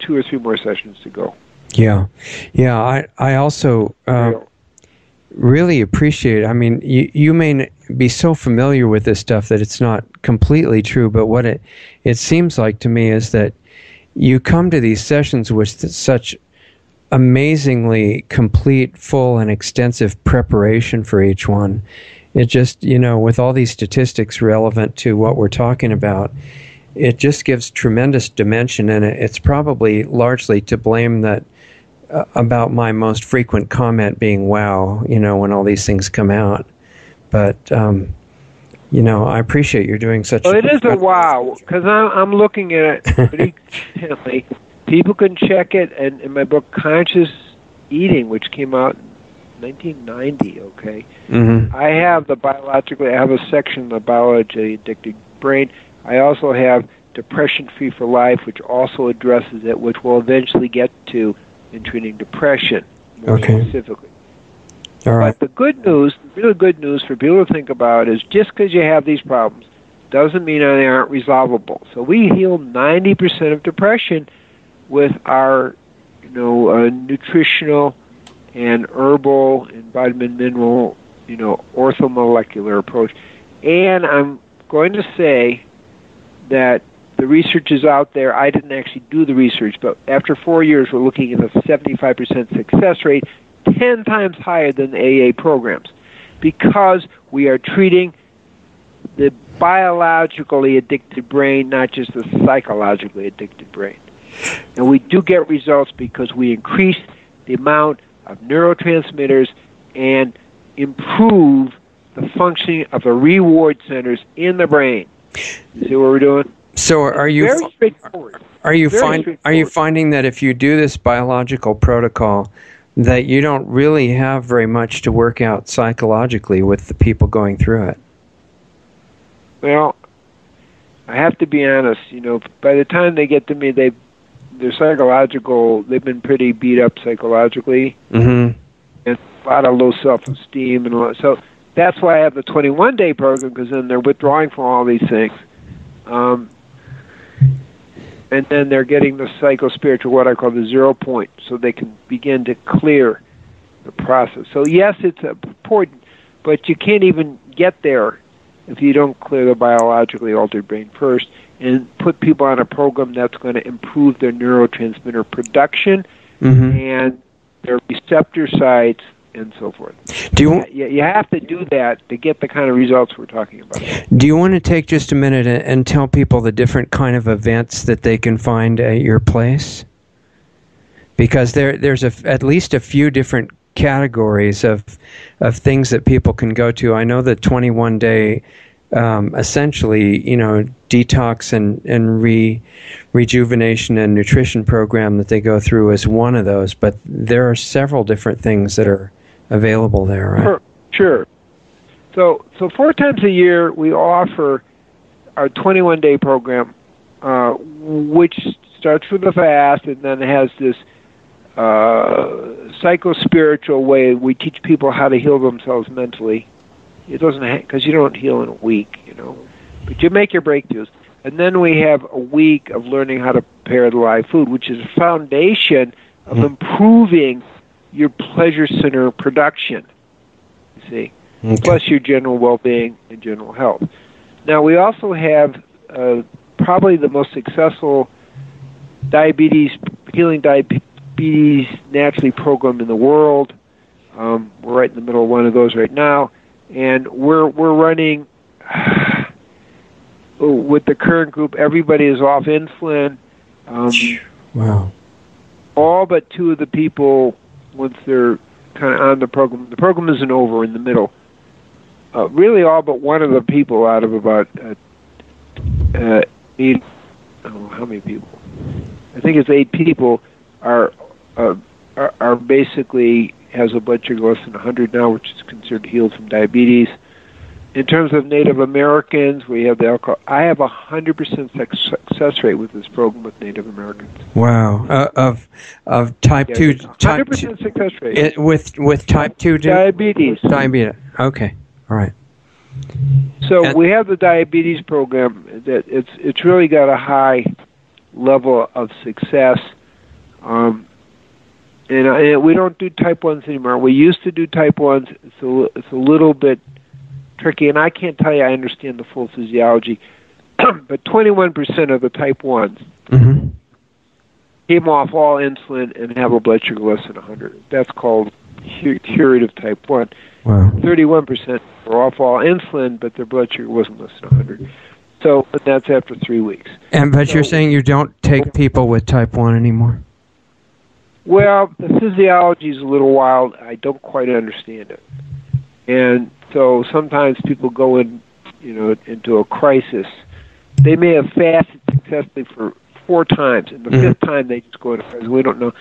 2 or 3 more sessions to go. Yeah. Yeah, I also really appreciate it. I mean, you may be so familiar with this stuff that it's not completely true, but what it seems like to me is that you come to these sessions with such amazingly complete, full, and extensive preparation for each one. It just, you know, with all these statistics relevant to what we're talking about, it just gives tremendous dimension, and it's probably largely to blame that about my most frequent comment being, wow, you know, when all these things come out. But, you know, I appreciate you're doing such... Well, it is a wow, because I'm looking at it pretty intently, people can check it. And in my book, Conscious Eating, which came out in 1990, okay, I have a section on the biology of the addicted brain. I also have Depression Free for Life, which also addresses it, which we'll eventually get to in treating depression more specifically. All right. But the good news, the really good news for people to think about is just because you have these problems doesn't mean they aren't resolvable. So we heal 90% of depression with our, nutritional and herbal and vitamin mineral, orthomolecular approach. And I'm going to say that the research is out there. I didn't actually do the research, but after 4 years, we're looking at a 75% success rate, 10 times higher than the AA programs, because we are treating the biologically addicted brain, not just the psychologically addicted brain. And we do get results because we increase the amount of neurotransmitters and improve the functioning of the reward centers in the brain. You see what we're doing? So are you finding that if you do this biological protocol, that you don't really have very much to work out psychologically with the people going through it? Well, I have to be honest. By the time they get to me, they've been pretty beat up psychologically, and a lot of low self-esteem and a lot. So that's why I have the 21-day program, because then they're withdrawing from all these things, and then they're getting the psycho-spiritual, what I call the 0 point, so they can begin to clear the process. So yes, it's important, but you can't even get there if you don't clear the biologically altered brain first and put people on a program that's going to improve their neurotransmitter production and their receptor sites and so forth. You have to do that to get the kind of results we're talking about. Do you want to take just a minute and tell people the different kind of events that they can find at your place? Because there's at least a few different categories of things that people can go to. I know the 21-day essentially, detox and rejuvenation and nutrition program that they go through is one of those, but there are several different things that are available there, right? Sure. So 4 times a year we offer our 21-day program, which starts with a fast and then has this psycho-spiritual way. We teach people how to heal themselves mentally. It doesn't, because you don't heal in a week, but you make your breakthroughs. And then we have a week of learning how to prepare the live food, which is a foundation of improving your pleasure center production, you see, plus your general well-being and general health. Now, we also have probably the most successful healing diabetes naturally program in the world. We're right in the middle of one of those right now. And we're running, with the current group, everybody is off insulin. Wow. All but 2 of the people, once they're kind of on the program isn't over in the middle. Really all but 1 of the people out of about, how many people? I think it's 8 people are basically has a blood sugar less than 100 now, which is considered healed from diabetes. In terms of Native Americans, we have the alcohol. I have 100% success rate with this program with Native Americans. Wow, of type 2 100% success rate with type 2 diabetes. Diabetes. Okay, all right. So we have the diabetes program that it's really got a high level of success. And we don't do type 1s anymore. We used to do type 1s. It's a little bit tricky, and I can't tell you I understand the full physiology. But 21% of the type 1s came off all insulin and have a blood sugar less than 100. That's called curative type 1. Wow. 31% were off all insulin, but their blood sugar wasn't less than 100. So that's after 3 weeks. But you're saying you don't take people with type 1 anymore? Well, the physiology is a little wild. I don't quite understand it. And so sometimes people go into a crisis. They may have fasted successfully for 4 times, and the fifth time they just go to prison. We don't know.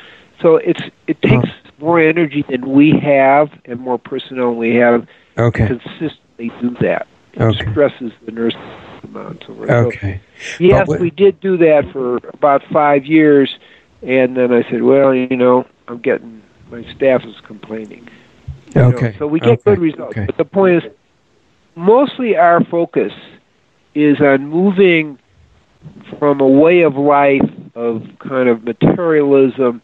So it takes more energy than we have and more personnel than we have to consistently do that. It stresses the nurses amount. So yes, we did do that for about 5 years, and then I said, well, you know, I'm getting, my staff is complaining. So we get good results. But the point is, mostly our focus is on moving from a way of life of kind of materialism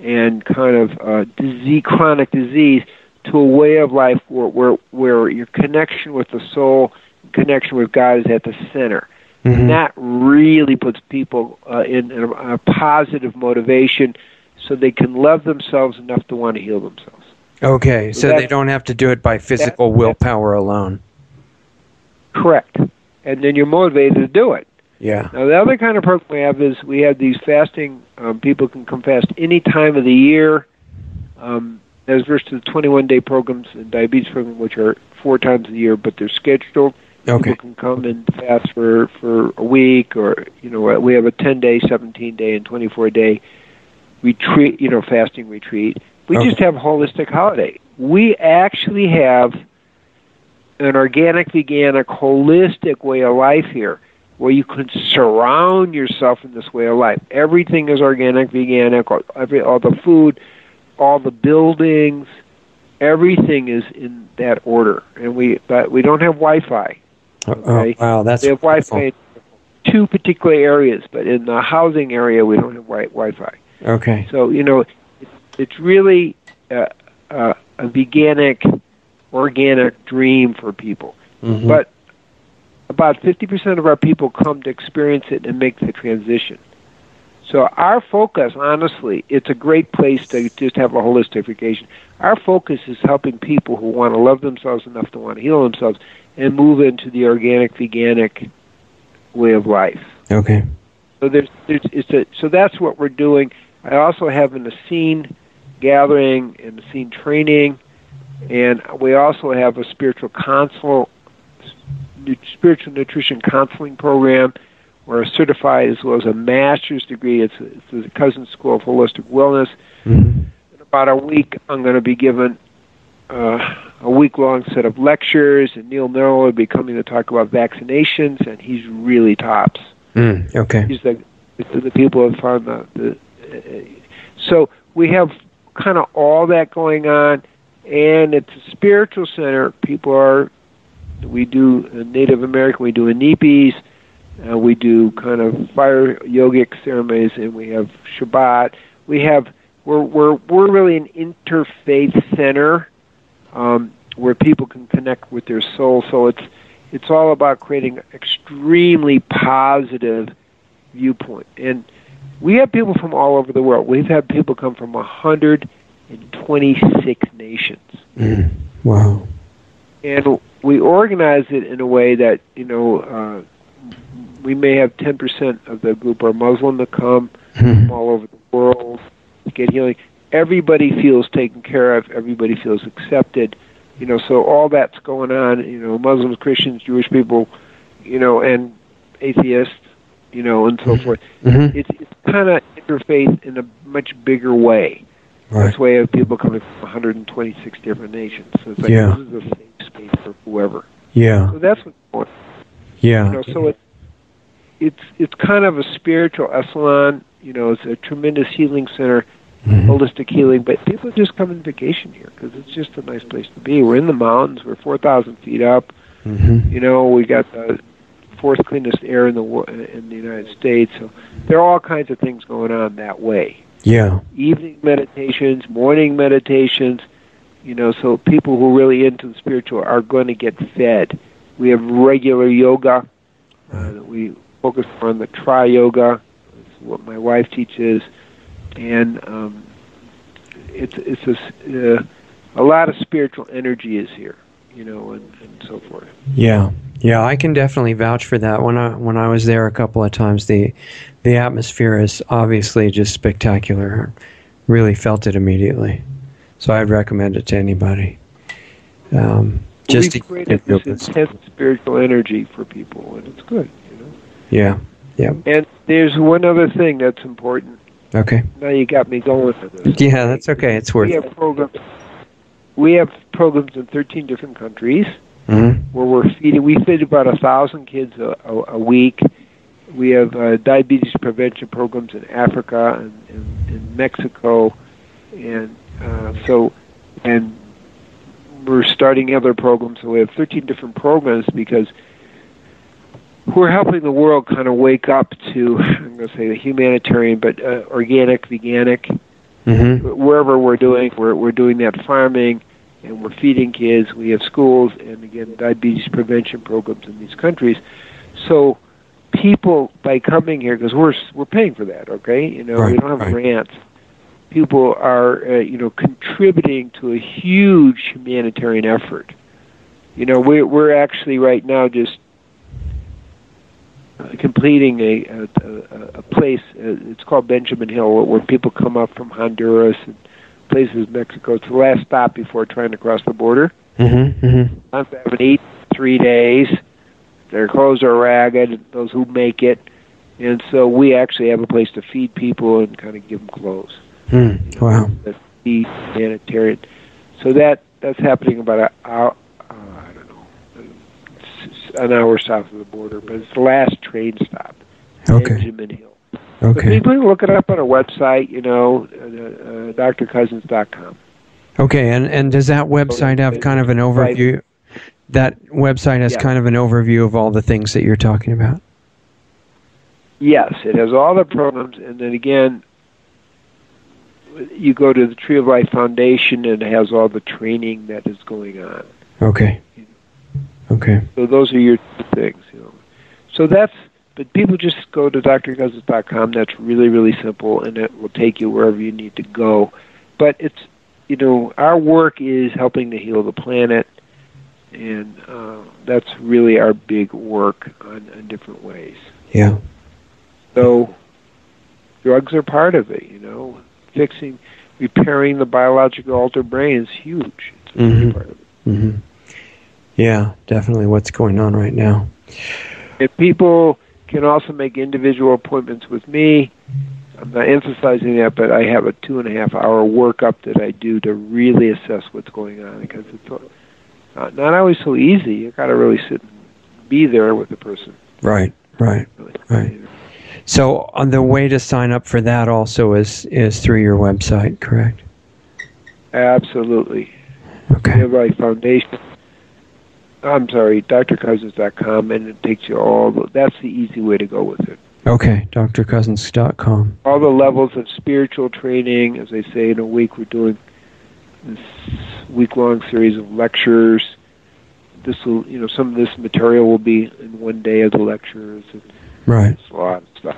and kind of disease, chronic disease, to a way of life where your connection with the soul, connection with God is at the center. Mm-hmm. And that really puts people in a positive motivation so they can love themselves enough to want to heal themselves. Okay, so they don't have to do it by physical willpower alone. Correct. And then you're motivated to do it. Yeah. Now, the other kind of program we have is we have these fasting. People can come fast any time of the year. As versus the 21-day programs and diabetes program, which are 4 times a year, but they're scheduled. People can come and fast for a week, or, you know, we have a 10-day, 17-day, and 24-day retreat, you know, fasting retreat. We just have a holistic holiday. We actually have an organic, veganic, holistic way of life here, where you can surround yourself in this way of life. Everything is organic, veganic, all the food, all the buildings, everything is in that order. And we don't have Wi-Fi. Okay? Oh, wow, that's, we have Wi-Fi in 2 particular areas, but in the housing area we don't have Wi-Fi. Okay. So, you know, it's really a veganic, organic dream for people. Mm-hmm. But about 50% of our people come to experience it and make the transition. So our focus, honestly, it's a great place to just have a holistification. Our focus is helping people who want to love themselves enough to want to heal themselves and move into the organic, veganic way of life. Okay. So so that's what we're doing. I also have an Essene gathering and Essene training, and we also have a spiritual nutrition counseling program, or a certified as well as a master's degree. It's the Cousins School of Holistic Wellness. Mm-hmm. In about a week, I'm going to be given a week-long set of lectures, and Neil Merrill will be coming to talk about vaccinations, and he's really tops. Mm, okay. He's the people who have found so we have kind of all that going on, and it's a spiritual center. We do Native American, we do Inipis, we do kind of fire yogic ceremonies, and we have Shabbat. We're really an interfaith center where people can connect with their soul. So it's all about creating an extremely positive viewpoint. And we have people from all over the world. We've had people come from 126 nations. Mm. Wow. And we organize it in a way that, you know, we may have 10% of the group are Muslim that come from all over the world to get healing. Everybody feels taken care of. Everybody feels accepted. You know, so all that's going on, you know, Muslims, Christians, Jewish people, you know, and atheists, you know, and so forth. Mm-hmm. It's kind of interfaith in a much bigger way. Right. That's why people coming from 126 different nations. So it's like, this is a safe space for whoever. Yeah. So that's what's going on. Yeah. You know, so it's kind of a spiritual Esalen. You know, it's a tremendous healing center, holistic healing. But people just come on vacation here because it's just a nice place to be. We're in the mountains. We're 4,000 feet up. Mm-hmm. You know, we got the 4th cleanest air in the United States. So there are all kinds of things going on that way. Yeah. Evening meditations, morning meditations. You know, so people who are really into the spiritual are going to get fed. We have regular yoga. We focus on the Tri Yoga. It's what my wife teaches, and a lot of spiritual energy is here, you know, and so forth. Yeah, yeah, I can definitely vouch for that. When I was there a couple of times, the atmosphere is obviously just spectacular. Really felt it immediately, so I'd recommend it to anybody. We've created this intense spiritual energy for people, and it's good, you know? Yeah, Yep. And there's one other thing that's important. Okay. Now you got me going for this. Yeah, that's okay. It's worth it. We have programs in 13 different countries where we feed about 1,000 kids a week. We have diabetes prevention programs in Africa and in Mexico, and we're starting other programs. So we have 13 different programs because we're helping the world kind of wake up to, I'm going to say the humanitarian, but organic, veganic, wherever we're doing that farming, and we're feeding kids. We have schools, and again, diabetes prevention programs in these countries. So people, by coming here, because we're paying for that, okay? You know, we don't have grants. People are, contributing to a huge humanitarian effort. You know, we're actually right now just completing a place. It's called Benjamin Hill, where people come up from Honduras and places in Mexico. It's the last stop before trying to cross the border. I'm having 3 days. Their clothes are ragged, those who make it. And so we actually have a place to feed people and kind of give them clothes. Wow. That's the humanitarian. So that's happening about an hour south of the border, but it's the last train stop. Okay. Benjamin Hill. Okay. So people can look it up on our website, drcousens.com. Okay, and does that website have kind of an overview? That website has kind of an overview of all the things that you're talking about. Yes, it has all the programs, and then again, you go to the Tree of Life Foundation, and it has all the training that is going on. Okay. Okay. So those are your things. So but people just go to drcousens.com. That's really, really simple, and it will take you wherever you need to go. But it's, our work is helping to heal the planet. And that's really our big work on different ways. Yeah. So drugs are part of it, repairing the biological altered brain is huge. It's a big part of it. Yeah, definitely what's going on right now. If people can also make individual appointments with me, I'm not emphasizing that, but I have a 2.5-hour workup that I do to really assess what's going on because it's not always so easy. You got to really sit and be there with the person. Right. So on the way to sign up for that also is through your website, correct? Absolutely. Okay. Nearby Foundation. I'm sorry, drcousens.com, and it takes you that's the easy way to go with it. Okay, drcousens.com. All the levels of spiritual training, as they say, in a week we're doing this week-long series of lectures. This will, some of this material will be in one day of the lectures. And it's a lot of stuff.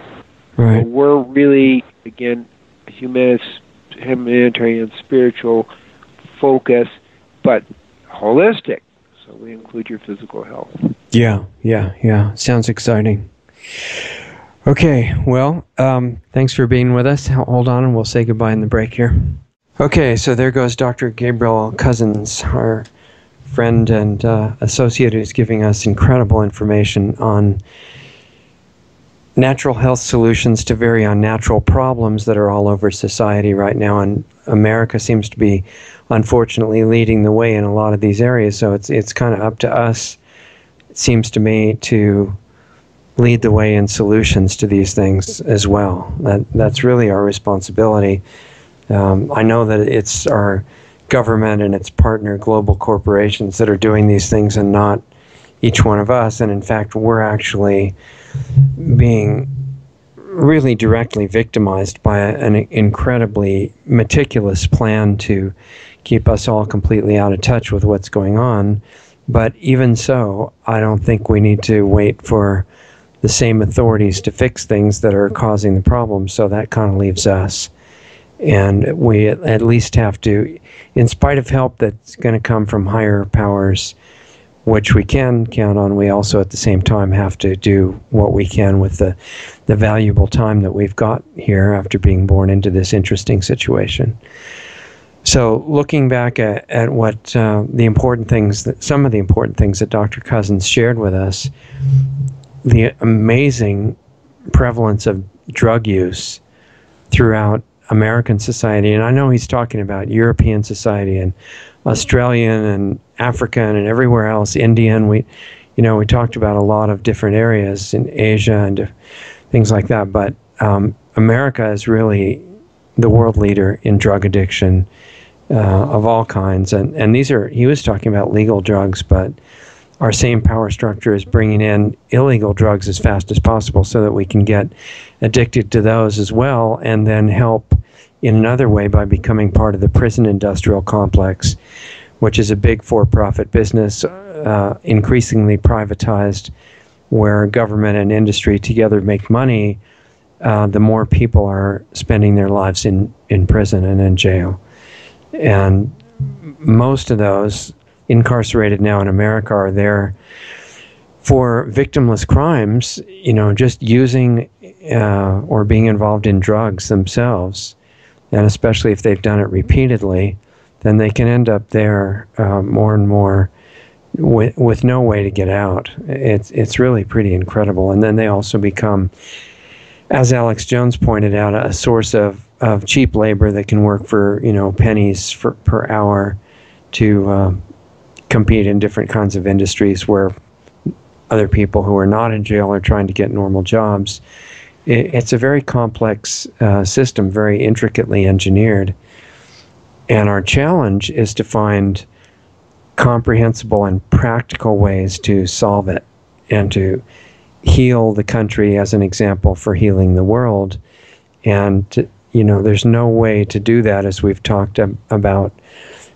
Right. But we're really, again, humanitarian, spiritual focus, but holistic. So we include your physical health. Yeah. Sounds exciting. Okay, well, thanks for being with us. Hold on, and we'll say goodbye in the break here. Okay, so there goes Dr. Gabriel Cousens, our friend and associate who's giving us incredible information on natural health solutions to very unnatural problems that are all over society right now. And America seems to be, unfortunately, leading the way in a lot of these areas. So it's kind of up to us, it seems to me, to lead the way in solutions to these things as well. That's really our responsibility. I know that it's our government and its partner global corporations that are doing these things and not each one of us. And in fact, we're actually being really directly victimized by an incredibly meticulous plan to keep us all completely out of touch with what's going on. But even so, I don't think we need to wait for the same authorities to fix things that are causing the problem. So that kind of leaves us. And we at least have to, in spite of help that's going to come from higher powers, which we can count on, we also at the same time have to do what we can with the valuable time that we've got here after being born into this interesting situation. So looking back at what some of the important things that Dr. Cousens shared with us, the amazing prevalence of drug use throughout American society, and I know he's talking about European society and Australian and African and everywhere else, Indian. We talked about a lot of different areas in Asia and things like that, but America is really the world leader in drug addiction of all kinds. And these are, he was talking about legal drugs, but our same power structure is bringing in illegal drugs as fast as possible so that we can get addicted to those as well, and then help in another way by becoming part of the prison industrial complex, which is a big for-profit business, increasingly privatized, where government and industry together make money. The more people are spending their lives in prison and in jail. And most of those incarcerated now in America are there for victimless crimes, just using or being involved in drugs themselves. And especially if they've done it repeatedly, then they can end up there more and more with no way to get out. It's really pretty incredible. And then they also become, as Alex Jones pointed out, a source of cheap labor that can work for, pennies per hour to compete in different kinds of industries where other people who are not in jail are trying to get normal jobs. It's a very complex system, very intricately engineered. And our challenge is to find comprehensible and practical ways to solve it and to heal the country as an example for healing the world. And, there's no way to do that, as we've talked about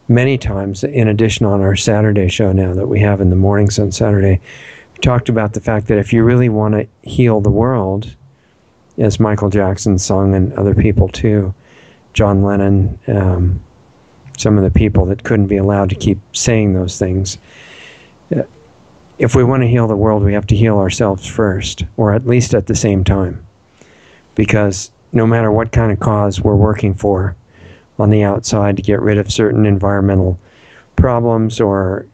many times, in addition on our Saturday show now that we have in the mornings on Saturday. We talked about the fact that if you really want to heal the world, as Michael Jackson sung, and other people too, John Lennon, some of the people that couldn't be allowed to keep saying those things, if we want to heal the world, we have to heal ourselves first, or at least at the same time. Because no matter what kind of cause we're working for on the outside to get rid of certain environmental problems or,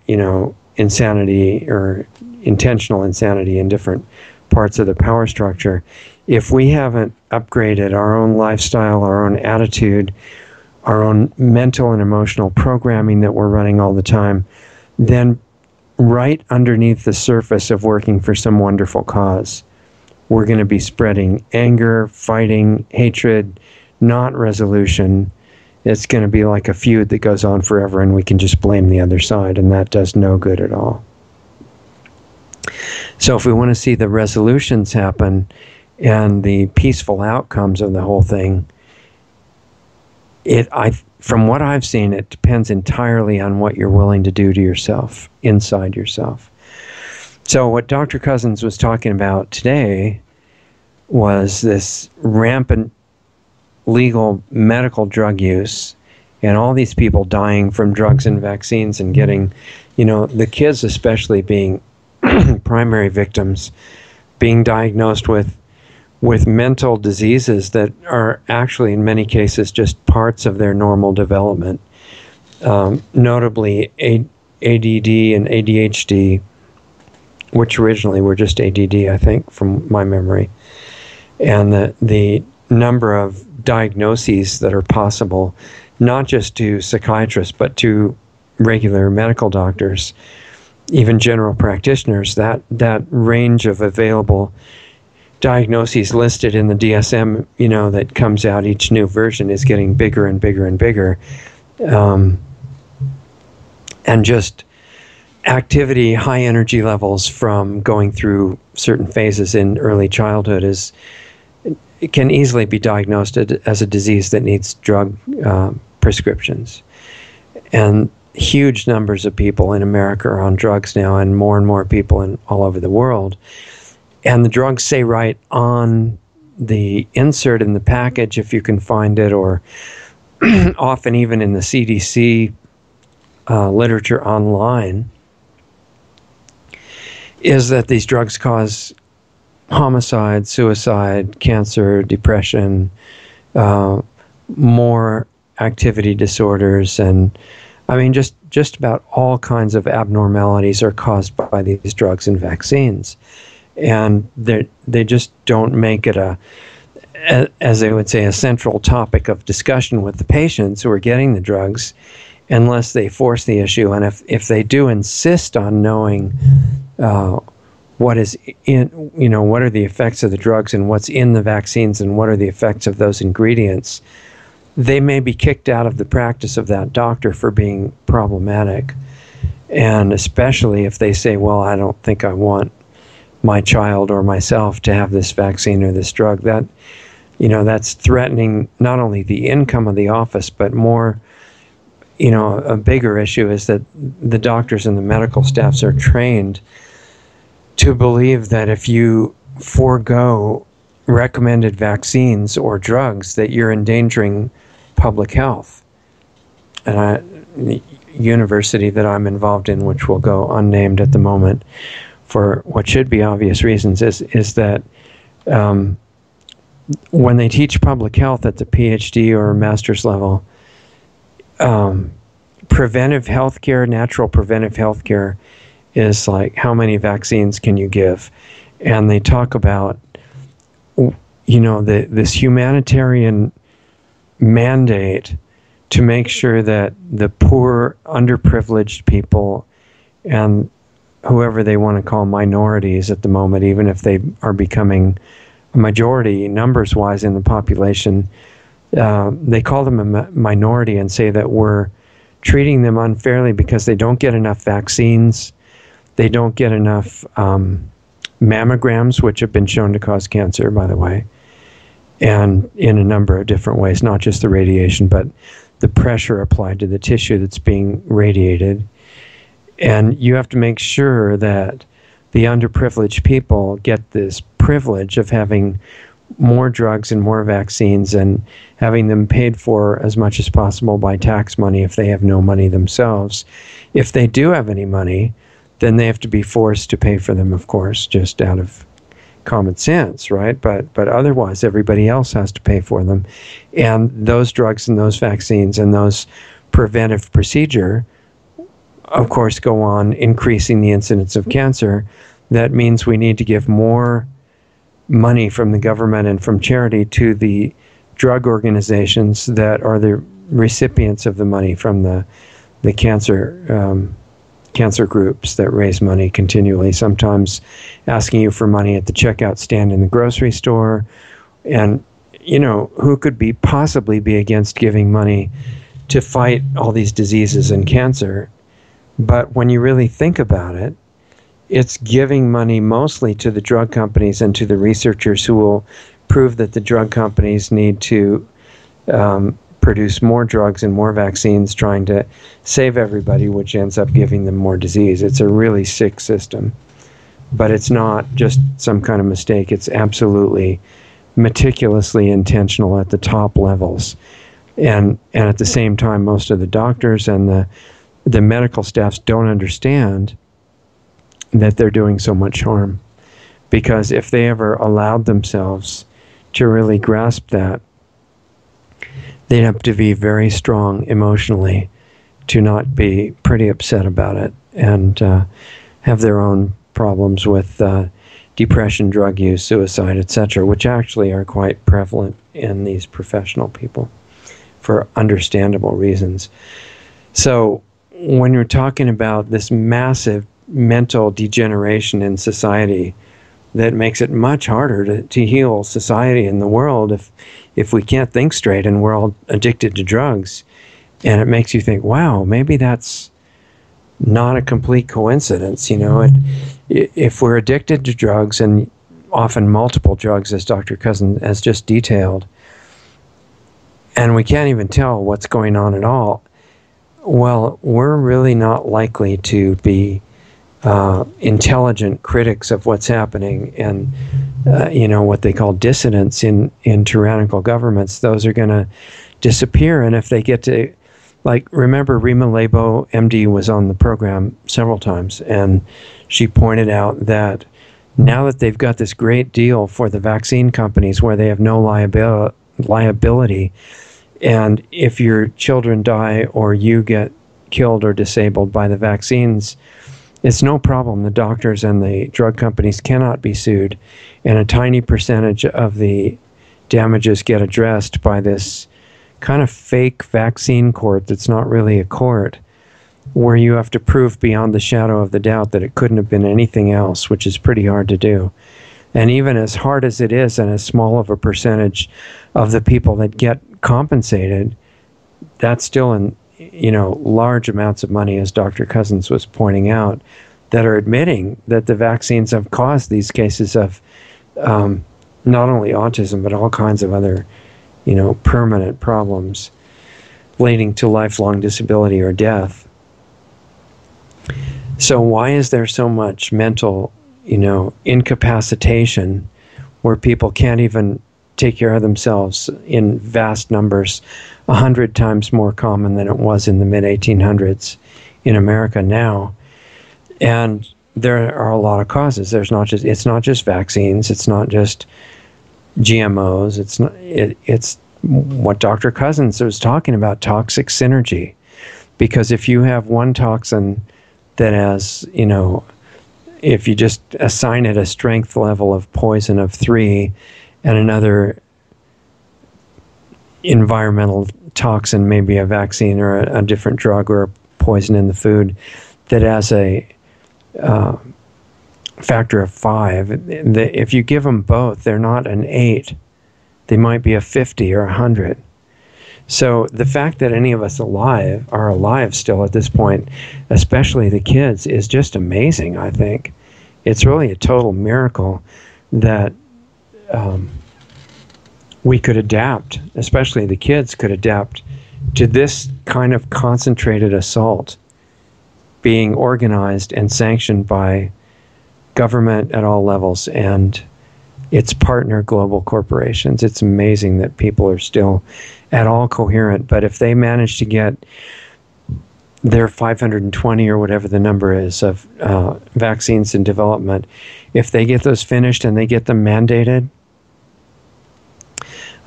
insanity or intentional insanity in different parts of the power structure, if we haven't upgraded our own lifestyle, our own attitude, our own mental and emotional programming that we're running all the time, then right underneath the surface of working for some wonderful cause, we're going to be spreading anger, fighting, hatred, not resolution. It's going to be like a feud that goes on forever, and we can just blame the other side, and that does no good at all. So if we want to see the resolutions happen and the peaceful outcomes of the whole thing, from what I've seen, it depends entirely on what you're willing to do to yourself, inside yourself. So what Dr. Cousens was talking about today was this rampant legal medical drug use and all these people dying from drugs and vaccines and getting, the kids especially being primary victims, being diagnosed with mental diseases that are actually in many cases just parts of their normal development, notably ADD and ADHD, which originally were just ADD, I think, from my memory. And the number of diagnoses that are possible, not just to psychiatrists, but to regular medical doctors, even general practitioners, that range of available diagnoses listed in the DSM, that comes out, each new version is getting bigger and bigger and bigger. And just activity, high energy levels from going through certain phases in early childhood it can easily be diagnosed as a disease that needs drug prescriptions. And huge numbers of people in America are on drugs now, and more people all over the world. And the drugs say right on the insert in the package, if you can find it, or often even in the CDC literature online, is that these drugs cause homicide, suicide, cancer, depression, more activity disorders, and just about all kinds of abnormalities are caused by these drugs and vaccines. and they just don't make it as they would say, a central topic of discussion with the patients who are getting the drugs unless they force the issue. And if they do insist on knowing what is in, you know, what are the effects of the drugs and what's in the vaccines and what are the effects of those ingredients, they may be kicked out of the practice of that doctor for being problematic. And especially if they say, well, I don't think I want my child or myself to have this vaccine or this drug, that, you know, that's threatening not only the income of the office, but more, you know, a bigger issue is that the doctors and the medical staffs are trained to believe that if you forego recommended vaccines or drugs, that you're endangering public health. And the university that I'm involved in, which will go unnamed at the moment, for what should be obvious reasons, is that when they teach public health at the PhD or master's level, preventive health care, natural preventive health care, is like how many vaccines can you give? And they talk about, you know, this humanitarian mandate to make sure that the poor, underprivileged people and whoever they want to call minorities at the moment, even if they are becoming a majority numbers-wise in the population, they call them a minority and say that we're treating them unfairly because they don't get enough vaccines, they don't get enough mammograms, which have been shown to cause cancer, by the way, and in a number of different ways, not just the radiation, but the pressure applied to the tissue that's being radiated. And you have to make sure that the underprivileged people get this privilege of having more drugs and more vaccines and having them paid for as much as possible by tax money if they have no money themselves. If they do have any money, then they have to be forced to pay for them, of course, just out of common sense, right? But otherwise, everybody else has to pay for them. And those drugs and those vaccines and those preventive procedure, of course, go on increasing the incidence of cancer. That means we need to give more money from the government and from charity to the drug organizations that are the recipients of the money from the cancer groups that raise money continually, sometimes asking you for money at the checkout stand in the grocery store. And, you know, who could be possibly be against giving money to fight all these diseases and cancer? But when you really think about it, it's giving money mostly to the drug companies and to the researchers who will prove that the drug companies need to produce more drugs and more vaccines, trying to save everybody, which ends up giving them more disease. It's a really sick system. But it's not just some kind of mistake. It's absolutely meticulously intentional at the top levels. And at the same time, most of the doctors and the medical staffs don't understand that they're doing so much harm, because if they ever allowed themselves to really grasp that, they'd have to be very strong emotionally to not be pretty upset about it and have their own problems with depression, drug use, suicide, etc., which actually are quite prevalent in these professional people for understandable reasons. So when you're talking about this massive mental degeneration in society that makes it much harder to heal society and the world if we can't think straight and we're all addicted to drugs, and it makes you think, wow, maybe that's not a complete coincidence. You know, if we're addicted to drugs, and often multiple drugs, as Dr. Cousens has just detailed, and we can't even tell what's going on at all, well, we're really not likely to be intelligent critics of what's happening, and you know, what they call dissidents in tyrannical governments. Those are going to disappear, and if they get to, like, remember Rima Laibow, MD, was on the program several times, and she pointed out that now that they've got this great deal for the vaccine companies where they have no liability, and if your children die or you get killed or disabled by the vaccines, It's no problem. The doctors and the drug companies cannot be sued, and a tiny percentage of the damages get addressed by this kind of fake vaccine court that's not really a court, where you have to prove beyond the shadow of the doubt that it couldn't have been anything else, which is pretty hard to do. And even as hard as it is, and as small of a percentage of the people that get compensated, that's still in, you know, large amounts of money, as Dr. Cousens was pointing out, that are admitting that the vaccines have caused these cases of not only autism, but all kinds of other, you know, permanent problems leading to lifelong disability or death. So why is there so much mental, you know, incapacitation where people can't even take care of themselves in vast numbers, 100 times more common than it was in the mid-1800s in America now? And there are a lot of causes. There's not just, it's not just vaccines, it's not just GMOs, it's not, it's what Dr. Cousens was talking about, toxic synergy. Because if you have one toxin that has, you know, if you just assign it a strength level of poison of 3 and another environmental toxin, maybe a vaccine or a different drug or a poison in the food that has a factor of 5, if you give them both, they're not an 8. They might be a 50 or 100. So the fact that any of us alive are alive still at this point, especially the kids, is just amazing, I think. It's really a total miracle that we could adapt, especially the kids could adapt to this kind of concentrated assault being organized and sanctioned by government at all levels and its partner global corporations. It's amazing that people are still at all coherent. But if they manage to get their 520 or whatever the number is of vaccines in development, if they get those finished and they get them mandated,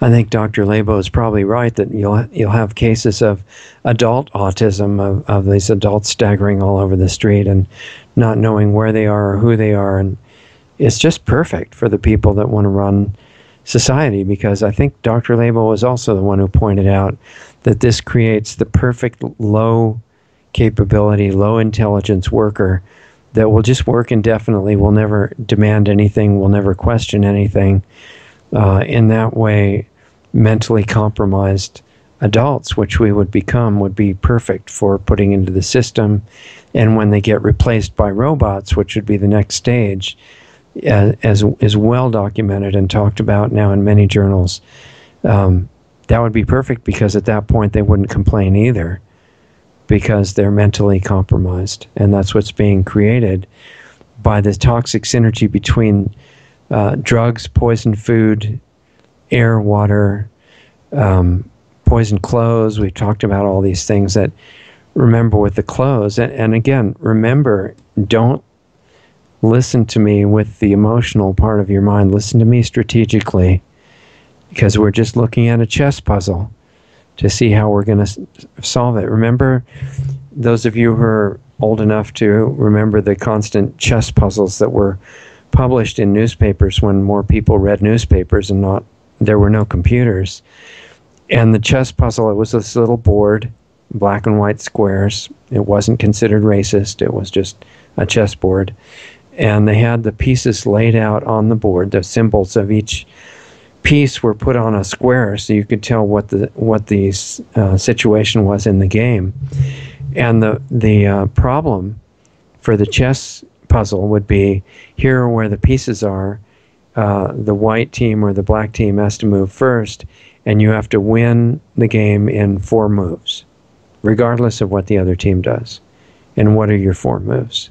I think Dr. Laibow is probably right that you'll have cases of adult autism, of these adults staggering all over the street and not knowing where they are or who they are. And it's just perfect for the people that want to run society, because I think Dr. Laibow was also the one who pointed out that this creates the perfect low capability, low intelligence worker that will just work indefinitely, will never demand anything, will never question anything. In that way, mentally compromised adults, which we would become, would be perfect for putting into the system. And when they get replaced by robots, which would be the next stage, as is well documented and talked about now in many journals, that would be perfect, because at that point they wouldn't complain either, because they're mentally compromised. And that's what's being created by the toxic synergy between drugs, poisoned food, air, water, poisoned clothes. We've talked about all these things that, remember with the clothes, and again, remember, don't listen to me with the emotional part of your mind. Listen to me strategically, because we're just looking at a chess puzzle to see how we're going to solve it. Remember, those of you who are old enough to remember the constant chess puzzles that were published in newspapers when more people read newspapers and not, there were no computers. And the chess puzzle, it was this little board, black and white squares. It wasn't considered racist. It was just a chessboard. And they had the pieces laid out on the board. The symbols of each piece were put on a square so you could tell what the situation was in the game. And the problem for the chess puzzle would be, here are where the pieces are. The white team or the black team has to move first, and you have to win the game in 4 moves, regardless of what the other team does. And what are your 4 moves?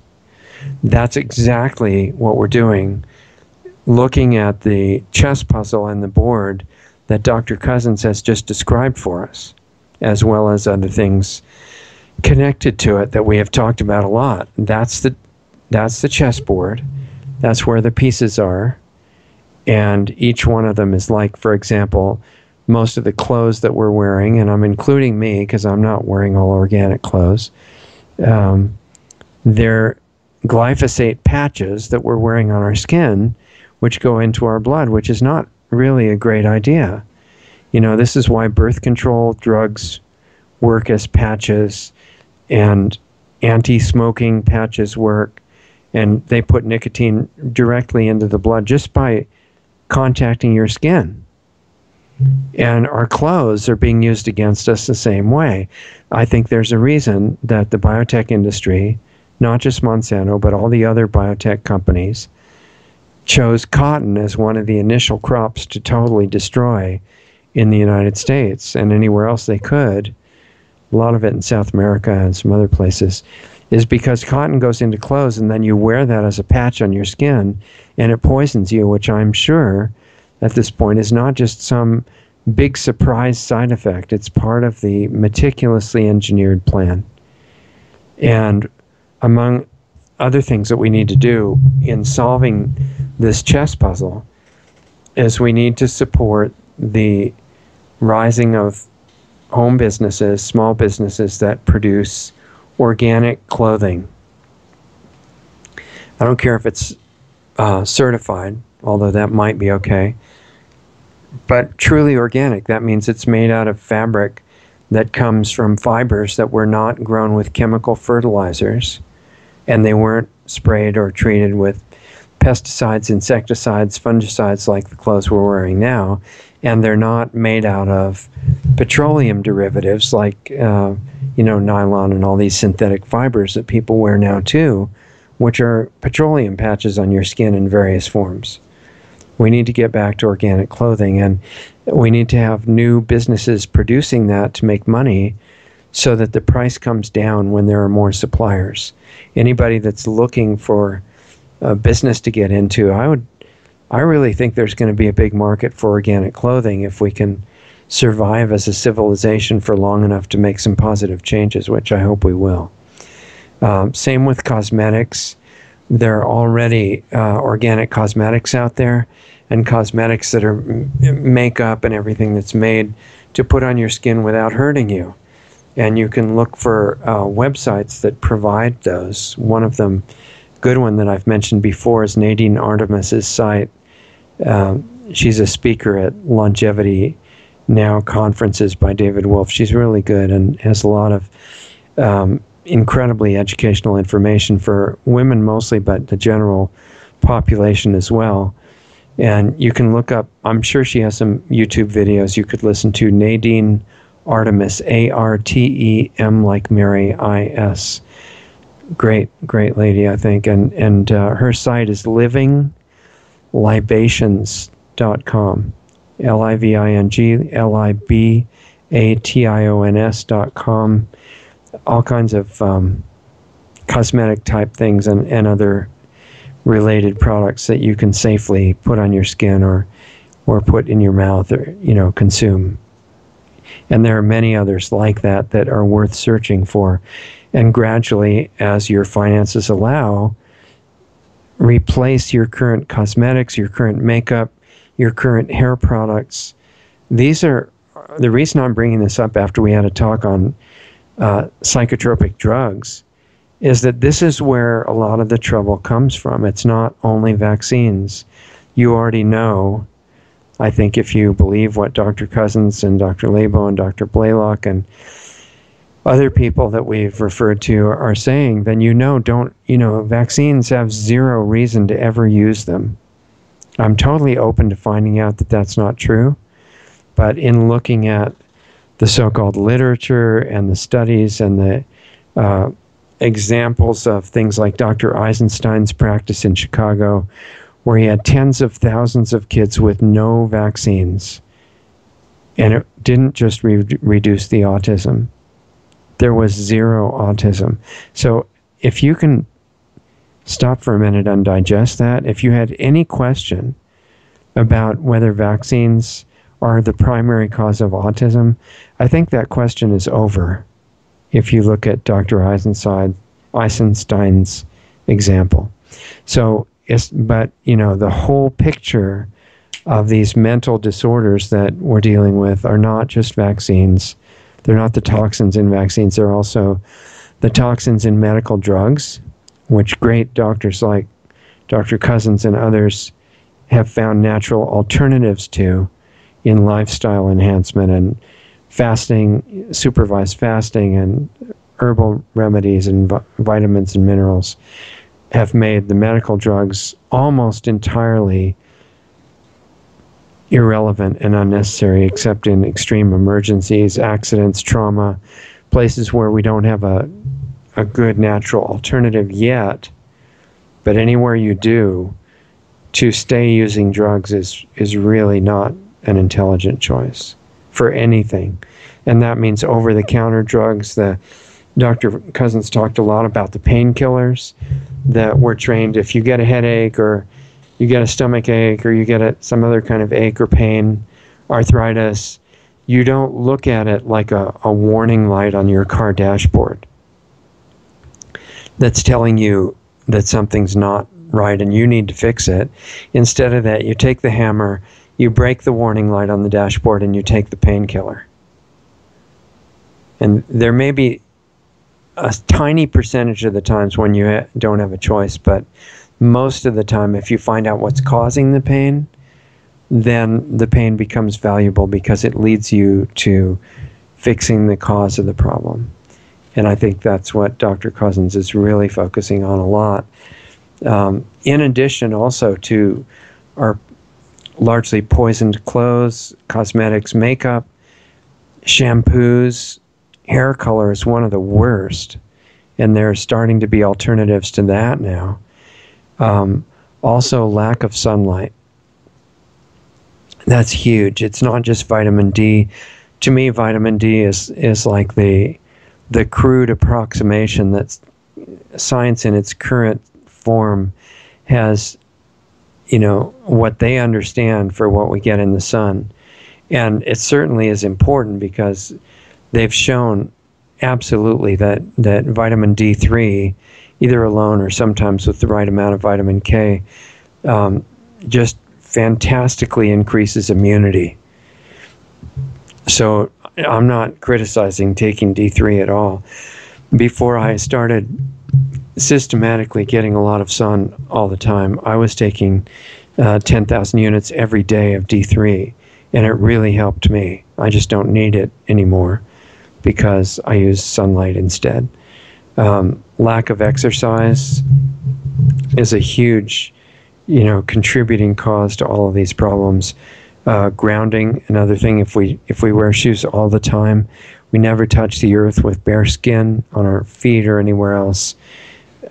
That's exactly what we're doing, looking at the chess puzzle and the board that Dr. Cousens has just described for us, as well as other things connected to it that we have talked about a lot. That's the chessboard. That's where the pieces are. And each one of them is like, for example, most of the clothes that we're wearing, and I'm including me because I'm not wearing all organic clothes, they're glyphosate patches that we're wearing on our skin, which go into our blood, which is not really a great idea. You know, this is why birth control drugs work as patches, and anti-smoking patches work, and they put nicotine directly into the blood just by contacting your skin. And our clothes are being used against us the same way. I think there's a reason that the biotech industry, not just Monsanto, but all the other biotech companies, chose cotton as one of the initial crops to totally destroy in the United States and anywhere else they could, a lot of it in South America and some other places, is because cotton goes into clothes and then you wear that as a patch on your skin and it poisons you, which I'm sure at this point is not just some big surprise side effect. It's part of the meticulously engineered plan. And among other things that we need to do in solving this chess puzzle is we need to support the rising of home businesses, small businesses that produce organic clothing. I don't care if it's certified, although that might be okay, but truly organic. That means it's made out of fabric that comes from fibers that were not grown with chemical fertilizers, and they weren't sprayed or treated with pesticides, insecticides, fungicides like the clothes we're wearing now, and they're not made out of petroleum derivatives like nylon and all these synthetic fibers that people wear now too, which are petroleum patches on your skin in various forms. We need to get back to organic clothing, and we need to have new businesses producing that to make money so that the price comes down when there are more suppliers. Anybody that's looking for a business to get into, I really think there's going to be a big market for organic clothing if we can survive as a civilization for long enough to make some positive changes, which I hope we will. Same with cosmetics. There are already organic cosmetics out there, and cosmetics that are makeup and everything that's made to put on your skin without hurting you. And you can look for websites that provide those. One of them, good one that I've mentioned before, is Nadine Artemis's site. She's a speaker at Longevity Now conferences by David Wolf. She's really good and has a lot of incredibly educational information for women mostly, but the general population as well. And you can look up, I'm sure she has some YouTube videos you could listen to, Nadine Artemis, A-R-T-E-M like Mary, I-S. Great, great lady, I think. And her site is livinglibations.com, L-I-V-I-N-G-L-I-B-A-T-I-O-N-S.com. All kinds of cosmetic type things and other related products that you can safely put on your skin or put in your mouth or, you know, consume. And there are many others like that that are worth searching for. And gradually, as your finances allow, replace your current cosmetics, your current makeup, your current hair products. These are the reason I'm bringing this up after we had a talk on psychotropic drugs, is that this is where a lot of the trouble comes from. It's not only vaccines. You already know, I think, if you believe what Dr. Cousens and Dr. Laibow and Dr. Blaylock and other people that we've referred to are saying, then vaccines have zero reason to ever use them. I'm totally open to finding out that that's not true, but in looking at the so-called literature and the studies and the examples of things like Dr. Eisenstein's practice in Chicago, where he had tens of thousands of kids with no vaccines, and it didn't just reduce the autism. There was zero autism. So if you can stop for a minute and digest that, if you had any question about whether vaccines are the primary cause of autism, I think that question is over if you look at Dr. Eisenstein's example. So, the whole picture of these mental disorders that we're dealing with are not just vaccines. They're not the toxins in vaccines. They're also the toxins in medical drugs, which great doctors like Dr. Cousens and others have found natural alternatives to in lifestyle enhancement and fasting, supervised fasting, and herbal remedies and vitamins and minerals have made the medical drugs almost entirely irrelevant and unnecessary, except in extreme emergencies, accidents, trauma, places where we don't have a good natural alternative yet. But anywhere you do, to stay using drugs is really not an intelligent choice for anything. And that means over-the-counter drugs. Dr. Cousens talked a lot about the painkillers that were trained. If you get a headache or you get a stomach ache or you get some other kind of ache or pain, arthritis, you don't look at it like a warning light on your car dashboard that's telling you that something's not right and you need to fix it. Instead of that, you take the hammer, you break the warning light on the dashboard, and you take the painkiller. And there may be a tiny percentage of the times when you don't have a choice, but most of the time, if you find out what's causing the pain, then the pain becomes valuable because it leads you to fixing the cause of the problem. And I think that's what Dr. Cousens is really focusing on a lot. In addition also to our largely poisoned clothes, cosmetics, makeup, shampoos, hair color is one of the worst. And there are starting to be alternatives to that now. Also, lack of sunlight. That's huge. It's not just vitamin D. To me, vitamin D is like the crude approximation that science in its current form has, you know, what they understand for what we get in the sun. And it certainly is important because they've shown absolutely that vitamin D3, either alone or sometimes with the right amount of vitamin K, just fantastically increases immunity. So I'm not criticizing taking D3 at all. Before I started systematically getting a lot of sun all the time, I was taking 10,000 units every day of D3, and it really helped me. I just don't need it anymore because I use sunlight instead. Lack of exercise is a huge, contributing cause to all of these problems. Grounding, another thing. If we wear shoes all the time, we never touch the earth with bare skin on our feet or anywhere else,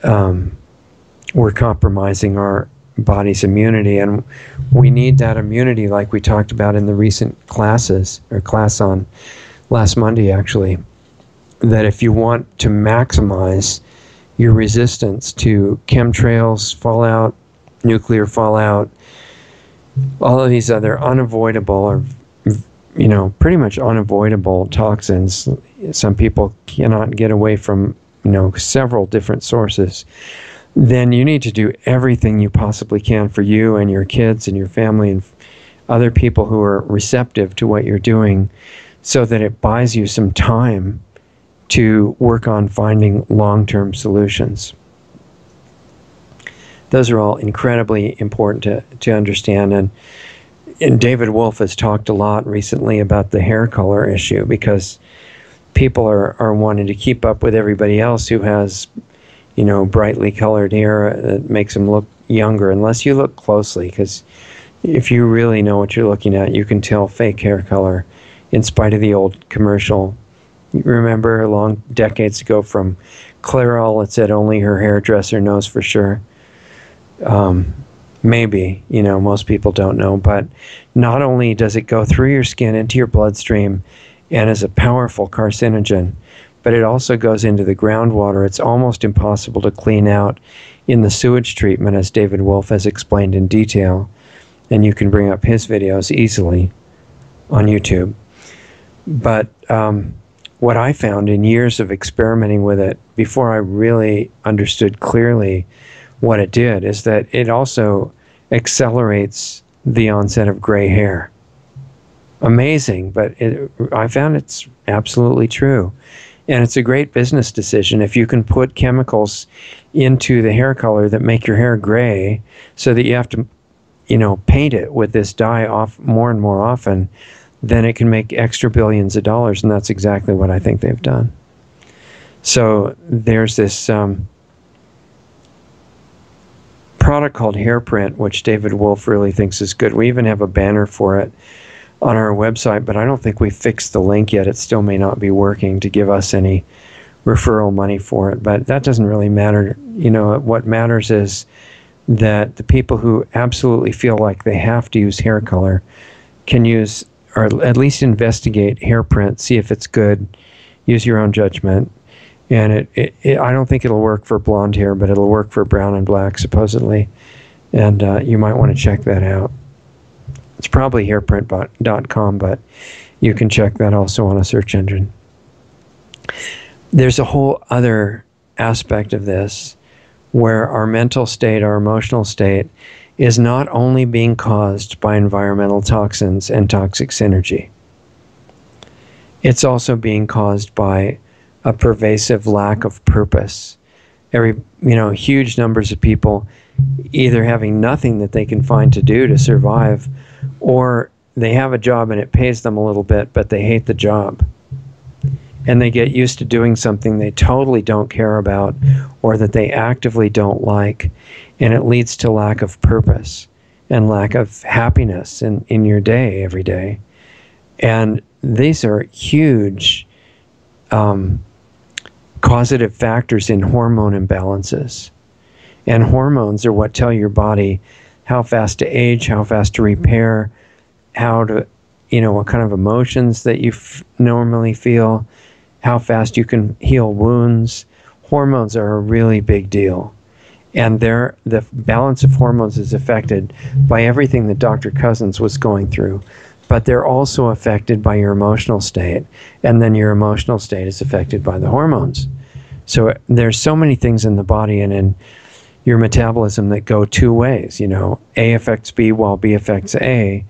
we're compromising our body's immunity, and we need that immunity, like we talked about in the recent classes or class on last Monday, actually. That if you want to maximize your resistance to chemtrails, fallout, nuclear fallout, all of these other unavoidable or, pretty much unavoidable toxins, some people cannot get away from, several different sources, then you need to do everything you possibly can for you and your kids and your family and other people who are receptive to what you're doing, so that it buys you some time to work on finding long-term solutions. Those are all incredibly important to understand. And David Wolf has talked a lot recently about the hair color issue, because people are wanting to keep up with everybody else who has, brightly colored hair that makes them look younger, unless you look closely, because if you really know what you're looking at, you can tell fake hair color in spite of the old commercial. Remember, long decades ago, from Clairol, it said only her hairdresser knows for sure. Maybe, most people don't know, but not only does it go through your skin into your bloodstream and is a powerful carcinogen, but it also goes into the groundwater. It's almost impossible to clean out in the sewage treatment, as David Wolf has explained in detail, and you can bring up his videos easily on YouTube. But what I found in years of experimenting with it, before I really understood clearly what it did, is that it also accelerates the onset of gray hair. Amazing, but I found it's absolutely true. And it's a great business decision. If you can put chemicals into the hair color that make your hair gray so that you have to, you know, paint it with this dye off more and more often, then it can make extra billions of dollars. And that's exactly what I think they've done. So there's this product called Hairprint, which David Wolf really thinks is good. We even have a banner for it on our website, but I don't think we fixed the link yet. It still may not be working to give us any referral money for it, but that doesn't really matter. You know, what matters is that the people who absolutely feel like they have to use hair color can use, or at least investigate Hairprint, see if it's good, use your own judgment. And I don't think it'll work for blonde hair, but it'll work for brown and black, supposedly. And you might want to check that out. It's probably hairprint.com, but you can check that also on a search engine. There's a whole other aspect of this where our mental state, our emotional state, is not only being caused by environmental toxins and toxic synergy. It's also being caused by a pervasive lack of purpose. Huge numbers of people either having nothing that they can find to do to survive, or they have a job and it pays them a little bit, but they hate the job. And they get used to doing something they totally don't care about or that they actively don't like, and it leads to lack of purpose and lack of happiness in your day, every day. And these are huge causative factors in hormone imbalances. And hormones are what tell your body how fast to age, how fast to repair, how to, what kind of emotions that you normally feel, how fast you can heal wounds. Hormones are a really big deal. And the balance of hormones is affected by everything that Dr. Cousens was going through. But they're also affected by your emotional state. And then your emotional state is affected by the hormones. So there's so many things in the body and in your metabolism that go two ways. A affects B while B affects A,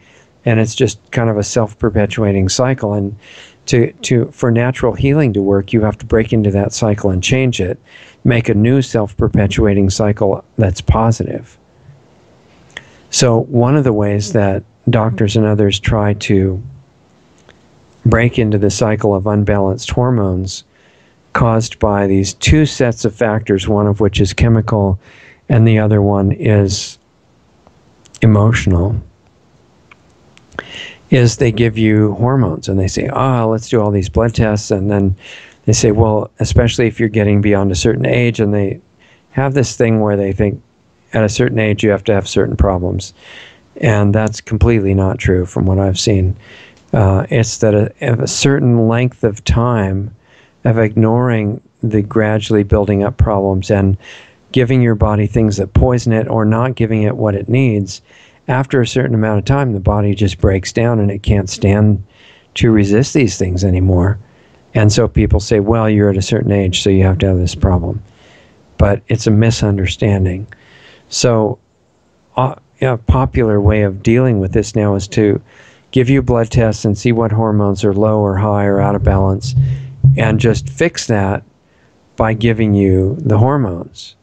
and it's just kind of a self-perpetuating cycle. And for natural healing to work, you have to break into that cycle and change it, make a new self-perpetuating cycle that's positive. So one of the ways that doctors and others try to break into the cycle of unbalanced hormones caused by these two sets of factors, one of which is chemical and the other one is emotional, is they give you hormones and they say, let's do all these blood tests. And then they say, well, especially if you're getting beyond a certain age, and they have this thing where they think at a certain age you have to have certain problems. And that's completely not true from what I've seen. It's that a certain length of time of ignoring the gradually building up problems and giving your body things that poison it or not giving it what it needs, after a certain amount of time, the body just breaks down and it can't stand to resist these things anymore. And so people say, well, you're at a certain age, so you have to have this problem. But it's a misunderstanding. So a popular way of dealing with this now is to give you blood tests and see what hormones are low or high or out of balance, and just fix that by giving you the hormones.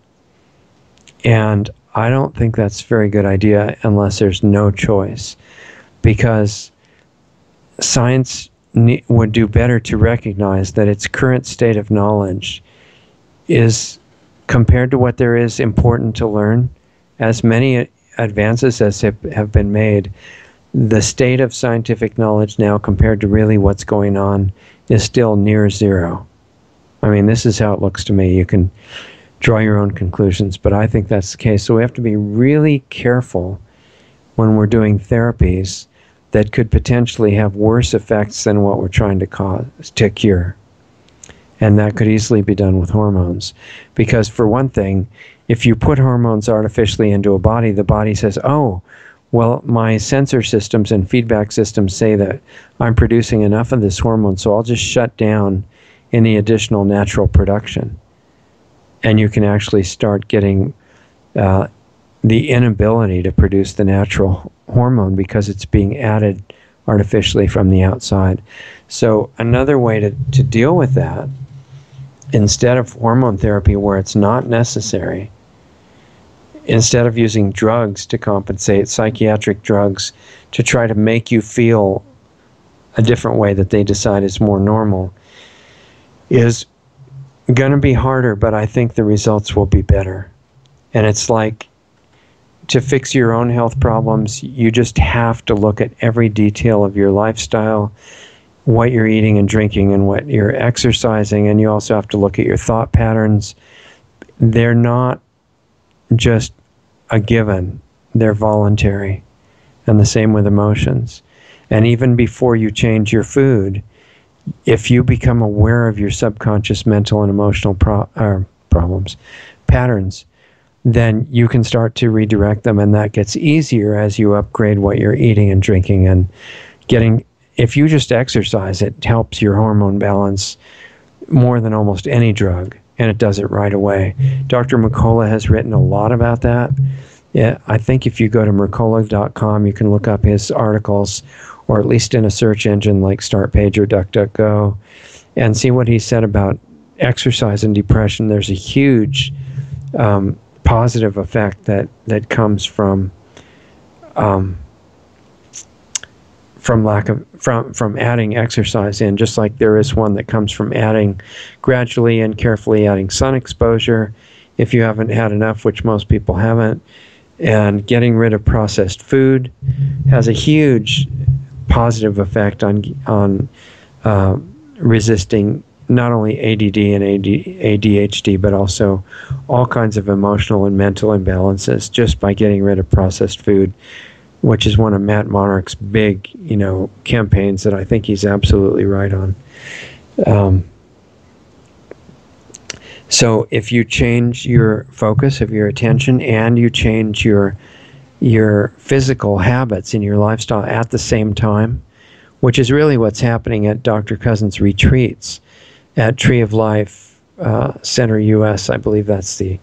And I don't think that's a very good idea unless there's no choice, because science would do better to recognize that its current state of knowledge is, compared to what there is, important to learn. As many advances as have been made, the state of scientific knowledge now compared to really what's going on is still near zero. I mean, this is how it looks to me. You can draw your own conclusions, but I think that's the case. So we have to be really careful when we're doing therapies that could potentially have worse effects than what we're trying to cure. And that could easily be done with hormones. Because for one thing, if you put hormones artificially into a body, the body says, well, my sensor systems and feedback systems say that I'm producing enough of this hormone, so I'll just shut down any additional natural production. And you can actually start getting the inability to produce the natural hormone because it's being added artificially from the outside. So another way to deal with that instead of hormone therapy where it's not necessary, instead of using drugs to compensate, psychiatric drugs, to try to make you feel a different way that they decide is more normal, is going to be harder, but I think the results will be better. And it's like, to fix your own health problems, you just have to look at every detail of your lifestyle, what you're eating and drinking and what you're exercising, and you also have to look at your thought patterns. They're not just a given. They're voluntary. And the same with emotions. And even before you change your food, if you become aware of your subconscious mental and emotional patterns, then you can start to redirect them, and that gets easier as you upgrade what you're eating and drinking and getting. If you just exercise, it helps your hormone balance more than almost any drug, and it does it right away. Dr. Mercola has written a lot about that. Yeah, I think if you go to mercola.com, you can look up his articles, or at least in a search engine like Startpage or DuckDuckGo, and see what he said about exercise and depression. There's a huge positive effect that comes from adding exercise in, just like there is one that comes from adding, gradually and carefully adding sun exposure, if you haven't had enough, which most people haven't, and getting rid of processed food has a huge positive effect on resisting not only ADD and ADHD, but also all kinds of emotional and mental imbalances just by getting rid of processed food, which is one of Matt Monarch's big, campaigns that I think he's absolutely right on. So if you change your focus of your attention and you change your physical habits in your lifestyle at the same time, which is really what's happening at Dr. Cousens' retreats at Tree of Life Center US, I believe that's the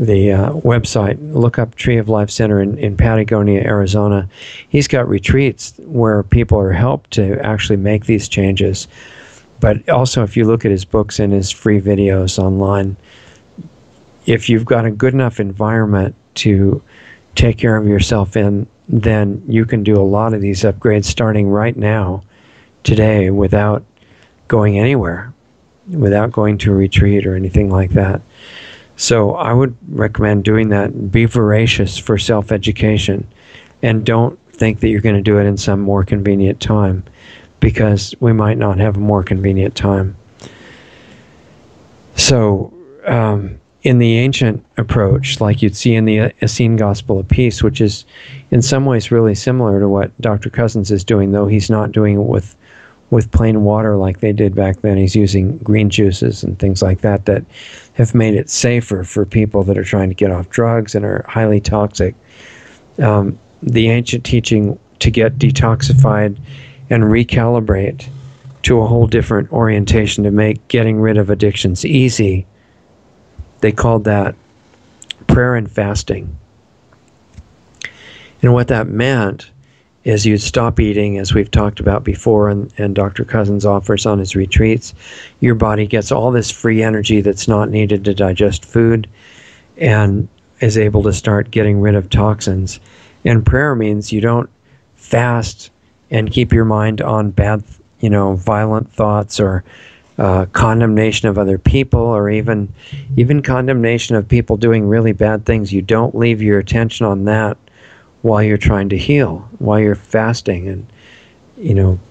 website. Look up Tree of Life Center in Patagonia, Arizona. He's got retreats where people are helped to actually make these changes. But also, if you look at his books and his free videos online, if you've got a good enough environment to take care of yourself in, then you can do a lot of these upgrades starting right now, today, without going anywhere, without going to a retreat or anything like that. So I would recommend doing that. Be voracious for self-education, and don't think that you're going to do it in some more convenient time, because we might not have a more convenient time. So in the ancient approach, like you'd see in the Essene Gospel of Peace, which is in some ways really similar to what Dr. Cousens is doing, though he's not doing it with plain water like they did back then. He's using green juices and things like that that have made it safer for people that are trying to get off drugs and are highly toxic. The ancient teaching to get detoxified and recalibrate to a whole different orientation to make getting rid of addictions easy, they called that prayer and fasting. And what that meant is you'd stop eating, as we've talked about before, and Dr. Cousens offers on his retreats. Your body gets all this free energy that's not needed to digest food and is able to start getting rid of toxins. And prayer means you don't fast and keep your mind on bad, violent thoughts or condemnation of other people, or even condemnation of people doing really bad things. You don't leave your attention on that while you're trying to heal, while you're fasting and,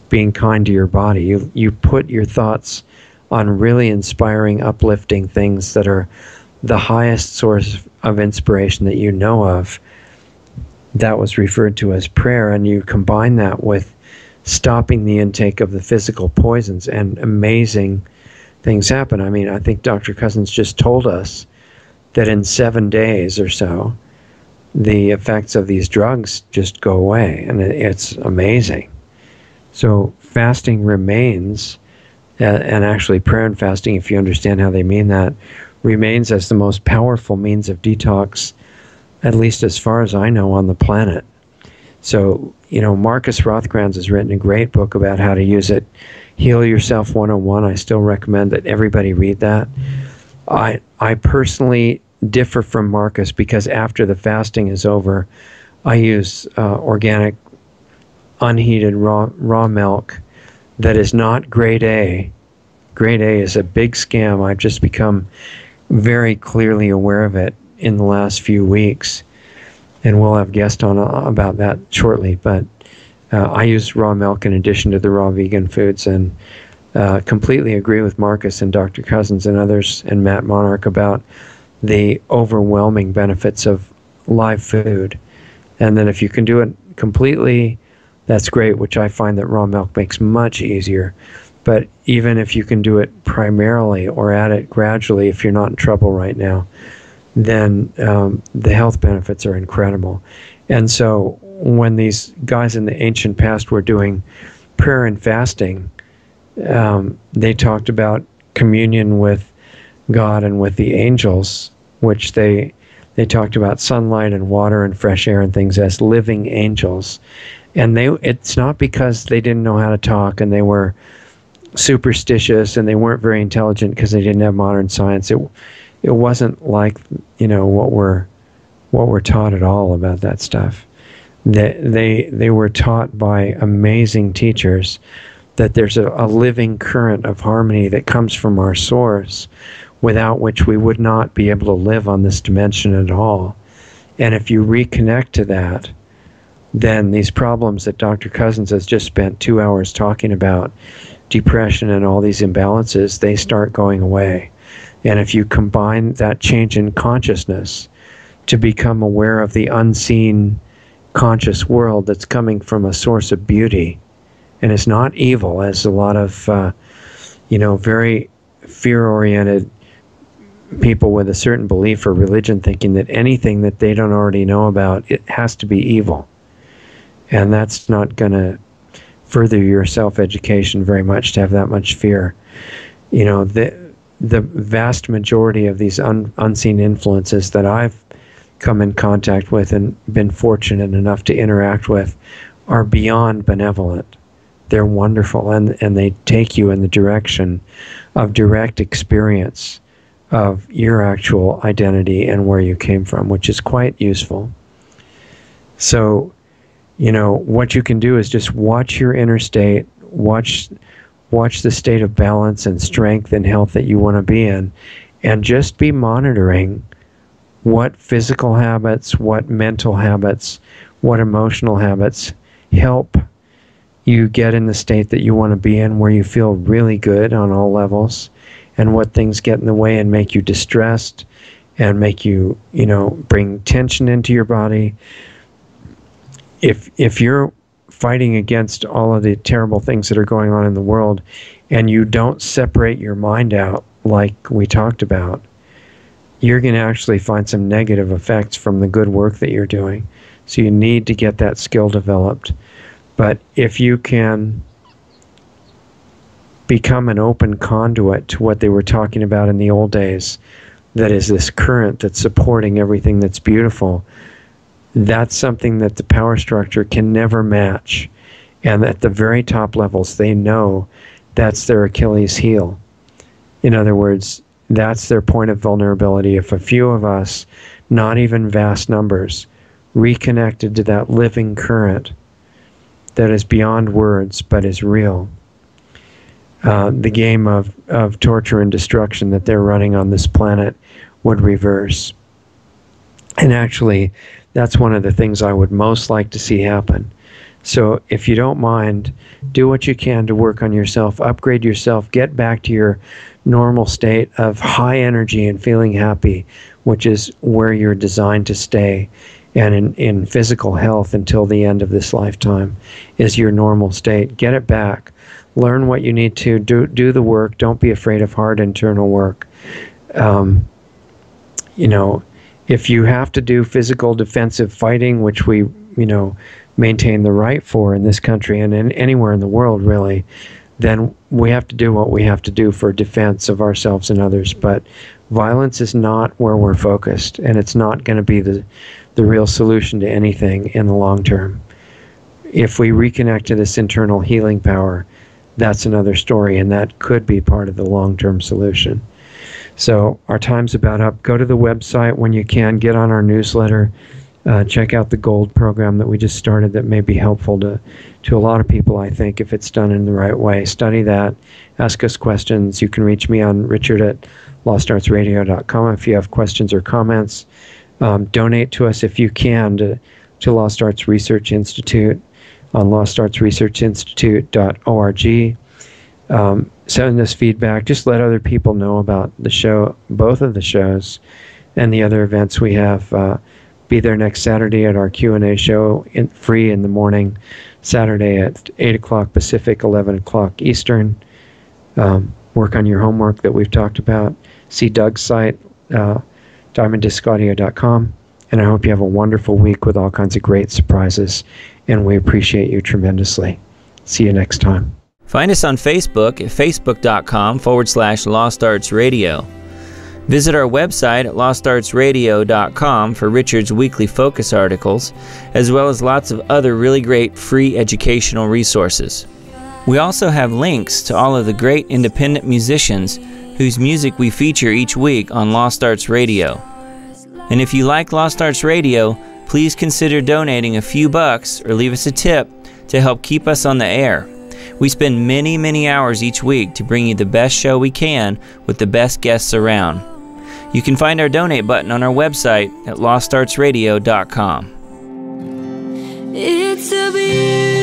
being kind to your body. You put your thoughts on really inspiring, uplifting things that are the highest source of inspiration that you know of. That was referred to as prayer, and you combine that with stopping the intake of the physical poisons, and amazing things happen. I mean, I think Dr. Cousens just told us that in 7 days or so, the effects of these drugs just go away, and it's amazing. So fasting remains, and actually prayer and fasting, if you understand how they mean that, remains as the most powerful means of detox, at least as far as I know, on the planet. So You know, Marcus Rothgrans has written a great book about how to use it. Heal Yourself 101. I still recommend that everybody read that. I personally differ from Marcus because after the fasting is over, I use organic, unheated raw milk that is not grade A. Grade A is a big scam. I've just become very clearly aware of it in the last few weeks, and we'll have guests on about that shortly. But I use raw milk in addition to the raw vegan foods, and completely agree with Marcus and Dr. Cousens and others and Matt Monarch about the overwhelming benefits of live food. And then if you can do it completely, that's great, which I find that raw milk makes much easier. But even if you can do it primarily or add it gradually, if you're not in trouble right now, then the health benefits are incredible. And so when these guys in the ancient past were doing prayer and fasting, they talked about communion with God and with the angels, which they talked about sunlight and water and fresh air and things as living angels. And it's not because they didn't know how to talk and they were superstitious and they weren't very intelligent because they didn't have modern science. It wasn't like, you know, what we're taught at all about that stuff. They were taught by amazing teachers that there's a living current of harmony that comes from our source, without which we would not be able to live on this dimension at all. And if you reconnect to that, then these problems that Dr. Cousens has just spent 2 hours talking about, depression and all these imbalances, they start going away. And if you combine that change in consciousness to become aware of the unseen conscious world that's coming from a source of beauty, and it's not evil, as a lot of, very fear-oriented people with a certain belief or religion thinking that anything that they don't already know about, it has to be evil. And that's not going to further your self-education very much to have that much fear. You know, the vast majority of these unseen influences that I've come in contact with and been fortunate enough to interact with are beyond benevolent. They're wonderful, and they take you in the direction of direct experience of your actual identity and where you came from, which is quite useful. So, you know, what you can do is just watch your inner state, watch the state of balance and strength and health that you want to be in, and just be monitoring what physical habits, what mental habits, what emotional habits help you get in the state that you want to be in, where you feel really good on all levels, and what things get in the way and make you distressed and make you, you know, bring tension into your body. If you're fighting against all of the terrible things that are going on in the world and you don't separate your mind out like we talked about, you're going to actually find some negative effects from the good work that you're doing. So you need to get that skill developed. But if you can become an open conduit to what they were talking about in the old days, that is this current that's supporting everything that's beautiful, that's something that the power structure can never match. And at the very top levels, they know that's their Achilles heel. In other words, that's their point of vulnerability. If a few of us, not even vast numbers, reconnected to that living current that is beyond words but is real, the game of torture and destruction that they're running on this planet would reverse. And actually, that's one of the things I would most like to see happen. So if you don't mind, do what you can to work on yourself, upgrade yourself, get back to your normal state of high energy and feeling happy, which is where you're designed to stay. And in physical health until the end of this lifetime is your normal state. Get it back. Learn what you need to do. Do the work. Don't be afraid of hard internal work. If you have to do physical defensive fighting, which we, maintain the right for in this country and anywhere in the world, really, then we have to do what we have to do for defense of ourselves and others. But violence is not where we're focused, and it's not going to be the real solution to anything in the long term. If we reconnect to this internal healing power, that's another story, and that could be part of the long-term solution. So our time's about up. Go to the website when you can. Get on our newsletter. Check out the Gold program that we just started that may be helpful to a lot of people, I think, if it's done in the right way. Study that. Ask us questions. You can reach me on richard@lostartsradio.com if you have questions or comments. Donate to us if you can to Lost Arts Research Institute on lostartsresearchinstitute.org. Send us feedback. Just let other people know about the show, both of the shows, and the other events we have. Be there next Saturday at our Q&A show, free in the morning, Saturday at 8 o'clock Pacific, 11 o'clock Eastern. Work on your homework that we've talked about. See Doug's site, diamonddiscaudio.com. And I hope you have a wonderful week with all kinds of great surprises, and we appreciate you tremendously. See you next time. Find us on Facebook at facebook.com/Lost Arts Radio. Visit our website at lostartsradio.com for Richard's weekly focus articles, as well as lots of other really great free educational resources. We also have links to all of the great independent musicians whose music we feature each week on Lost Arts Radio. And if you like Lost Arts Radio, please consider donating a few bucks or leave us a tip to help keep us on the air. We spend many hours each week to bring you the best show we can with the best guests around. You can find our donate button on our website at lostartsradio.com. It's a beauty.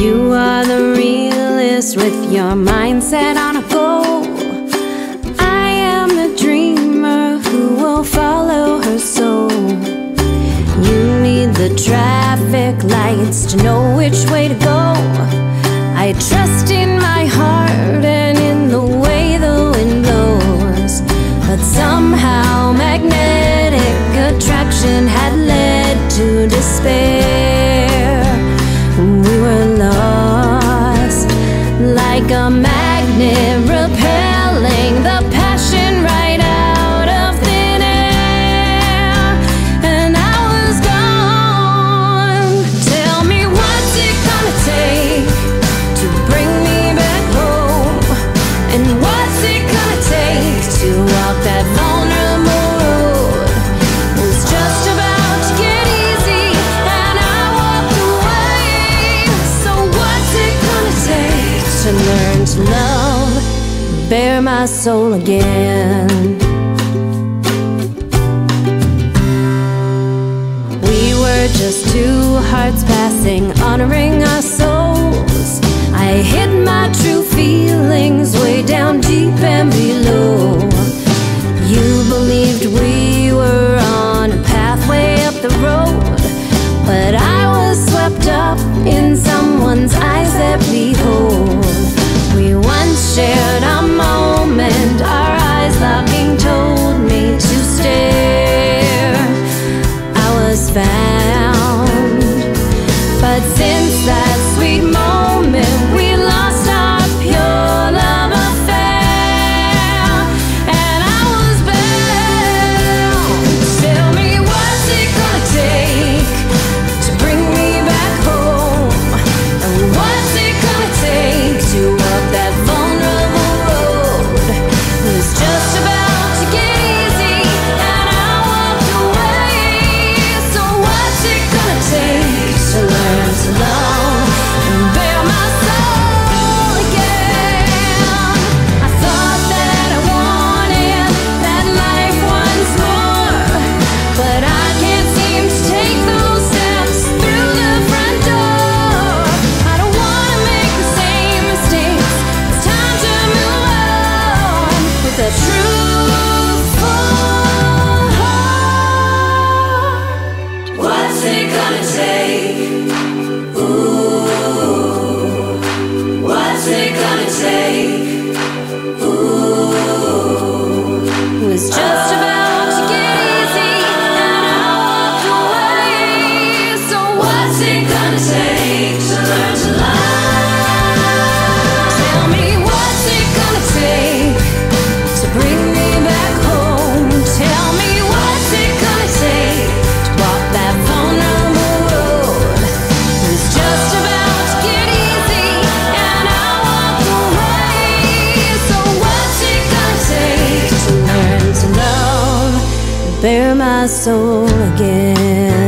You are the realist with your mindset on a goal. I am the dreamer who will follow her soul. You need the traffic lights to know which way to go. I trust in my heart and in the way the wind blows. But somehow magnetic attraction had led to despair. We were lost, like a magnet repelling the passion right out of thin air. And I was gone. Tell me, what's it gonna take to bring me back home? And what's it gonna take to walk that vulnerable road? It was just about to get easy, and I walked away. To learn to love, bare my soul again. We were just two hearts passing, honoring our souls. I hid my true feelings way down deep and below. You believed we were on a pathway up the road, but I was swept up in someone's eyes that behold. We once shared a moment, our eyes locking told me to stare. I was found, but since that sweet moment, we lost our pure love affair, and I was bound. Tell me, what's it gonna take to bring me back home? And what's it gonna take to that vulnerable road? It was just about to get easy, and I walked away. So what's it gonna take to learn to love and bear my soul again? I thought that I wanted that life once more, but I can't seem to take those steps through the front door. I don't wanna make the same mistakes. It's time to move on with a truthful heart. What's it gonna take? Ooh, what's it gonna take? Ooh, it was just about to get easy, and I walked away. spare my soul again.